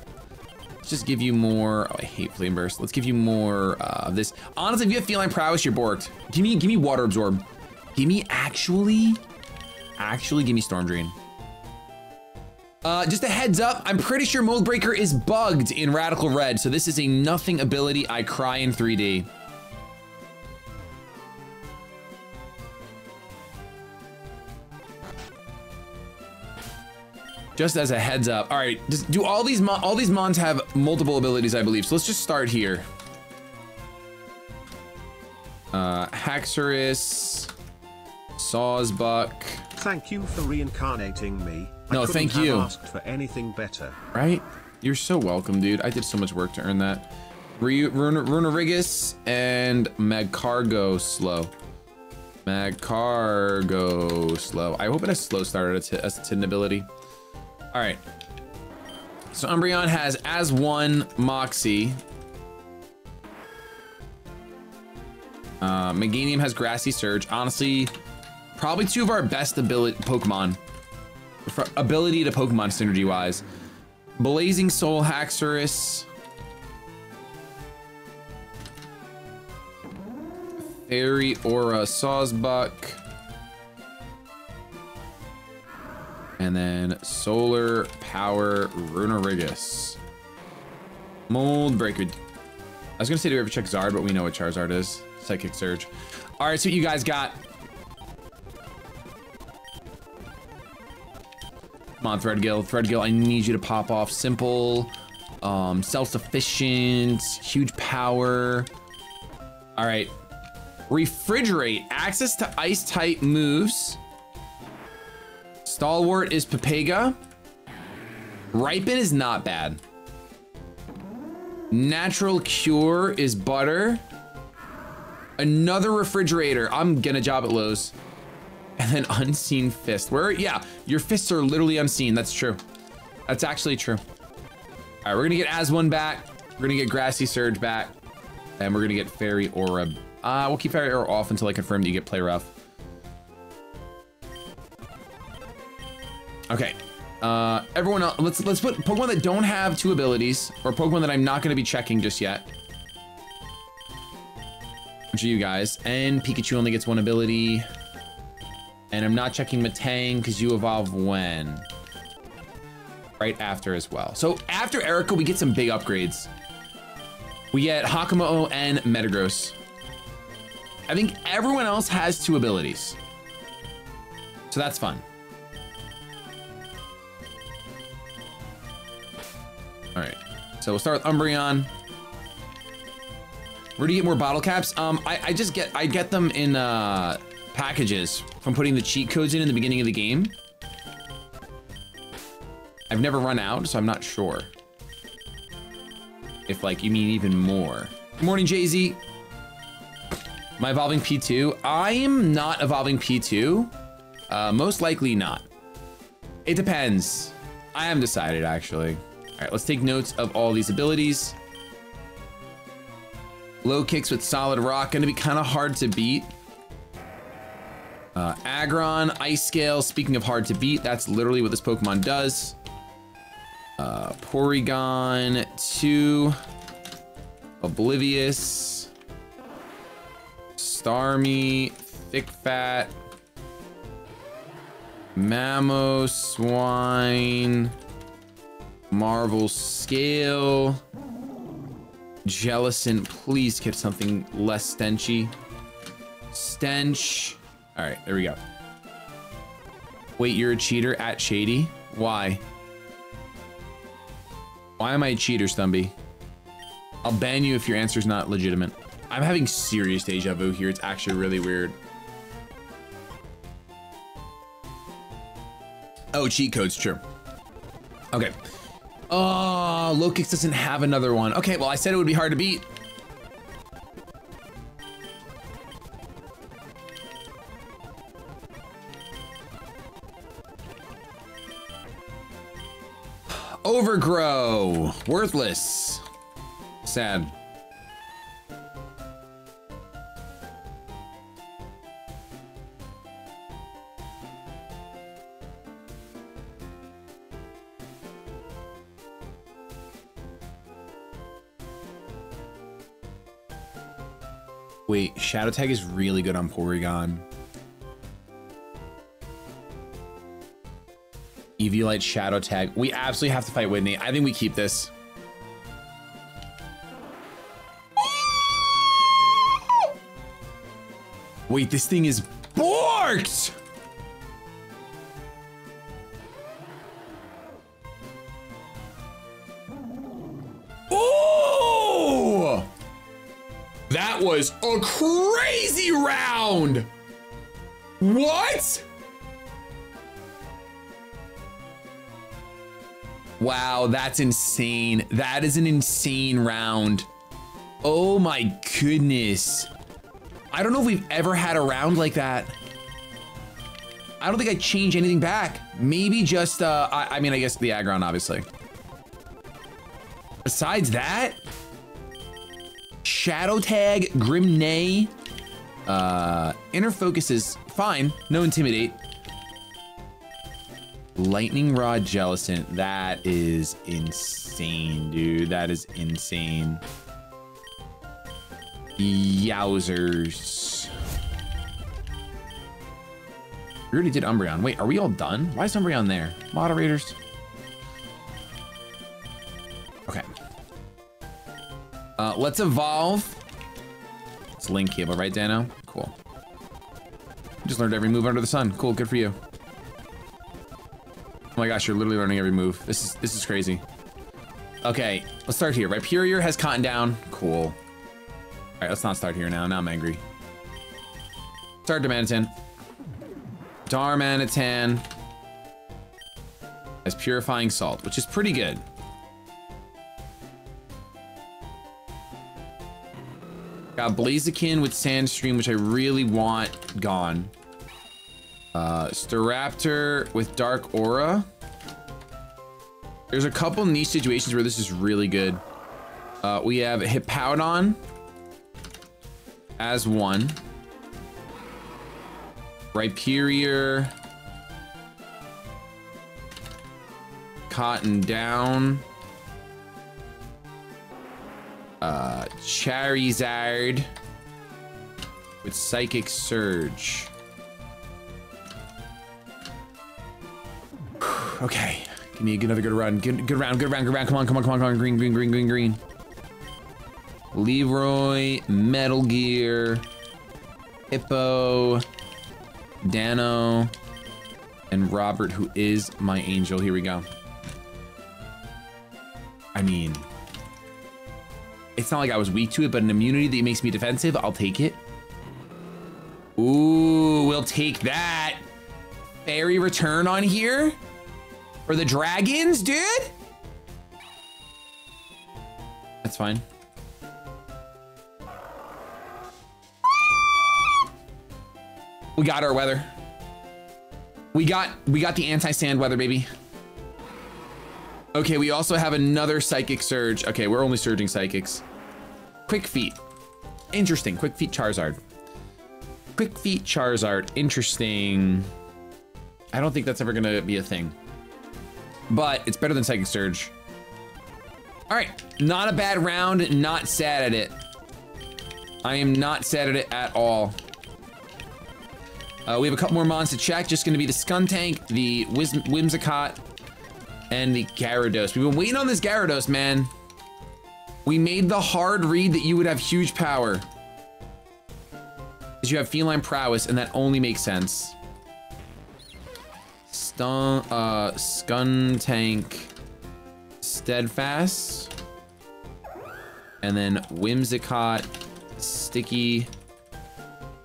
Let's just give you more, oh, I hate Flame Burst. Let's give you more of this. Honestly, if you have Feline Prowess, you're borked. Give me Water Absorb. Give me Storm Drain. Just a heads up, I'm pretty sure Moldbreaker is bugged in Radical Red, so this is a nothing ability. I cry in 3D. Just as a heads up. All right, just do all these mons have multiple abilities, I believe. So let's just start here. Haxorus. Sawsbuck. Thank you for reincarnating me. No, thank you. I couldn't have asked for anything better. Right? You're so welcome, dude. I did so much work to earn that. Runarigus and Magcargo-Slow. Magcargo-Slow. I hope it has slow started as its hidden ability. All right. So Umbreon has as one Moxie. Meganium has Grassy Surge. Honestly, probably two of our best ability to Pokemon synergy wise. Blazing Soul, Haxorus. Fairy Aura, Sawsbuck. And then Solar Power, Runarigus. Moldbreaker. I was gonna say do we ever check Zard, but we know what Charizard is. Psychic Surge. All right, so what you guys got? Come on, Threadgill. Threadgill, I need you to pop off. Simple, self-sufficient, huge power. All right. Refrigerate. Access to ice-type moves. Stalwart is Papega. Ripen is not bad. Natural Cure is Butter. Another Refrigerator. I'm gonna job at Lowe's. And then Unseen Fist. Where, yeah, your fists are literally unseen. That's true. That's actually true. All right, we're gonna get Aswan back. We're gonna get Grassy Surge back. And we're gonna get Fairy Aura. We'll keep Fairy Aura off until I confirm that you get Play Rough. Okay, Everyone else, let's put Pokemon that don't have two abilities, or Pokemon that I'm not going to be checking just yet. Which are you guys? And Pikachu only gets one ability. And I'm not checking Metang because you evolve when? Right after as well. So after Erika, we get some big upgrades. We get Hakumo and Metagross. I think everyone else has two abilities. So that's fun. All right, so we'll start with Umbreon. Where do you get more bottle caps? I get them in packages from putting the cheat codes in the beginning of the game. I've never run out, so I'm not sure. If like, you mean even more. Good morning, Jay-Z. Am I evolving P2? I am not evolving P2. Most likely not. It depends. I haven't decided, actually. All right, let's take notes of all these abilities. Low kicks with solid rock, gonna be kind of hard to beat. Aggron, Ice Scale, speaking of hard to beat, that's literally what this Pokemon does. Porygon 2, Oblivious, Starmie, Thick Fat, Mamoswine, Marvel Scale, Jellicent, please get something less stenchy. Stench. All right, there we go. Wait, you're a cheater at Shady? Why? Why am I a cheater, Stumpy? I'll ban you if your answer's not legitimate. I'm having serious deja vu here. It's actually really weird. Oh, cheat codes, true. Okay. Oh, low kicks doesn't have another one. Okay, well, I said it would be hard to beat. Overgrow, worthless, sad. Wait, Shadow Tag is really good on Porygon. Eviolite Shadow Tag. We absolutely have to fight Whitney. I think we keep this. Wait, this thing is borked! Ooh! That was a crazy round! What? Wow, that's insane. That is an insane round. Oh my goodness. I don't know if we've ever had a round like that. I don't think I changed anything back. Maybe just, I mean, I guess the Aggron, obviously. Besides that, Shadow Tag, Grimnay, Inner Focus is fine. No Intimidate. Lightning Rod Jellicent, that is insane, dude. That is insane. Yowzers. We already did Umbreon. Wait, are we all done? Why is Umbreon there? Moderators. Okay. Let's evolve. It's Link Cable, right, Dano? Cool. Just learned every move under the sun. Cool, good for you. Oh my gosh, you're literally learning every move. This is crazy. Okay, let's start here. Rhyperior has Cotton Down. Cool. All right, let's not start here now. Now I'm angry. Start Darmanitan. Darmanitan has Purifying Salt, which is pretty good. Got Blaziken with Sandstream, which I really want gone. Staraptor with Dark Aura. There's a couple niche situations where this is really good. We have Hippowdon as one. Rhyperior. Cotton down. Charizard with Psychic Surge. Okay, give me another good run. Good round. Come on. Green. Leroy, Metal Gear, Hippo, Dano, and Robert, who is my angel. Here we go. I mean, it's not like I was weak to it, but an immunity that makes me defensive, I'll take it. Ooh, we'll take that. Fairy Return on here for the dragons, dude. That's fine. We got our weather. We got the anti-sand weather, baby. Okay, we also have another Psychic Surge. Okay, we're only surging Psychics. Quick Feet. Interesting. Quick Feet Charizard. Quick Feet Charizard. Interesting. I don't think that's ever gonna be a thing. But it's better than Psychic Surge. All right, not a bad round. Not sad at it. I am not sad at it at all. We have a couple more mons to check. Just gonna be the Skuntank, the Whimsicott, and the Gyarados. We've been waiting on this Gyarados, man. We made the hard read that you would have huge power. Because you have feline prowess, and that only makes sense. Skuntank, Steadfast, and then Whimsicott, Sticky,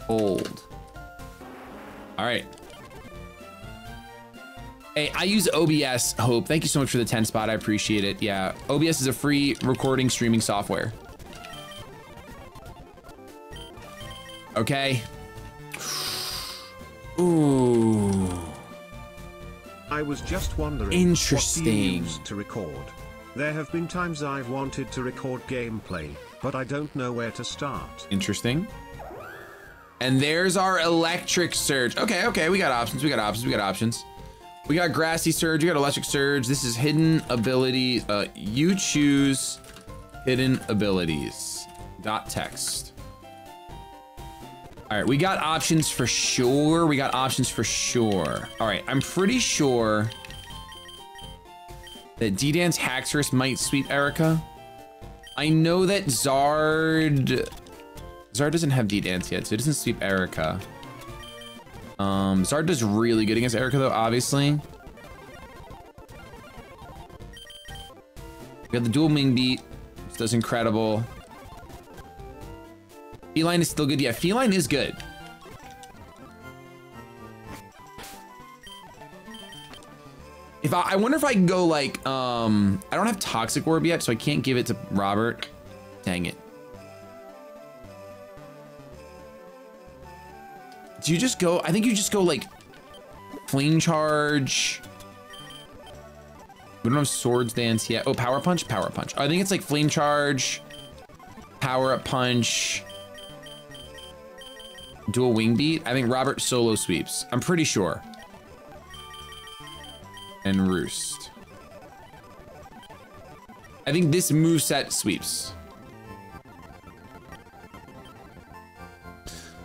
Old. All right. Hey, I use OBS, Hope. Thank you so much for the 10 spot. I appreciate it. Yeah, OBS is a free recording streaming software. Okay. Ooh. I was just wondering. Interesting. What do you use to record? There have been times I've wanted to record gameplay, but I don't know where to start. Interesting. And there's our Electric Surge. Okay, we got options. We got Grassy Surge, we got Electric Surge. This is hidden abilities. You choose hidden abilities. .text. All right, we got options for sure. All right, I'm pretty sure that D-Dance Haxorus might sweep Erica. I know that Zard doesn't have D-Dance yet, so it doesn't sweep Erica. Zard does really good against Erica, though, obviously. We got the dual Ming beat, which does incredible. Feline is still good. Yeah, Feline is good. I wonder if I can go, like, I don't have Toxic Orb yet, so I can't give it to Robert. Dang it. Do you just go? I think you just go like Flame Charge. We don't have Swords Dance yet. Oh, Power Punch. I think it's like Flame Charge, Power Up Punch, Dual Wing Beat. I think Robert solo sweeps. I'm pretty sure. And Roost. I think this moveset sweeps.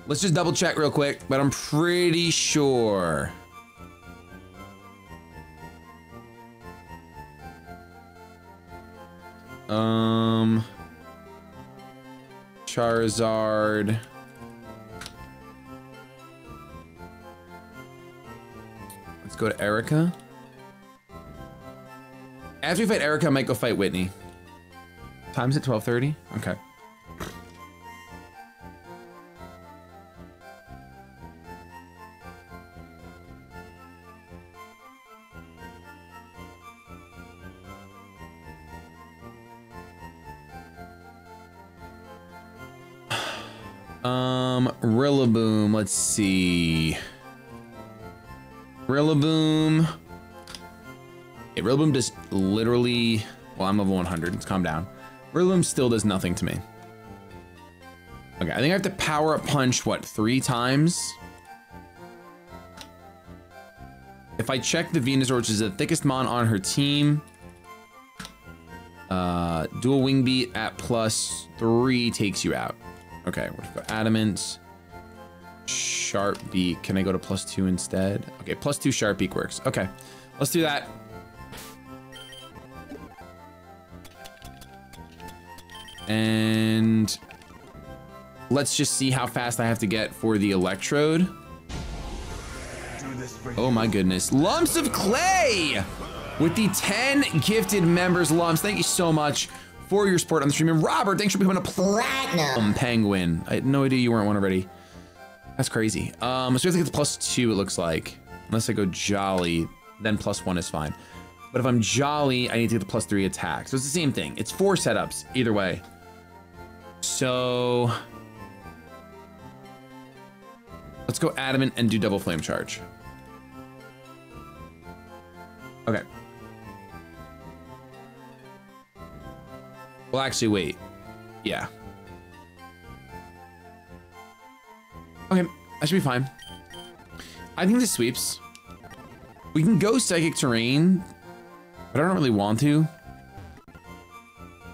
Let's just double check real quick, but I'm pretty sure. Charizard. Let's go to Erica. After we fight Erica, I might go fight Whitney. Time's at 12:30? Okay. Rillaboom, let's see. Rillaboom. Yeah, Rillaboom does literally, well, I'm level 100, let's calm down. Rillaboom still does nothing to me. Okay, I think I have to Power Up Punch, what, 3 times? If If I check the Venusaur, which is the thickest mon on her team. Dual wing beat at +3 takes you out. Okay, we're gonna go Adamant. Sharp beak. Can I go to +2 instead? Okay, +2 sharp beak works. Okay, let's do that. And let's just see how fast I have to get for the Electrode. Oh my goodness. Lumps of Clay! With the 10 gifted members, Lumps, thank you so much for your support on the stream. And Robert, thanks for becoming a Platinum Penguin. I had no idea you weren't one already. That's crazy. So we have to get to +2, it looks like. Unless I go Jolly, then +1 is fine. But if I'm Jolly, I need to get the +3 attack. So it's the same thing. It's 4 setups, either way. So let's go Adamant and do double flame charge. Okay. Well, actually, wait. Yeah. Okay, I should be fine. I think this sweeps. We can go Psychic Terrain, but I don't really want to.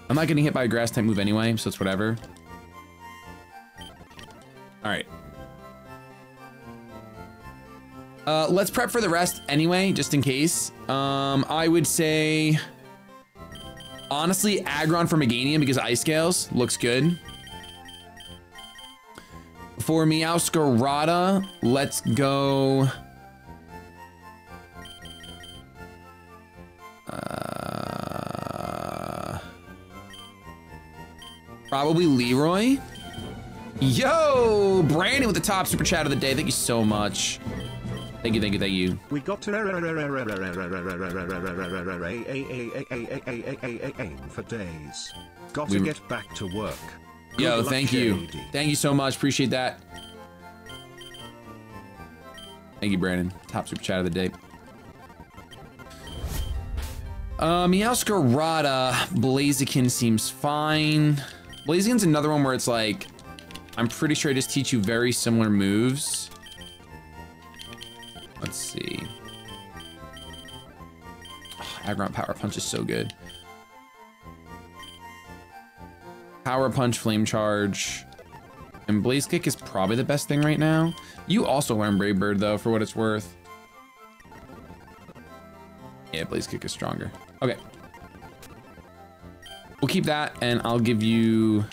I'm not getting hit by a grass type move anyway, so it's whatever. All right. Let's prep for the rest anyway, just in case. I would say, honestly, Aggron for Meganium because Ice Scales looks good. For Meowscarada, let's go. Probably Leroy. Yo, Brandon with the top super chat of the day. Thank you so much. Thank you, thank you, thank you. We got to for days. Got to get back to work. Yo, thank you. Thank you so much. Appreciate that. Thank you, Brandon. Top super chat of the day. Meowscarada, Blaziken seems fine. Blaziken's another one where it's like, I'm pretty sure I just teach you very similar moves. Let's see. Oh, Aggron Power Punch is so good. Power Punch, Flame Charge, and Blaze Kick is probably the best thing right now. You also learn Brave Bird though, for what it's worth. Yeah, Blaze Kick is stronger. Okay. We'll keep that, and I'll give you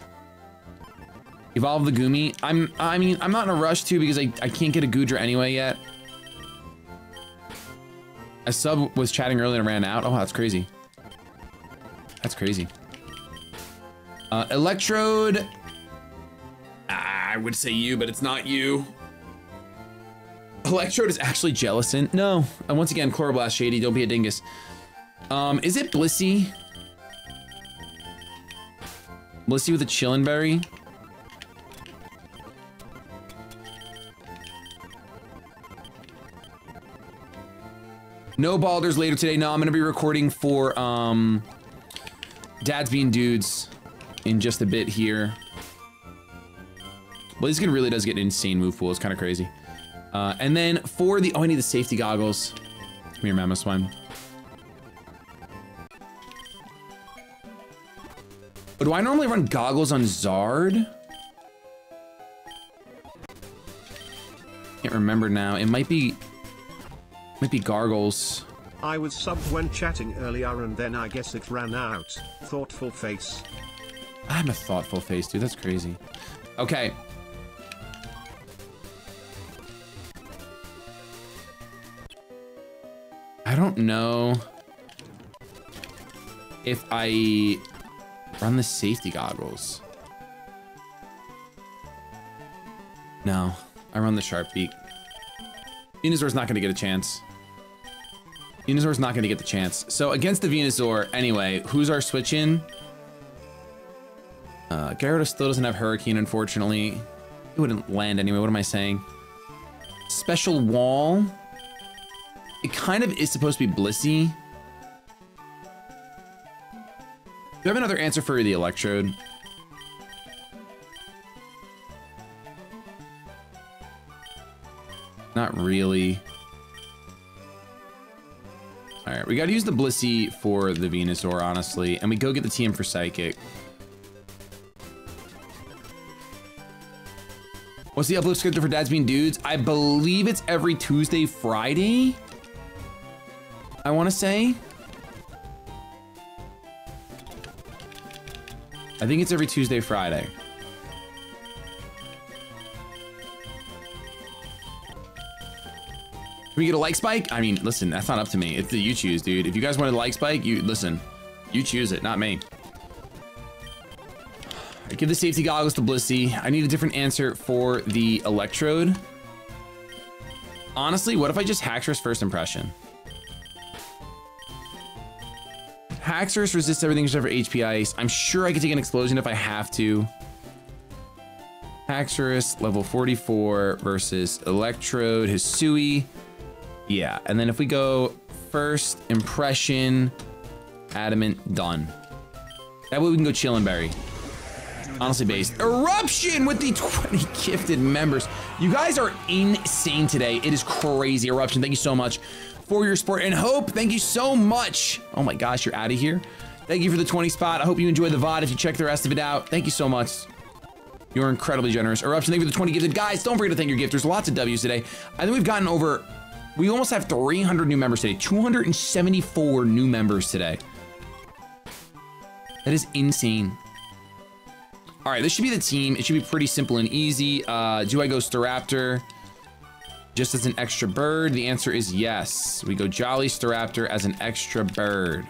Evolve the Goomy. I mean, I'm not in a rush to because I can't get a Goodra anyway yet. A sub was chatting earlier and ran out. Oh, that's crazy. That's crazy. Electrode, I would say you, but it's not you. Electrode is actually Jellicent. No, and once again, Chloroblast, Shady, don't be a dingus. Is it Blissey? Blissey with a Chillin' Berry? No Baldur's later today. No, I'm gonna be recording for Dads Being Dudes in just a bit here. Blaziken really does get an insane move pool. It's kind of crazy. And then for the, oh, I need the safety goggles. Come here, Mamoswine. But do I normally run goggles on Zard? Can't remember now. It might be gargles. I was subbed when chatting earlier and then I guess it ran out. Thoughtful face. I'm a thoughtful face, dude. That's crazy. Okay. I don't know if I run the safety goggles. No, I run the sharp beak. Venusaur's not gonna get a chance. Venusaur's not gonna get the chance. So against the Venusaur, anyway, who's our switch in? Gyarados still doesn't have Hurricane, unfortunately. It wouldn't land anyway, what am I saying? Special Wall. It kind of is supposed to be Blissey. Do I have another answer for the Electrode? Not really. Alright, we gotta use the Blissey for the Venusaur, honestly. And we go get the TM for Psychic. What's the upload schedule for Dads Being Dudes? I believe it's every Tuesday, Friday, I wanna say. I think it's every Tuesday, Friday. Can we get a like spike? I mean, listen, that's not up to me. It's the you choose, dude. If you guys want a like spike, you listen. You choose it, not me. I give the safety goggles to Blissey. I need a different answer for the Electrode. Honestly, what if I just Haxorus first impression? Haxorus resists everything except for HP Ice. I'm sure I could take an Explosion if I have to. Haxorus, level 44 versus Electrode, Hisui. Yeah, and then if we go first impression, Adamant, done. That way we can go Chillinberry. Honestly based. Eruption with the 20 gifted members. You guys are insane today. It is crazy. Eruption, thank you so much for your support. And Hope, thank you so much. Oh my gosh, you're out of here. Thank you for the 20 spot. I hope you enjoyed the VOD. If you check the rest of it out, thank you so much. You're incredibly generous. Eruption, thank you for the 20 gifted. Guys, don't forget to thank your gifters. Lots of W's today. I think we've gotten over... We almost have 300 new members today. 274 new members today. That is insane. All right, this should be the team. It should be pretty simple and easy. Do I go Staraptor just as an extra bird? The answer is yes. We go Jolly Staraptor as an extra bird.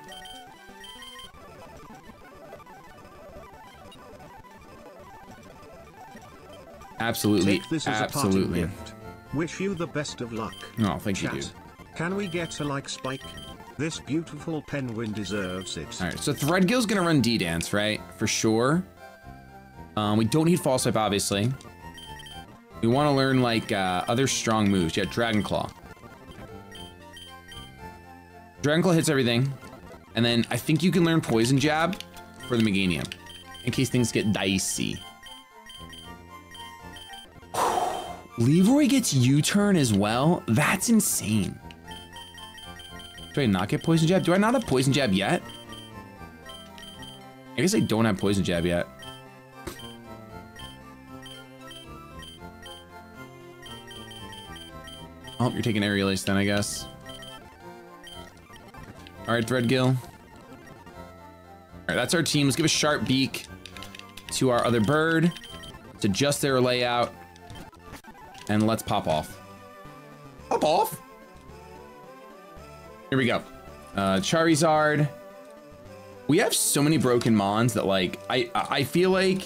Absolutely, take this as absolutely. A parting gift. Wish you the best of luck. Oh, thank Chat. You. Dude. Can we get a like spike? This beautiful penguin deserves it. All right, so Threadgill's gonna run D-Dance, right? For sure. We don't need False Type, obviously. We want to learn like other strong moves. Yeah, Dragon Claw. Dragon Claw hits everything, and then I think you can learn Poison Jab for the Meganium, in case things get dicey. Leroy gets U-turn as well? That's insane. Do I not get Poison Jab? Do I not have Poison Jab yet? I guess I don't have Poison Jab yet. Oh, you're taking Aerial Ace then, I guess. All right, Threadgill. All right, that's our team. Let's give a Sharp Beak to our other bird. Let's adjust their layout. And let's pop off. Pop off? Here we go. Charizard. We have so many broken Mons that, like, I feel like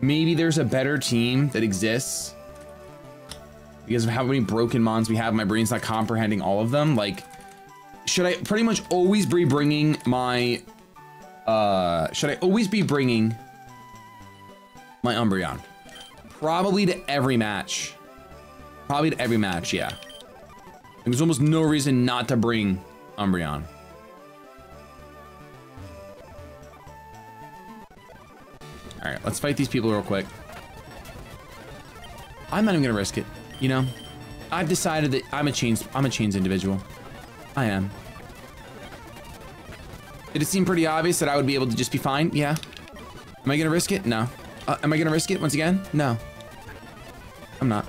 maybe there's a better team that exists because of how many broken Mons we have. My brain's not comprehending all of them. Like, should I pretty much always be bringing my... should I always be bringing my Umbreon? Probably to every match. Probably to every match, yeah. There's almost no reason not to bring Umbreon. All right, let's fight these people real quick. I'm not even gonna risk it, you know? I've decided that I'm a chains individual. I am. Did it seem pretty obvious that I would be able to just be fine? Yeah. Am I gonna risk it? No. Am I gonna risk it once again? No. I'm not.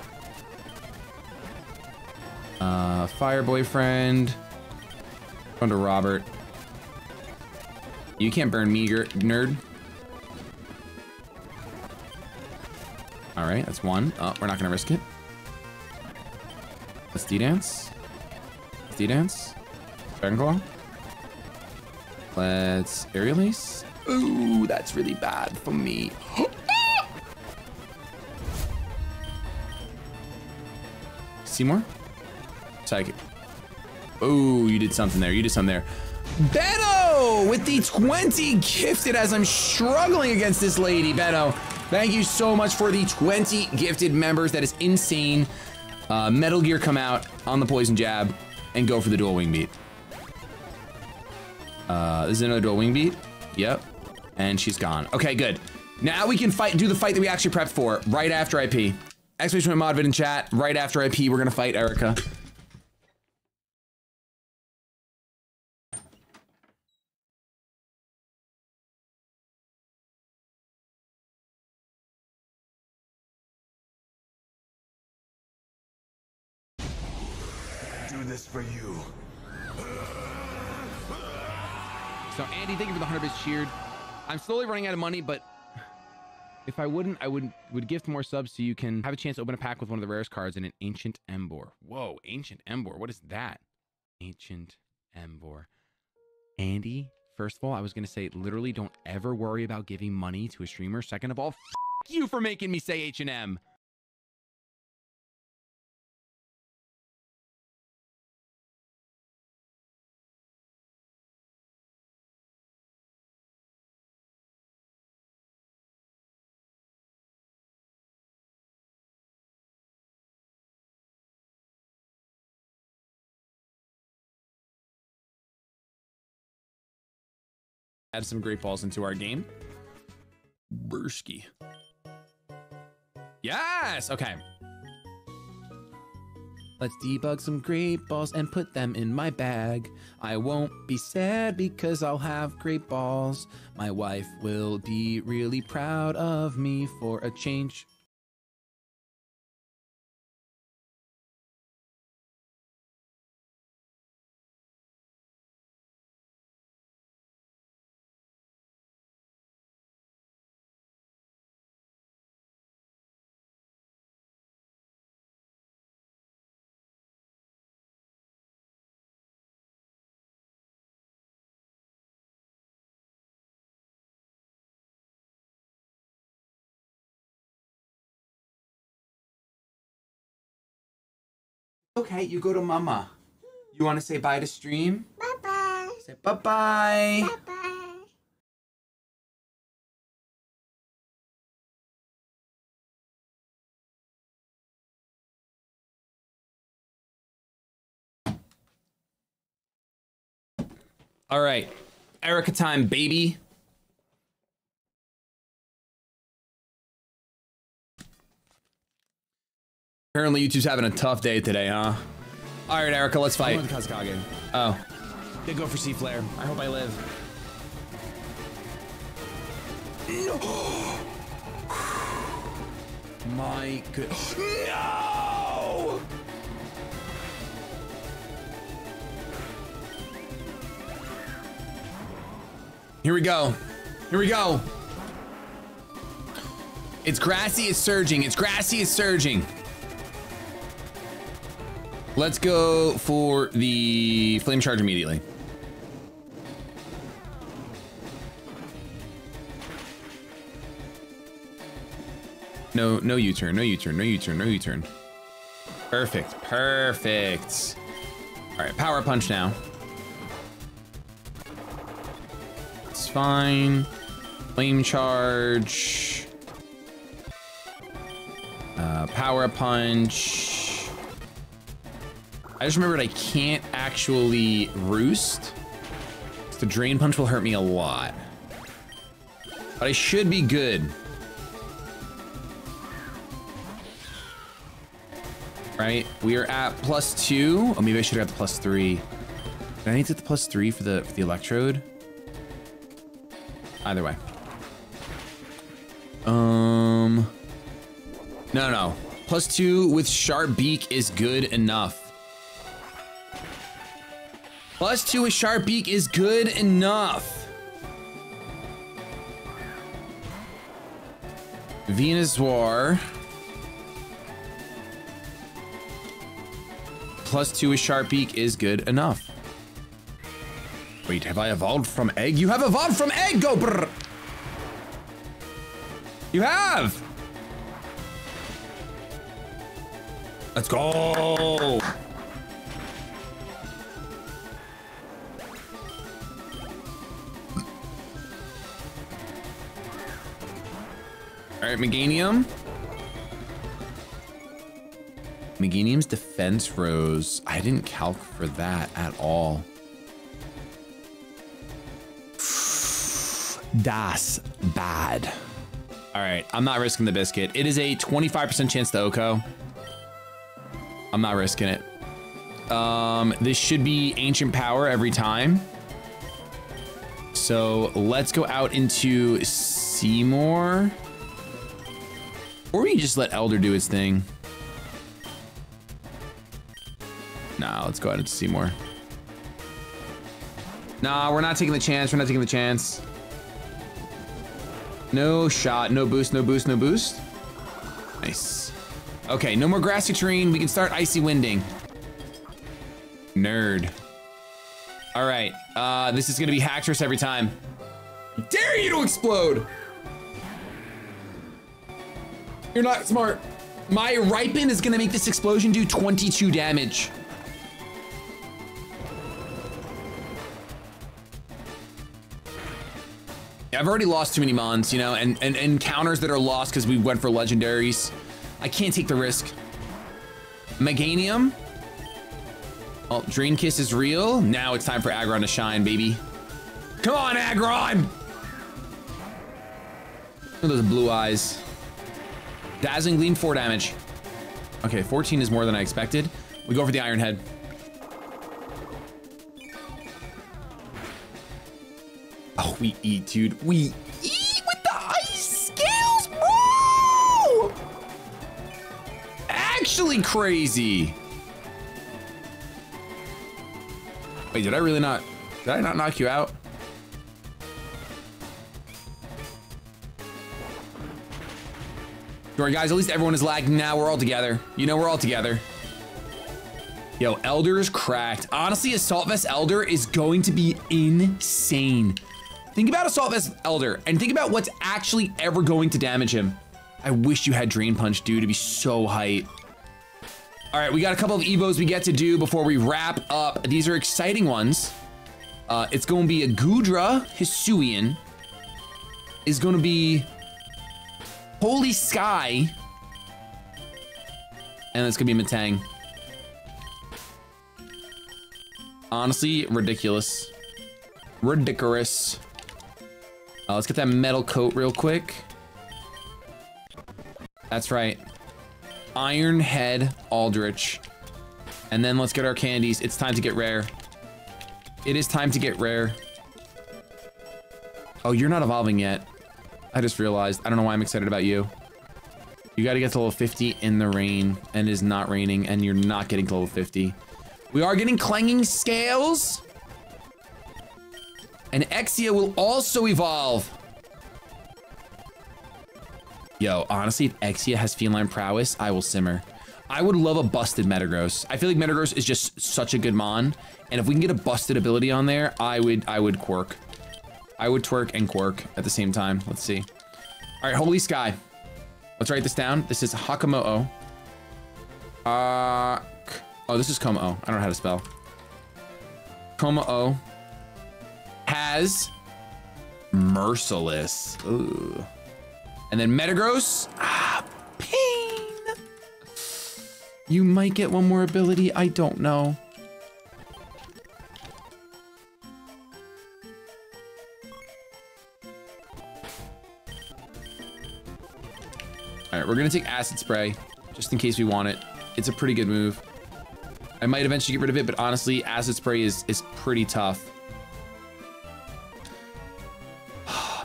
Fire Boyfriend. Going to Robert. You can't burn me, nerd. All right, that's one. Oh, we're not gonna risk it. Let's D-Dance. Let's D-Dance. Dragon Claw. Let's Aerial Ace. Ooh, that's really bad for me. Seymour? Psychic. Oh, you did something there. You did something there. Beto with the 20 gifted as I'm struggling against this lady. Beto, thank you so much for the 20 gifted members. That is insane. Metal Gear come out on the Poison Jab and go for the dual wing beat. This is another dual wing beat. Yep. And she's gone. Okay, good. Now we can fight, do the fight that we actually prepped for right after IP. Explanation with Modvid in chat. Right after IP, we're gonna fight Erica. do this for you. So Andy, thank you for the 100 bits cheered. I'm slowly running out of money, but if I wouldn't, I would gift more subs so you can have a chance to open a pack with one of the rarest cards in an Ancient Ember. Whoa, Ancient Ember. What is that? Ancient Ember. Andy, first of all, I was going to say, literally don't ever worry about giving money to a streamer. Second of all, f*** you for making me say H&M. Add some great balls into our game. Bursky. Yes! Okay. Let's debug some great balls and put them in my bag. I won't be sad because I'll have great balls. My wife will be really proud of me for a change. Okay, you go to Mama. You want to say bye to stream? Bye-bye. Say bye-bye. Bye-bye. All right. Erica time, baby. Apparently YouTube's having a tough day today, huh? All right, Erica, let's fight. I'm going with Kazukage. Oh. They go for C-Flare. I hope I live. No. My good. No! Here we go. Here we go. It's grassy, it's surging. It's grassy, it's surging. Let's go for the flame charge immediately. No, no U-turn, no U-turn, no U-turn, no U-turn. Perfect, perfect. All right, power punch now. It's fine. Flame charge. Power punch. I just remembered I can't actually roost. The drain punch will hurt me a lot. But I should be good. Right? We are at +2. Oh, maybe I should have got the +3. Did I need to get the +3 for the electrode? Either way. No, no. +2 with sharp beak is good enough. +2 with sharp beak is good enough. Venusaur. +2 with sharp beak is good enough. Wait, have I evolved from egg? You have evolved from egg, go brr. You have. Let's go. All right, Meganium. Meganium's defense rose. I didn't calc for that at all. Das bad. All right, I'm not risking the biscuit. It is a 25% chance to Oko. I'm not risking it. This should be ancient power every time. So let's go out into Seymour. Or we can just let Elder do his thing. Nah, let's go out and see more. Nah, we're not taking the chance. We're not taking the chance. No shot. No boost. No boost. No boost. Nice. Okay, no more grassy terrain. We can start icy winding. Nerd. All right. This is gonna be Haxorus every time. I dare you to explode! You're not smart. My Ripon is gonna make this explosion do 22 damage. I've already lost too many mons, you know, and encounters that are lost because we went for legendaries. I can't take the risk. Meganium. Oh, Drain Kiss is real. Now it's time for Aggron to shine, baby. Come on, Aggron! Look at those blue eyes. Dazzling Gleam, 4 damage. Okay, 14 is more than I expected. We go for the Iron Head. Oh, we eat, dude. We eat with the ice scales, bro! Actually crazy. Wait, did I really not? Did I not knock you out? Don't worry, guys. At least everyone is lagged now. We're all together. You know, we're all together. Yo, Elder is cracked. Honestly, Assault Vest Elder is going to be insane. Think about Assault Vest Elder and think about what's actually ever going to damage him. I wish you had Drain Punch, dude. It'd be so hype. All right, we got a couple of Evos we get to do before we wrap up. These are exciting ones. It's going to be a Goodra Hisuian. It's going to be Holy Sky, and it's gonna be Metang. Honestly, ridiculous. Ridiculous. Let's get that metal coat real quick. That's right. Iron Head Aldrich. And then let's get our candies. It's time to get rare. It is time to get rare. Oh, you're not evolving yet. I just realized. I don't know why I'm excited about you. You got to get to level 50 in the rain, and it is not raining, and you're not getting to level 50. We are getting Clanging Scales. And Exia will also evolve. Yo, honestly, if Exia has Feline Prowess, I will simmer. I would love a busted Metagross. I feel like Metagross is just such a good mon, and if we can get a busted ability on there, I would quirk. I would twerk and quirk at the same time. Let's see. All right, Holy Sky. Let's write this down. This is Hakamo'o. Oh, this is Komo-O. I don't know how to spell. Komo-O has Merciless. Ooh. And then Metagross. Ah, pain. You might get one more ability. I don't know. All right, we're gonna take Acid Spray, just in case we want it. It's a pretty good move. I might eventually get rid of it, but honestly, Acid Spray is pretty tough.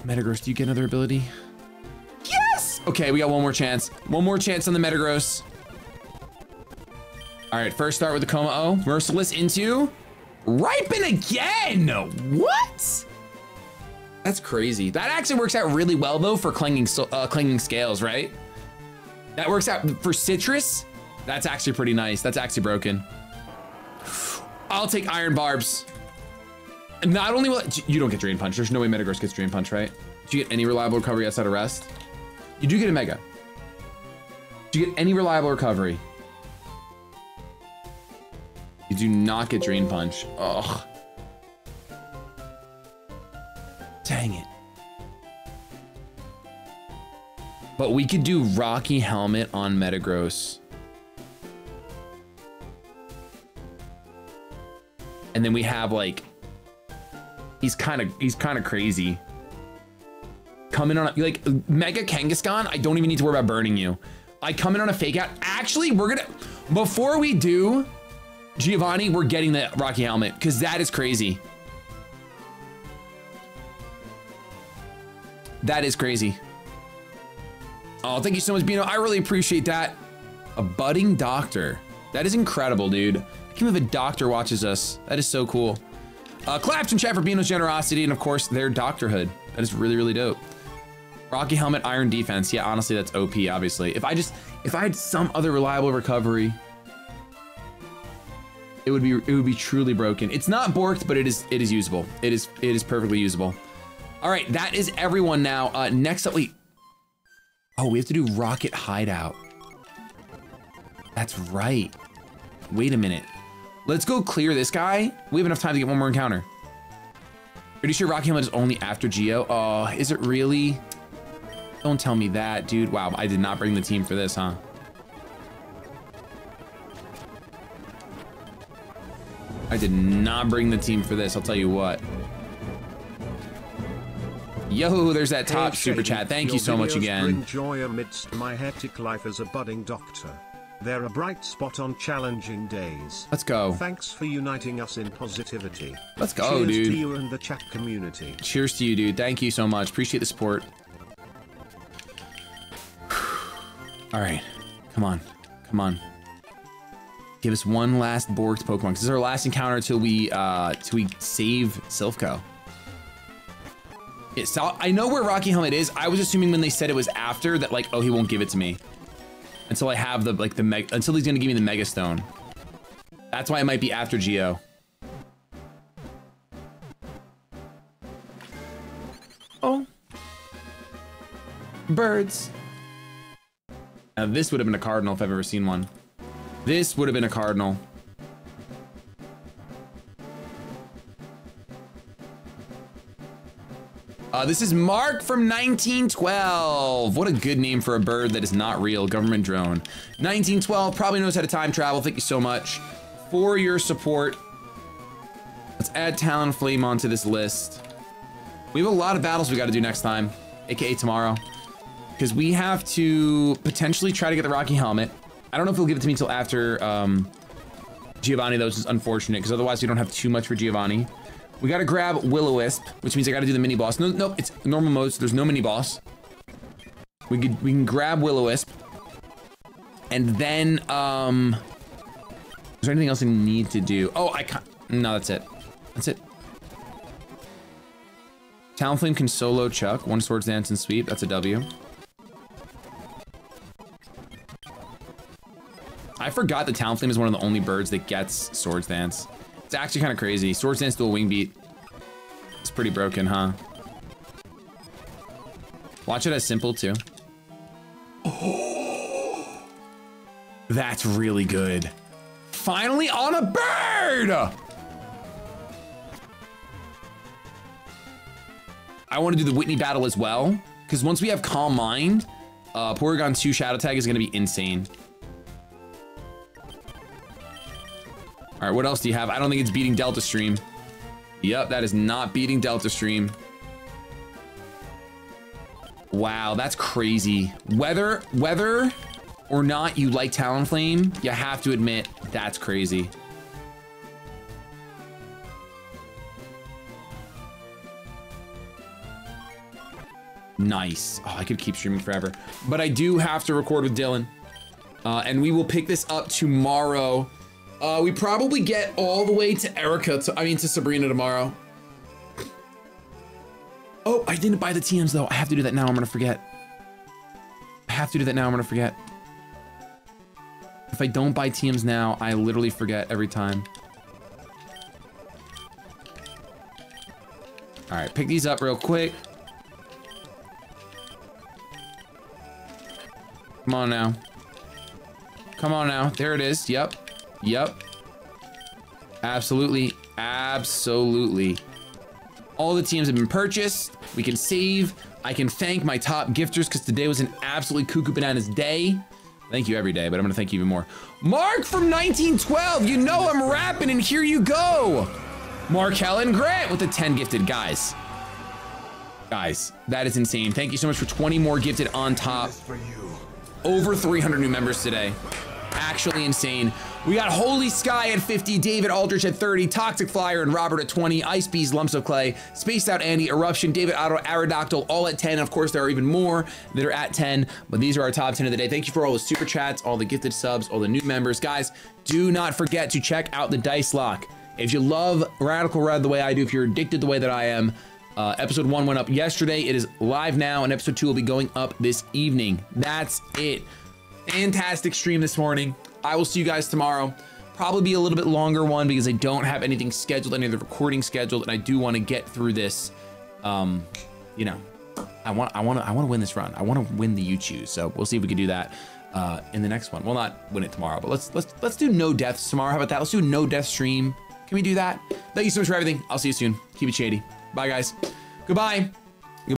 Metagross, do you get another ability? Yes! Okay, we got one more chance. One more chance on the Metagross. All right, first start with the Komo-O. Merciless into Ripon again! What? That's crazy. That actually works out really well, though, for Clanging Scales, right? That works out for Citrus. That's actually pretty nice. That's actually broken. I'll take Iron Barbs. Not only will you don't get Drain Punch. There's no way Metagross gets Drain Punch, right? Do you get any reliable recovery outside of rest? You do get a Mega. Do you get any reliable recovery? You do not get Drain Punch. Ugh. Dang it. But we could do Rocky Helmet on Metagross. And then we have like, he's kind of crazy. Come in on a, like Mega Kangaskhan, I don't even need to worry about burning you. I come in on a fake out. Actually, we're gonna, before we do Giovanni, we're getting the Rocky Helmet because that is crazy. That is crazy. Oh, thank you so much, Bino. I really appreciate that. A budding doctor. That is incredible, dude. I can't believe a doctor watches us. That is so cool. Claps in chat for Beano's generosity and of course their doctorhood. That is really, really dope. Rocky helmet, iron defense. Yeah, honestly, that's OP, obviously. If I had some other reliable recovery, it would be truly broken. It's not borked, but it is usable. It is perfectly usable. All right, that is everyone now. Next up, we have to do Rocket Hideout. That's right. Wait a minute. Let's go clear this guy. We have enough time to get one more encounter. Pretty sure Rocky Helmet is only after Geo. Oh, is it really? Don't tell me that, dude. Wow, I did not bring the team for this, huh? I did not bring the team for this, I'll tell you what. Yo, there's that top super chat. Thank you so much again. Bring joy amidst my hectic life as a budding doctor. They're a bright spot on challenging days. Let's go. Thanks for uniting us in positivity. Let's go, dude. Cheers to you and the chat community. Cheers to you, dude. Thank you so much. Appreciate the support. All right, come on, come on. Give us one last borked Pokemon. This is our last encounter till we save Silphco. Yeah, so I know where Rocky Helmet is. I was assuming when they said it was after that, like, oh, he won't give it to me until I have the until he's gonna give me the Mega Stone. That's why it might be after Geo. Oh, birds. Now this would have been a cardinal if I've ever seen one. This would have been a cardinal. This is Mark from 1912. What a good name for a bird that is not real. Government drone. 1912 probably knows how to time travel. Thank you so much for your support. Let's add Talonflame onto this list. We have a lot of battles we got to do next time, aka tomorrow, because we have to potentially try to get the Rocky Helmet. I don't know if he'll give it to me until after Giovanni, though, which is unfortunate, because otherwise we don't have too much for Giovanni. We gotta grab Will-O-Wisp, which means I gotta do the mini boss. No, no, it's normal mode, so there's no mini boss. We can grab Will-O-Wisp, and then is there anything else I need to do? Oh, I can't. No, that's it. That's it. Talonflame can solo Chuck. One Swords Dance and Sweep. That's a W. I forgot that Talonflame is one of the only birds that gets Swords Dance. It's actually kind of crazy. Swords Dance dual wing beat. It's pretty broken, huh? Watch it as simple too. Oh, that's really good. Finally on a bird! I want to do the Whitney battle as well, because once we have Calm Mind, Porygon 2 Shadow Tag is going to be insane. All right, what else do you have? I don't think it's beating Delta Stream. Yep, that is not beating Delta Stream. Wow, that's crazy. Whether or not you like Talonflame, you have to admit that's crazy. Nice. Oh, I could keep streaming forever, but I do have to record with Dylan, and we will pick this up tomorrow. We probably get all the way to Sabrina tomorrow. Oh, I didn't buy the TMs though. I have to do that now. I'm gonna forget. If I don't buy TMs now, I literally forget every time. All right, pick these up real quick. Come on now. There it is. Yep. Absolutely. All the TMs have been purchased. We can save. I can thank my top gifters because today was an absolutely cuckoo bananas day. Thank you every day, but I'm gonna thank you even more. Mark from 1912, you know I'm rapping and here you go. Mark Helen Grant with the 10 gifted. Guys, that is insane. Thank you so much for 20 more gifted on top. Over 300 new members today. actually insane. We got Holy Sky at 50, David Aldrich at 30, Toxic Flyer and Robert at 20, Ice Bees, Lumps of Clay, Spaced Out Andy, Eruption, David Otto, Aerodactyl, all at 10. Of course, there are even more that are at 10, but these are our top 10 of the day. Thank you for all the super chats, all the gifted subs, all the new members. Guys, do not forget to check out the Dice Lock. If you love Radical Red the way I do, if you're addicted the way that I am, episode 1 went up yesterday. It is live now, and episode 2 will be going up this evening. That's it. Fantastic stream this morning. I will see you guys tomorrow. Probably be a little bit longer one because I don't have anything scheduled, any of the recording scheduled, and I do want to get through this. You know, I want to win this run. I want to win the Mewtwo, so we'll see if we can do that in the next one. We'll not win it tomorrow, but let's do no deaths tomorrow. How about that? Let's do a no death stream. Can we do that? Thank you so much for everything. I'll see you soon. Keep it shady. Bye, guys. Goodbye.